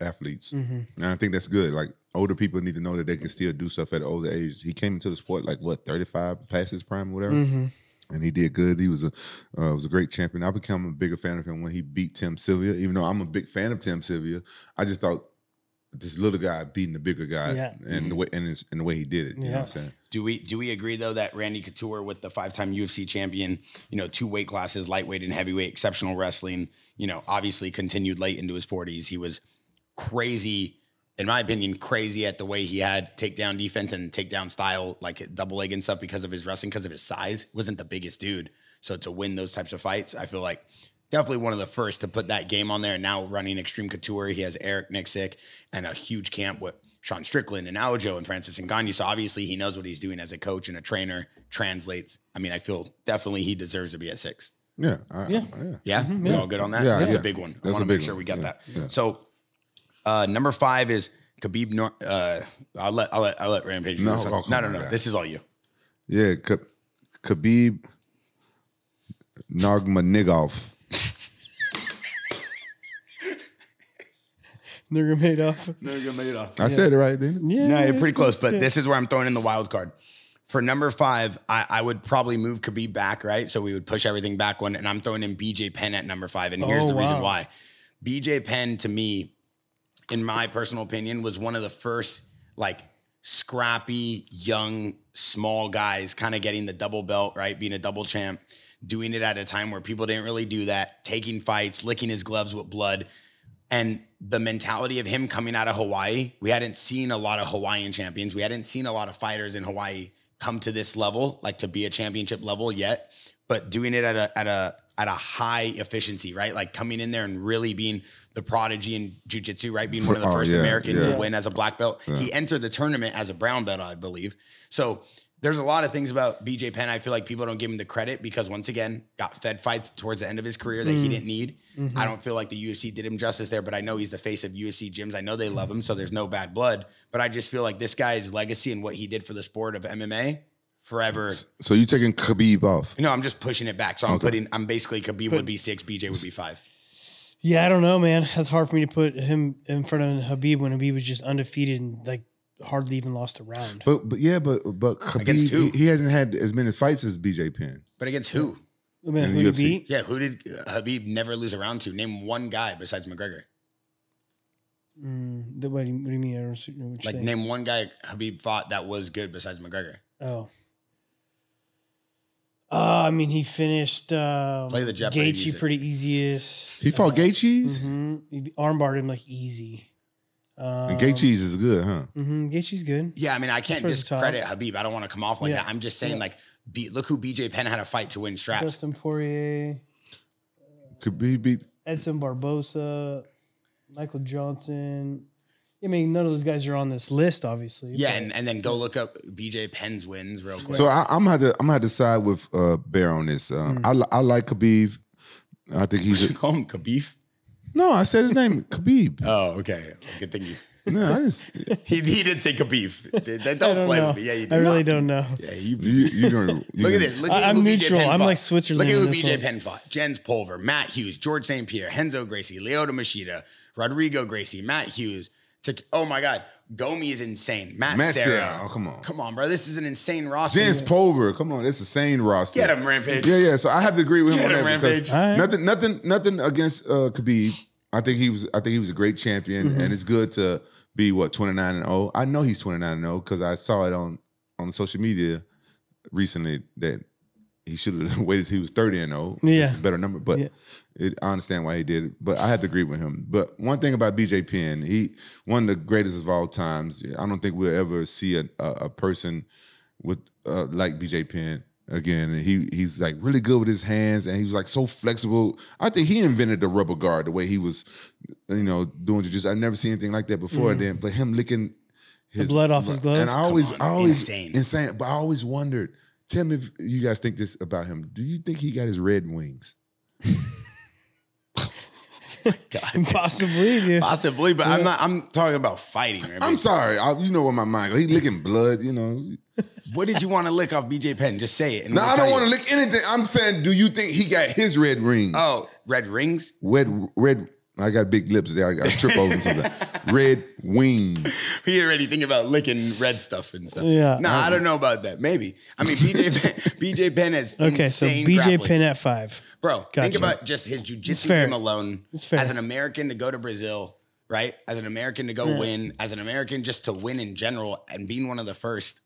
athletes. And I think that's good. Like older people need to know that they can still do stuff at an older age. He came into the sport like what, 35, past his prime or whatever. And he did good. He was a great champion. I became a bigger fan of him when he beat Tim Sylvia, even though I'm a big fan of Tim Sylvia. I just thought this little guy beating the bigger guy, and the way he did it. You know what I'm saying? Do we agree though that Randy Couture, with the 5-time UFC champion, you know, 2 weight classes, lightweight and heavyweight, exceptional wrestling, you know, obviously continued late into his 40s. He was crazy, in my opinion, crazy at the way he had takedown defense and takedown style, like double leg and stuff, because of his wrestling, because of his size. Wasn't the biggest dude, so to win those types of fights, I feel like. Definitely one of the first to put that game on there. And now running Extreme Couture, he has Eric Nixick and a huge camp with Sean Strickland and Aljo and Francis Ngannou. So obviously he knows what he's doing as a coach and a trainer, translates. I mean, I feel definitely he deserves to be at 6. Yeah. We're all good on that? Yeah, that's a big one. I want to make sure we got that. Yeah. So number 5 is Khabib I'll let Rampage. No. This is all you. Yeah, Khabib Nurmagomedov. Nurmagomedov. I said it right, didn't I? Yeah, no, you're pretty close, but this is where I'm throwing in the wild card. For number 5, I would probably move Khabib back, right? So we would push everything back one, and I'm throwing in BJ Penn at number 5, and here's the reason why. BJ Penn, to me, in my personal opinion, was one of the first, like, scrappy, young, small guys kind of getting the double belt, right? Being a double champ, doing it at a time where people didn't really do that, taking fights, licking his gloves with blood. And the mentality of him coming out of Hawaii, we hadn't seen a lot of Hawaiian champions. We hadn't seen a lot of fighters in Hawaii come to this level, like to be a championship level yet, but doing it at a high efficiency, right? Like coming in there and really being the prodigy in jiu-jitsu, right? Being one of the first Americans to win as a black belt. Yeah. He entered the tournament as a brown belt, I believe. So there's a lot of things about BJ Penn I feel like people don't give him the credit, because once again, got fed fights towards the end of his career that he didn't need. I don't feel like the UFC did him justice there, but I know he's the face of UFC gyms. I know they love him, so there's no bad blood. But I just feel like this guy's legacy and what he did for the sport of MMA forever. So you're taking Khabib off? No, I'm just pushing it back. So I'm I'm basically Khabib would be 6, BJ would be 5. Yeah, I don't know, man. That's hard for me to put him in front of Khabib when Khabib was just undefeated and like hardly even lost a round. But Khabib, he hasn't had as many fights as BJ Penn. But against who? I mean, who did he beat? Yeah, who did Khabib never lose a round to? Name one guy besides McGregor. What do you mean? I don't know what you think. Name one guy Khabib fought that was good besides McGregor. Oh. I mean, he finished Gaethje pretty easiest. He fought Gaethje? He armbarred him like easy. And Gaethje's is good, huh? Mm-hmm. Gaethje's good. Yeah, I mean, I can't discredit Khabib. I don't want to come off like that. I'm just saying, like, look who BJ Penn had a fight to win straps. Justin Poirier. Khabib beat Edson Barboza, Michael Johnson. I mean, none of those guys are on this list, obviously. Yeah, and then go look up BJ Penn's wins real quick. So I'm gonna have to side with Bear on this. I like Khabib. I think he's. You call him Khabib? No, I said his name, Khabib. Oh, okay. Good thing you. No, I just. he did say Khabib. Don't blame me. Yeah, you did. I really don't know. Yeah, you look at this. Look at I'm neutral. I'm like Switzerland. Look at who BJ Penn fought: Jens Pulver, Matt Hughes, George St. Pierre, Renzo Gracie, Lyoto Machida, Rodrigo Gracie, Matt Hughes. Oh my God, Gomi is insane. Matt Serra. Oh, come on. Come on, bro. This is an insane roster. Jens Pulver. Come on. It's a sane roster. Get him, Rampage. Yeah, yeah. So I have to agree with him. Get him, Rampage. Right. Nothing against Khabib. I think he was a great champion. Mm-hmm. And it's good to be what, 29-0. I know he's 29-0 because I saw it on social media recently that he should have waited till he was 30-0. Yeah. It's a better number. But I understand why he did it, but I had to agree with him. But one thing about BJ Penn, he one of the greatest of all times. I don't think we'll ever see a person with like BJ Penn again. And he's like really good with his hands, and he was like so flexible. I think he invented the rubber guard the way he was, you know, doing jiu-jitsu. I've never seen anything like that before. Then, but him licking the blood off his gloves, and I always insane. But I always wondered. Tell me if you guys think this about him. Do you think he got his red wings? God. Possibly, but yeah. I'm talking about fighting. Right? I'm sorry. You know what my mind goes. He licking blood, you know. What did you want to lick off BJ Penn? Just say it. No, I don't want to lick anything. I'm saying, do you think he got his red rings? Oh, red rings? Red. I got big lips there. I trip over something. Red wings. We already think about licking red stuff and stuff. Yeah. No, I don't know about that. Maybe. I mean, BJ Penn is insane. Okay, so BJ grappling. Penn at 5. Bro, think about just his jiu-jitsu game alone. As an American to go to Brazil, right? As an American to go win. As an American just to win in general and being one of the first.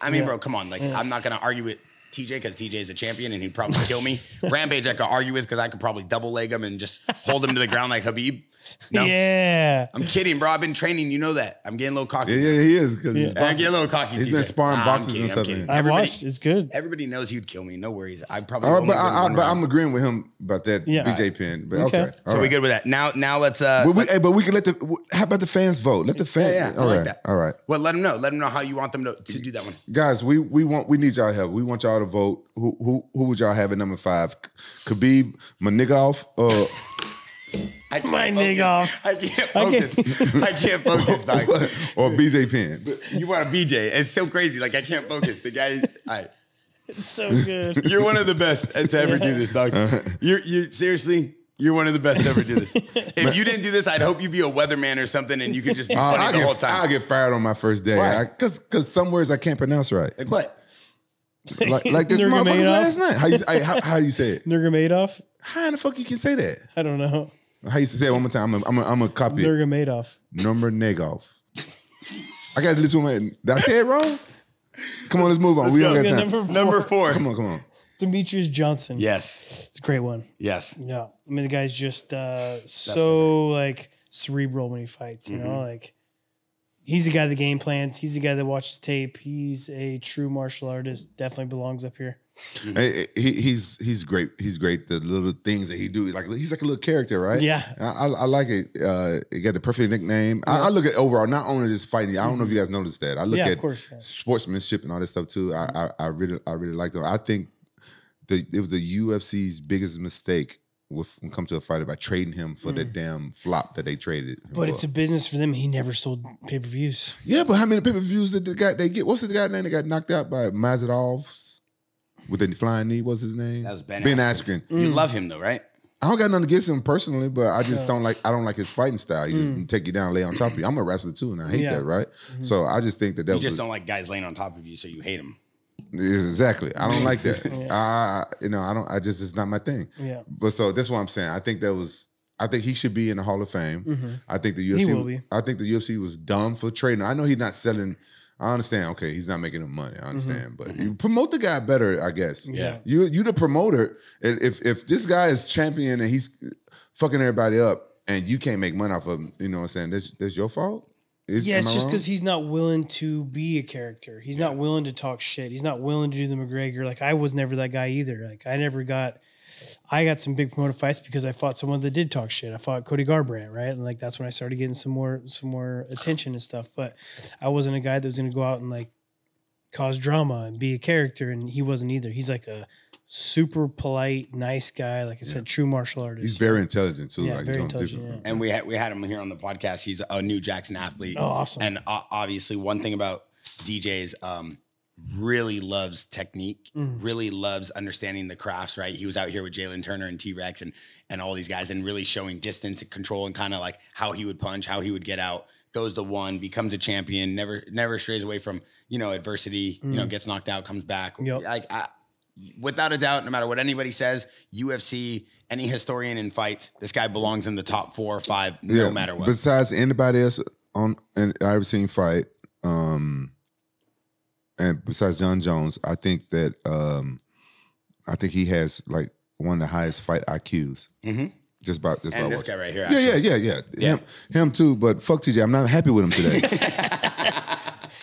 I mean, bro, come on. Like, I'm not going to argue with TJ because TJ is a champion and he'd probably kill me. Rampage I could argue with because I could probably double leg him and just hold him to the ground like Khabib. No. Yeah. I'm kidding, bro. I've been training. You know that. I'm getting a little cocky. Yeah, he is. He's I get a little cocky. He's been sparring boxes and stuff. I watched. It's good. Everybody knows he'd kill me. No worries. I probably. All right, but I'm agreeing with him about that BJ Penn. But okay. So we good with that. Now let's. But we can let the. How about the fans vote? Let the fans. Yeah, I like that. All right. Well, let them know. Let them know how you want them to do that one. Guys, we need y'all help. We want y'all to vote. Who would y'all have at number 5? Khabib, my nigga off. I can't focus. Dog. Or BJ Penn. You want a BJ. It's so crazy. Like, I can't focus. The guy is... It's so good. You're one of the best to ever do this, dog. Seriously, you're one of the best to ever do this. If you didn't do this, I'd hope you'd be a weatherman or something and you could just be funny the whole time. I'll get fired on my first day. Because some words I can't pronounce right. Like what? Like this motherfucker's last night. How you say it? Nurmagomedov? How in the fuck you can say that? I don't know. I used to say it one more time. I'm a copy. Nurmagomedov. I got to listen to my. Did I say it wrong? Come on, let's move on. We don't got time. Number 4. Come on. Demetrius Johnson. Yes. It's a great one. Yes. Yeah. I mean, the guy's just so like cerebral when he fights, you know? Like, he's the guy that game plans. He's the guy that watches tape. He's a true martial artist. Definitely belongs up here. He's great. He's great. The little things that he do, like he's like a little character, right? Yeah, I like it. He got the perfect nickname. Yeah. I look at overall, not only just fighting. I don't know if you guys noticed that. I look at sportsmanship and all this stuff too. I really like them. I think it was the UFC's biggest mistake when it comes to a fighter by trading him for that damn flop that they traded. But it's a business for them. He never sold pay-per-views. Yeah, but how many pay-per-views did they get? What's the guy's name that got knocked out by Mazadov? With the flying knee, what's his name? That was Ben Askren. You love him though, right? I don't got nothing against him personally, but I just don't like his fighting style. He just take you down, lay on top of you. I'm a wrestler too, and I hate that, right? So I just think that was... You just don't like guys laying on top of you, so you hate him. Exactly. I don't like that. It's not my thing. Yeah. But so that's what I'm saying. I think he should be in the Hall of Fame. I think the UFC he will be. I think the UFC was dumb for trading. I know he's not selling. I understand. Okay, he's not making him money. I understand, but you promote the guy better, I guess. Yeah, you the promoter. If this guy is champion and he's fucking everybody up, and you can't make money off of him, you know what I'm saying? That's your fault? Yeah, it's just because he's not willing to be a character. He's not willing to talk shit. He's not willing to do the McGregor. Like, I was never that guy either. Like, I got some big promoter fights because I fought someone that did talk shit. I fought Cody Garbrandt, right? And, like, that's when I started getting some more attention and stuff. But I wasn't a guy that was going to go out and, like, cause drama and be a character, and he wasn't either. He's, like, a super polite, nice guy. Like I said, true martial artist. He's very intelligent too. Yeah, like, very intelligent. Yeah. And we had him here on the podcast. He's a new Jaxxon athlete. Oh, awesome! And obviously, one thing about DJ's really loves technique. Really loves understanding the crafts. Right? He was out here with Jalen Turner and T-Rex and all these guys, and really showing distance and control and kind of like how he would punch, how he would get out. Goes to one, becomes a champion. Never strays away from adversity. You know, gets knocked out, comes back. Yep. Without a doubt, no matter what anybody says, UFC, any historian in fights, this guy belongs in the top 4 or 5, no matter what. Besides anybody else I've seen fight, and besides John Jones, I think that he has like one of the highest fight IQs. Just about this guy right here. Actually. Yeah. Him too. But fuck TJ, I'm not happy with him today.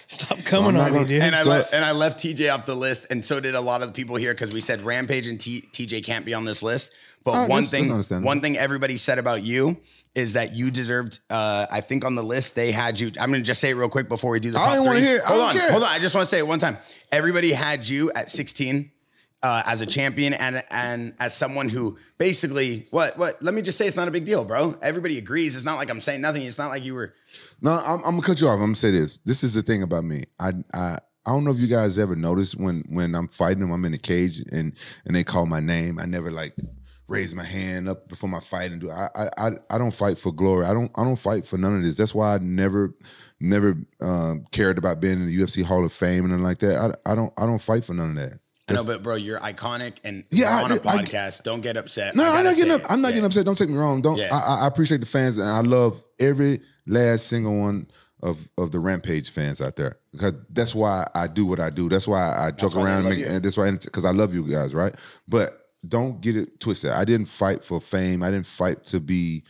Stop coming on me, dude. And I left TJ off the list, and so did a lot of the people here, because we said Rampage and TJ can't be on this list. But one thing everybody said about you is that you deserved, I think on the list, they had you. I'm going to just say it real quick before we do the top 3. I don't want to hear it. Hold on. I just want to say it one time. Everybody had you at 16 as a champion and as someone who basically, let me just say it's not a big deal, bro. Everybody agrees. It's not like I'm saying nothing. It's not like you were... No, I'm going to cut you off. I'm going to say this. This is the thing about me. I don't know if you guys ever noticed when I'm fighting them, I'm in a cage and they call my name. I never like raise my hand up before my fight and do. I don't fight for glory. I don't fight for none of this. That's why I never cared about being in the UFC Hall of Fame and nothing like that. I don't fight for none of that. That's, I know, but bro, you're iconic, and you're on a podcast. Don't get upset. No, I'm not getting upset. Don't take me wrong. I appreciate the fans, and I love every last single one of the Rampage fans out there, because that's why I do what I do. That's why I joke around, and that's why, because I love you guys, right? But don't get it twisted. I didn't fight for fame. I didn't fight to be.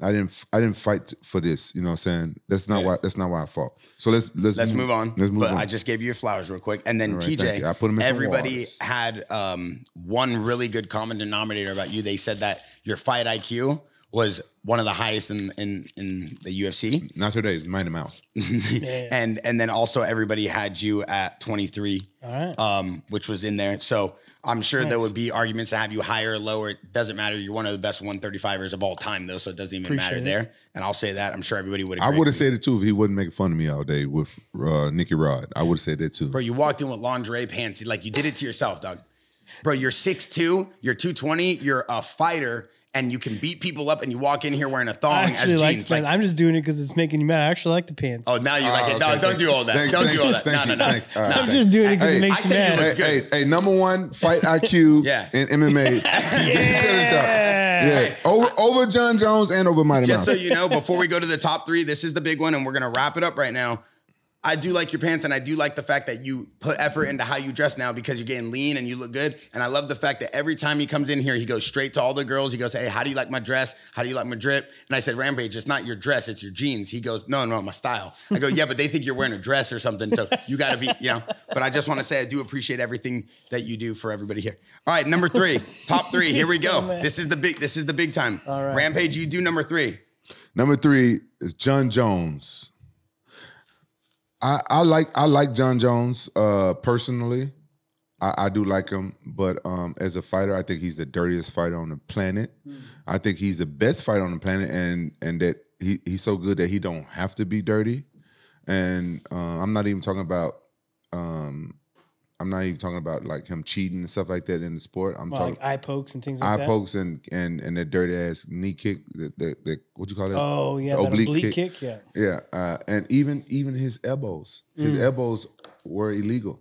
I didn't fight for this, you know what I'm saying? That's not why. That's not why I fought. So let's move on. Let's move on. I just gave you your flowers real quick, and then right, TJ, I put him in everybody had one really good common denominator about you. They said that your fight IQ was one of the highest in the UFC. Not today. It's mind and mouth. And then also everybody had you at 23, all right, which was in there. So. I'm sure there would be arguments to have you higher or lower. It doesn't matter. You're one of the best 135ers of all time, though, so it doesn't even matter there. And I'll say that. I'm sure everybody would agree. I would have said it, too, if he wasn't making fun of me all day with Nicky Rod. I would have said that, too. Bro, you walked in with lingerie pants. Like, you did it to yourself, dog. Bro, you're 6'2", you're 220, you're a fighter, and you can beat people up, and you walk in here wearing a thong as jeans. Like, I'm just doing it because it's making you mad. I actually like the pants. Oh, now you like it. No, okay. Don't do all that. Don't do all that. No. I'm just doing it because it makes you mad. Hey, #1 fight IQ in MMA. Yeah. Over John Jones and over Mighty Mouse. Just so you know, before we go to the top 3, this is the big one, and we're going to wrap it up right now. I do like your pants, and I do like the fact that you put effort into how you dress now, because you're getting lean and you look good. And I love the fact that every time he comes in here, he goes straight to all the girls. He goes, hey, how do you like my dress? How do you like my drip? And I said, Rampage, it's not your dress, it's your jeans. He goes, no, my style. I go, yeah, but they think you're wearing a dress or something. So you got to be, But I just want to say I do appreciate everything that you do for everybody here. All right, #3, top 3. Here we go. This is the big time. All right. Rampage, you do #3. #3 is John Jones. I like John Jones personally. I do like him, but as a fighter, I think he's the dirtiest fighter on the planet. I think he's the best fighter on the planet, and that he's so good that he don't have to be dirty. And I'm not even talking about like him cheating and stuff like that in the sport. I'm talking like eye pokes and things like that. Eye pokes and that dirty ass knee kick. The what you call it? Oh yeah, the oblique kick. Yeah. And even his elbows. His elbows were illegal,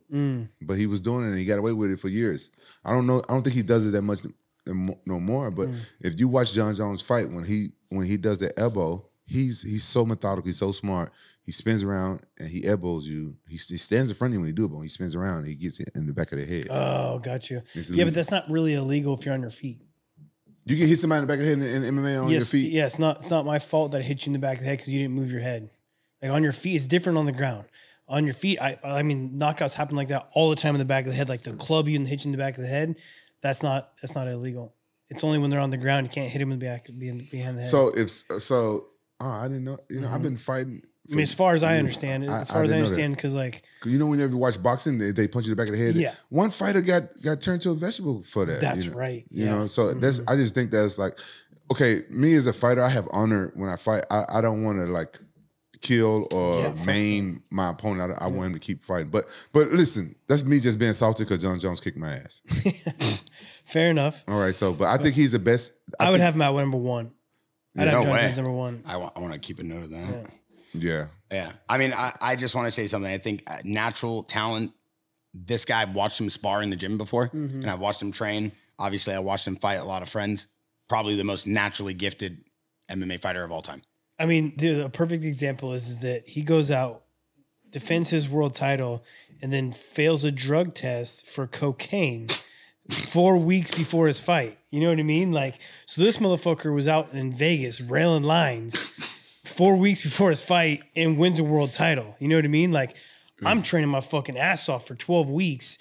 but he was doing it and he got away with it for years. I don't think he does it that much no more. But if you watch John Jones fight, when he does the elbow, he's so methodical. He's so smart. He spins around and he elbows you. He stands in front of you when he do it, but when he spins around, he gets it in the back of the head. Oh, got you. Yeah, but that's not really illegal if you're on your feet. You can hit somebody in the back of the head in MMA on your feet. Yeah, it's not my fault that I hit you in the back of the head because you didn't move your head. Like on your feet, it's different on the ground. On your feet, I mean, knockouts happen like that all the time in the back of the head. Like the club you and hit you in the back of the head, that's not illegal. It's only when they're on the ground you can't hit them in the back behind the head. I didn't know. You know, I've been fighting. I mean, as far as I understand it, because like you know, whenever you watch boxing, they punch you in the back of the head. Yeah. One fighter got turned to a vegetable for that. That's right. You know, so that's I just think that's like, okay, me as a fighter, I have honor when I fight. I don't want to like kill or maim my opponent. I want him to keep fighting. But listen, that's me just being salty because John Jones kicked my ass. Fair enough. All right, so but I think he's the best. I would have him at number one. I'd have John Jones number one. I want to keep a note of that. Yeah. Yeah. Yeah. I mean, I just want to say something. I think natural talent, this guy, I've watched him spar in the gym before, and I've watched him train. Obviously, I watched him fight a lot of friends. Probably the most naturally gifted MMA fighter of all time. I mean, dude, a perfect example is that he goes out, defends his world title, and then fails a drug test for cocaine 4 weeks before his fight. You know what I mean? Like, so this motherfucker was out in Vegas railing lines 4 weeks before his fight and wins a world title. You know what I mean? Like, I'm training my fucking ass off for 12 weeks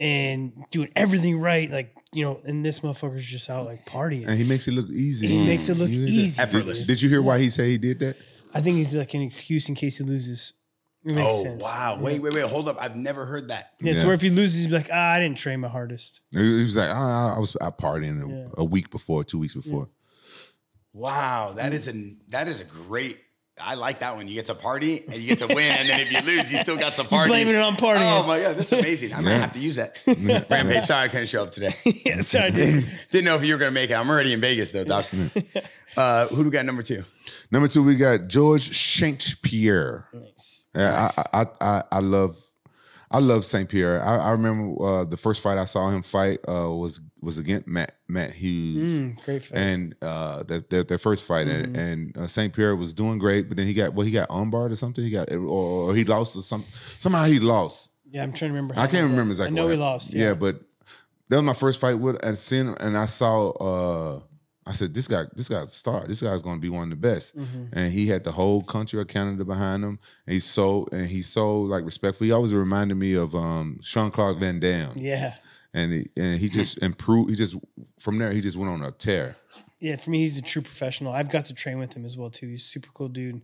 and doing everything right. Like, you know, and this motherfucker's just out like partying. And he makes it look easy. He makes it look easy. Effortless. Did you hear why he said he did that? I think it's like an excuse in case he loses. It makes sense. Wow. Yeah. Wait. Hold up. I've never heard that. Yeah, it's where if he loses, he'd be like, I didn't train my hardest. He was like, I partied a week before, 2 weeks before. Yeah. Wow, that is a great. I like that one. You get to party and you get to win, and then if you lose, you still got to party. Blaming it on partying. Oh my god, that's amazing. I'm gonna have to use that. Rampage. Sorry, I couldn't show up today. Yeah, sorry, dude. Didn't know if you were gonna make it. I'm already in Vegas though, Doc. Who do we got number two? Number two, we got George St. Pierre. Nice. Yeah, I love St. Pierre. I remember the first fight I saw him fight was against Matt Hughes. Great fight. And their first fight, and St. Pierre was doing great, but then he got unbarred or something. Or he lost or something. Somehow he lost. Yeah, I'm trying to remember. I can't remember exactly. I know he lost. Yeah, but that was my first fight with and I saw. I said, this guy's a star. This guy's going to be one of the best. And he had the whole country of Canada behind him. And he's so like respectful. He always reminded me of Jean-Claude Van Damme. Yeah. And he just improved. He just from there he just went on a tear. Yeah, for me he's a true professional. I've got to train with him as well too. He's a super cool dude.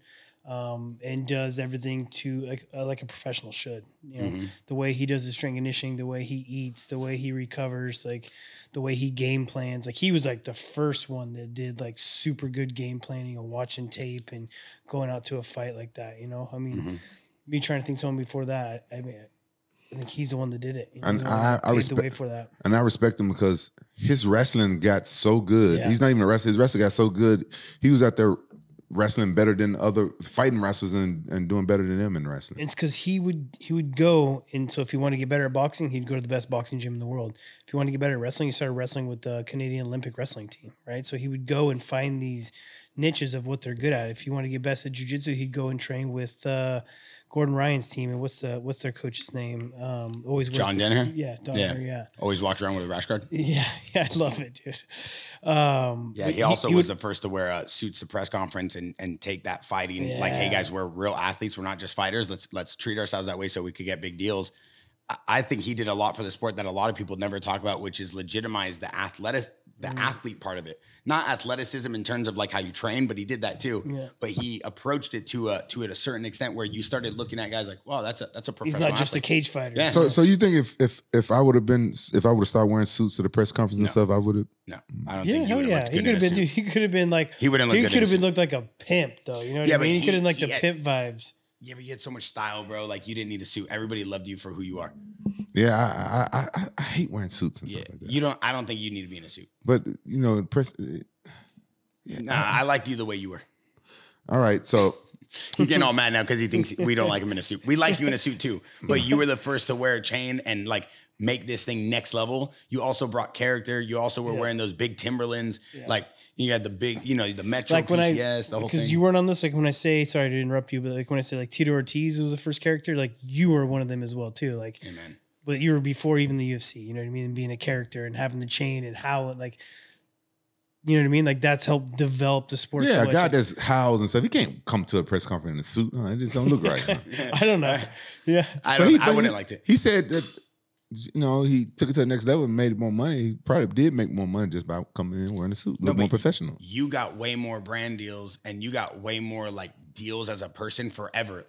And does everything to like a professional should. You know, the way he does his strength conditioning, the way he eats, the way he recovers, like the way he game plans. Like he was like the first one that did like super good game planning and watching tape and going out to a fight like that. You know, I mean, me trying to think someone before that. I mean, I think he's the one that did it. You know, and I respect the way for that. And I respect him because his wrestling got so good. Yeah. He's not even a wrestler. His wrestling got so good. He was out there wrestling better than other fighting wrestlers and doing better than them in wrestling. It's because he would go, and so if you want to get better at boxing, he'd go to the best boxing gym in the world. If you want to get better at wrestling, he started wrestling with the Canadian Olympic wrestling team, right? So he would go and find these niches of what they're good at. If you want to get best at jiu-jitsu, he'd go and train with Gordon Ryan's team, and what's their coach's name? Always John Denner. Yeah, Denner. Yeah. Always walked around with a rash guard. Yeah, I love it, dude. Yeah, he also was the first to wear suits to press conference and take that fighting like, hey guys, we're real athletes. We're not just fighters. Let's treat ourselves that way so we could get big deals. I think he did a lot for the sport that a lot of people never talk about, which is legitimize the athlete part of it. Not athleticism in terms of like how you train, but he did that too. Yeah. But he approached it to a certain extent where you started looking at guys like, wow, that's a professional. He's not just athlete. A cage fighter. Yeah. So you think if I would have been started wearing suits to the press conference and stuff, I would have. No, I don't think. He could have been. Dude, he could have been like. He wouldn't look. He could have looked like a pimp though. You know what I mean? He could have like the pimp vibes. Yeah, but you had so much style, bro. Like, you didn't need a suit. Everybody loved you for who you are. Yeah, I hate wearing suits and stuff like that. I don't think you need to be in a suit. But, you know, I liked you the way you were. All right, so. He's getting all mad now because he thinks we don't like him in a suit. We like you in a suit, too. But you were the first to wear a chain and, like, make this thing next level. You also brought character. You also were wearing those big Timberlands. Yeah. Like, you had the big, you know, the Metro, like when PCS, the whole thing. Because you weren't on this. Like, when I say, sorry to interrupt you, but, like, when I say, like, Tito Ortiz was the first character, like, you were one of them as well, too. Like, amen. But you were before even the UFC, you know what I mean? And being a character and having the chain and how, like, You know what I mean? Like, that's helped develop the sport. Yeah, a guy that's housed and stuff. He can't come to a press conference in a suit. It just don't look right. I don't know. Yeah. I wouldn't have liked it. He said that, you know, he took it to the next level and made more money. He probably did make more money just by coming in wearing a suit. Look more professional. You got way more brand deals and you got way more, like, deals as a person forever.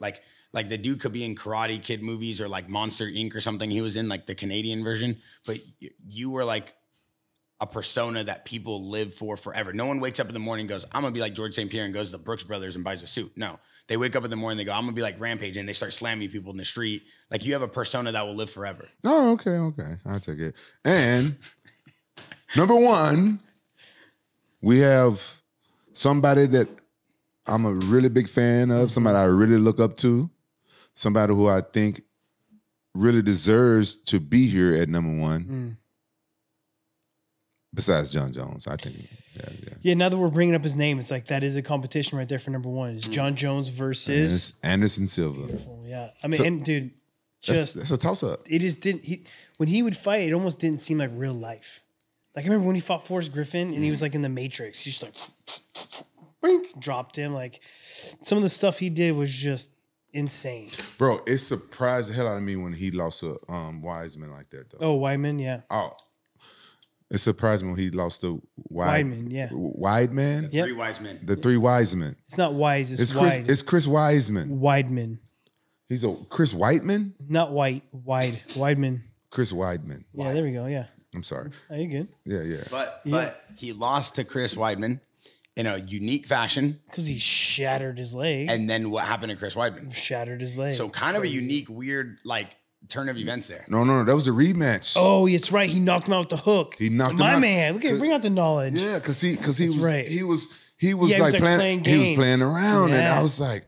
Like the dude could be in Karate Kid movies or, like, Monster Inc. or something. He was in, like, the Canadian version. But you were, like, a persona that people live for forever. No one wakes up in the morning and goes, I'm going to be like George St. Pierre and goes to the Brooks Brothers and buys a suit. No. They wake up in the morning, they go, I'm going to be like Rampage, and they start slamming people in the street. Like, you have a persona that will live forever. Oh, okay, okay. I'll take it. And number one, we have somebody that I'm a really big fan of, somebody I really look up to, somebody who I think really deserves to be here at number one. Mm. Besides John Jones, I think. Yeah, now that we're bringing up his name, it's like that is a competition right there for number one. It's John Jones versus Anderson Silva. Beautiful, yeah. I mean, so, and dude, just that's a toss-up. It just didn't. When he would fight, it almost didn't seem like real life. Like, I remember when he fought Forrest Griffin, and he was like in the Matrix. He just like dropped him. Like, some of the stuff he did was just insane. Bro, it surprised the hell out of me when he lost to Wiseman like that, though. Oh, Weidman, yeah. Oh. It's surprising when he lost to Weidman. Yeah. Weidman? Yep. The three wise men. It's not wise, it's wide. It's Chris Weidman. Weidman. He's a Chris Weidman? Not white. Wide. Weidman. Chris Weidman. Yeah, there we go. Yeah. I'm sorry. Are you good? Yeah. But he lost to Chris Weidman in a unique fashion. Because he shattered his leg. And then what happened to Chris Weidman? Shattered his leg. So kind of a unique, weird, like, turn of events there. No. That was a rematch. Oh, it's right. He knocked him out with the hook. He knocked him out. My man. Look at him. Bring out the knowledge. Yeah, because he was playing around. Yeah. And I was like,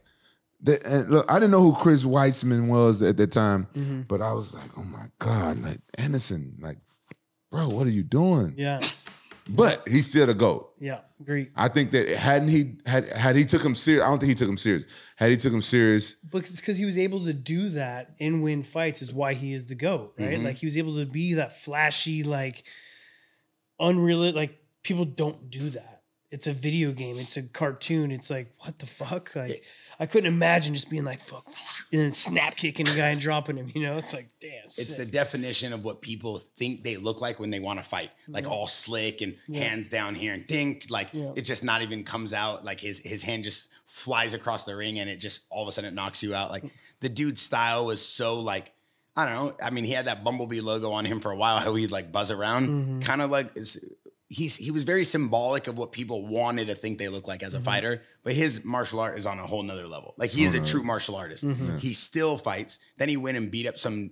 look, I didn't know who Chris Weidman was at that time, but I was like, oh my God, like Anderson, like, bro, what are you doing? Yeah. But he's still the GOAT. Yeah, agreed. I think that had he took him serious, I don't think he took him serious. Had he took him serious. But it's because he was able to do that and win fights is why he is the GOAT, right? Like, he was able to be that flashy, like, unreal, like, people don't do that. It's a video game. It's a cartoon. It's like, what the fuck? Like, I couldn't imagine just being like, fuck, and then snap kicking a guy and dropping him, you know? It's like, damn. It's the definition of what people think they look like when they want to fight. Like, all slick and hands down here and think. Like, it just not even comes out. Like, his hand just flies across the ring and it just, all of a sudden, it knocks you out. Like, the dude's style was so, like, I don't know. I mean, he had that Bumblebee logo on him for a while, how he'd, like, buzz around. Kind of like... He was very symbolic of what people wanted to think they look like as a fighter, but his martial art is on a whole nother level. Like, he is a true martial artist. He still fights. Then he went and beat up some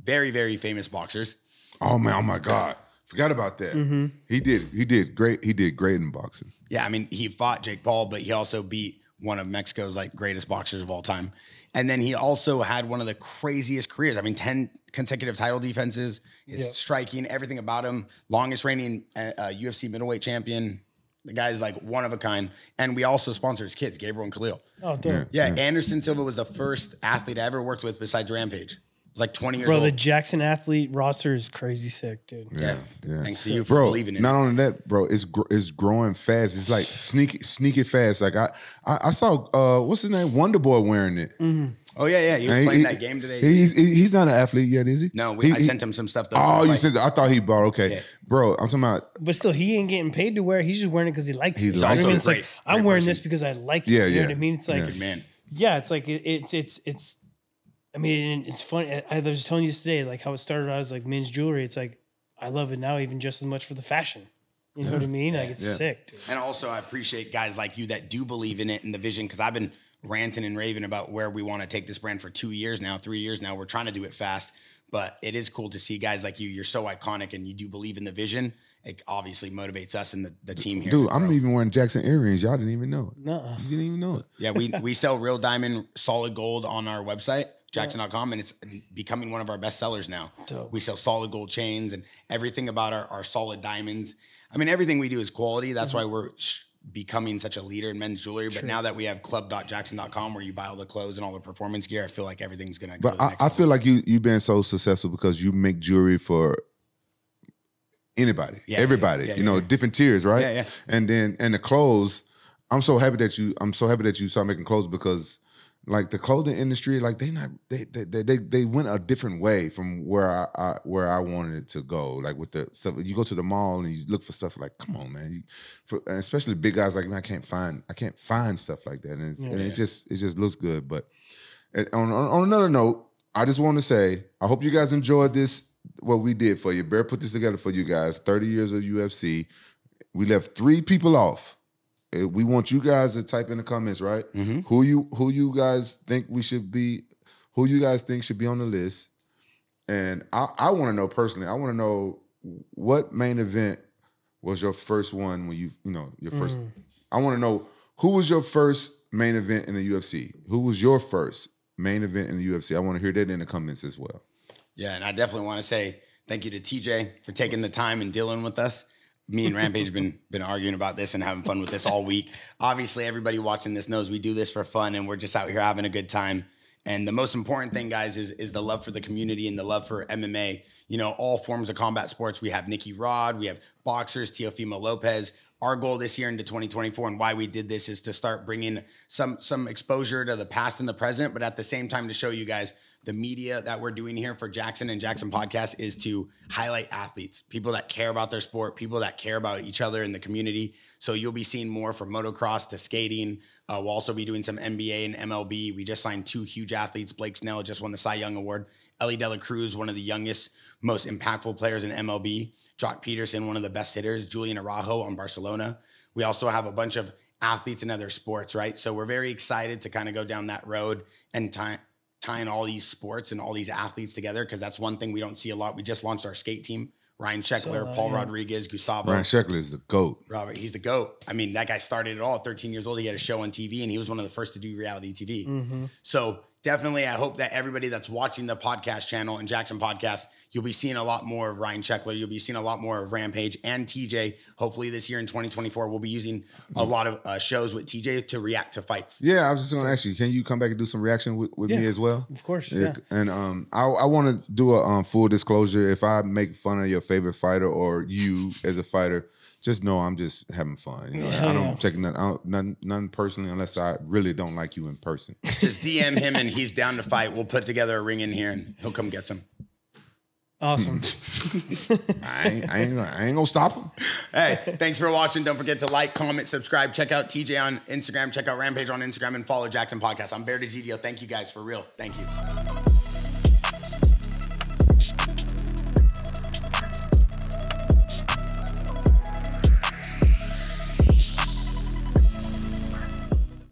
very, very famous boxers. Oh man! Oh my God! Forgot about that. He did great. He did great in boxing. Yeah, I mean, he fought Jake Paul, but he also beat one of Mexico's like greatest boxers of all time. And then he also had one of the craziest careers. I mean, 10 consecutive title defenses, his striking, everything about him. Longest reigning UFC middleweight champion. The guy's like one of a kind. And we also sponsor his kids, Gabriel and Khalil. Oh, damn. Yeah, Anderson Silva was the first athlete I ever worked with besides Rampage. It was like 20 years old. Bro, the Jaxxon athlete roster is crazy sick, dude. Yeah. Thanks to you for believing in it. Not only that, bro, it's growing fast. It's like sneaky fast. Like I saw, what's his name? Wonder Boy wearing it. Oh, yeah. He was playing that game today. He's not an athlete yet, is he? No, I sent him some stuff. Though, oh, you said that. I thought he bought. Okay. Yeah. Bro, I'm talking about. But still, he ain't getting paid to wear it. He's just wearing it because he likes it. It's like, I'm wearing this because I like it. You know what I mean? It's like, man. Yeah, it's like, it's I mean, it's funny. I was telling you this today, like how it started out as like men's jewelry. It's like, I love it now even just as much for the fashion. You know what I mean? Like, it's sick, dude. And also, I appreciate guys like you that do believe in it and the vision, because I've been ranting and raving about where we want to take this brand for 2 years now, 3 years now. We're trying to do it fast, but it is cool to see guys like you. You're so iconic and you do believe in the vision. It obviously motivates us and the team here. Dude, I'm even wearing Jaxxon earrings. Y'all didn't even know it. No. You didn't even know it. Yeah, we sell real diamond solid gold on our website, Jaxxon.com, and it's becoming one of our best sellers now. Dope. We sell solid gold chains and everything about our solid diamonds. I mean, everything we do is quality. That's why we're becoming such a leader in men's jewelry. But now that we have club.jaxxon.com where you buy all the clothes and all the performance gear, I feel like everything's going to go to the next level. I feel like you've been so successful because you make jewelry for anybody, everybody, you know, different tiers, right? Yeah, yeah. And then, and the clothes, I'm so happy that you started making clothes, because like the clothing industry, like they went a different way from where I wanted it to go. Like with the stuff, you go to the mall and you look for stuff. Like, come on, man! And especially big guys like me, I can't find stuff like that, and it just looks good. But on another note, I just want to say, I hope you guys enjoyed this. What we did for you, Bear put this together for you guys. 30 years of UFC. We left 3 people off. We want you guys to type in the comments, right? Mm-hmm. Who you guys think we should be? Who you guys think should be on the list? And I want to know personally. I want to know what main event was your first one when your first. I want to know who was your first main event in the UFC. Who was your first main event in the UFC? I want to hear that in the comments as well. Yeah, and I definitely want to say thank you to TJ for taking the time and dealing with us. Me and Rampage have been arguing about this and having fun with this all week. Obviously, everybody watching this knows we do this for fun, and we're just out here having a good time. And the most important thing, guys, is the love for the community and the love for MMA. You know, all forms of combat sports. We have Nikki Rod, we have boxers, Teofimo Lopez. Our goal this year into 2024, and why we did this, is to start bringing some exposure to the past and the present, but at the same time to show you guys the media that we're doing here for Jaxxon and Jaxxon Podcast is to highlight athletes, people that care about their sport, people that care about each other in the community. So you'll be seeing more from motocross to skating. We'll also be doing some NBA and MLB. We just signed 2 huge athletes. Blake Snell just won the Cy Young Award. Ellie De La Cruz, one of the youngest, most impactful players in MLB. Jock Peterson, one of the best hitters. Julian Araujo on Barcelona. We also have a bunch of athletes in other sports, right? So we're very excited to kind of go down that road and tying all these sports and all these athletes together, because that's one thing we don't see a lot. We just launched our skate team. Ryan Sheckler, Paul Rodriguez, Gustavo. Ryan Sheckler is the GOAT. Robert, he's the GOAT. I mean, that guy started it all at 13 years old. He had a show on TV, and he was one of the first to do reality TV. Mm-hmm. So definitely, I hope that everybody that's watching the podcast channel and Jaxxon Podcast, you'll be seeing a lot more of Ryan Sheckler. You'll be seeing a lot more of Rampage and TJ. Hopefully this year in 2024, we'll be using a lot of shows with TJ to react to fights. Yeah, I was just going to ask you, can you come back and do some reaction with me as well? Of course, yeah. And I want to do a full disclosure. If I make fun of your favorite fighter or you as a fighter, just know I'm just having fun. You know, I don't take none personally, unless I really don't like you in person. Just DM him and he's down to fight. We'll put together a ring in here and he'll come get some. Awesome. I ain't gonna stop him. Hey, thanks for watching. Don't forget to like, comment, subscribe. Check out TJ on Instagram. Check out Rampage on Instagram, and follow Jaxxon Podcast. I'm Bear DeGidio. Thank you guys for real. Thank you.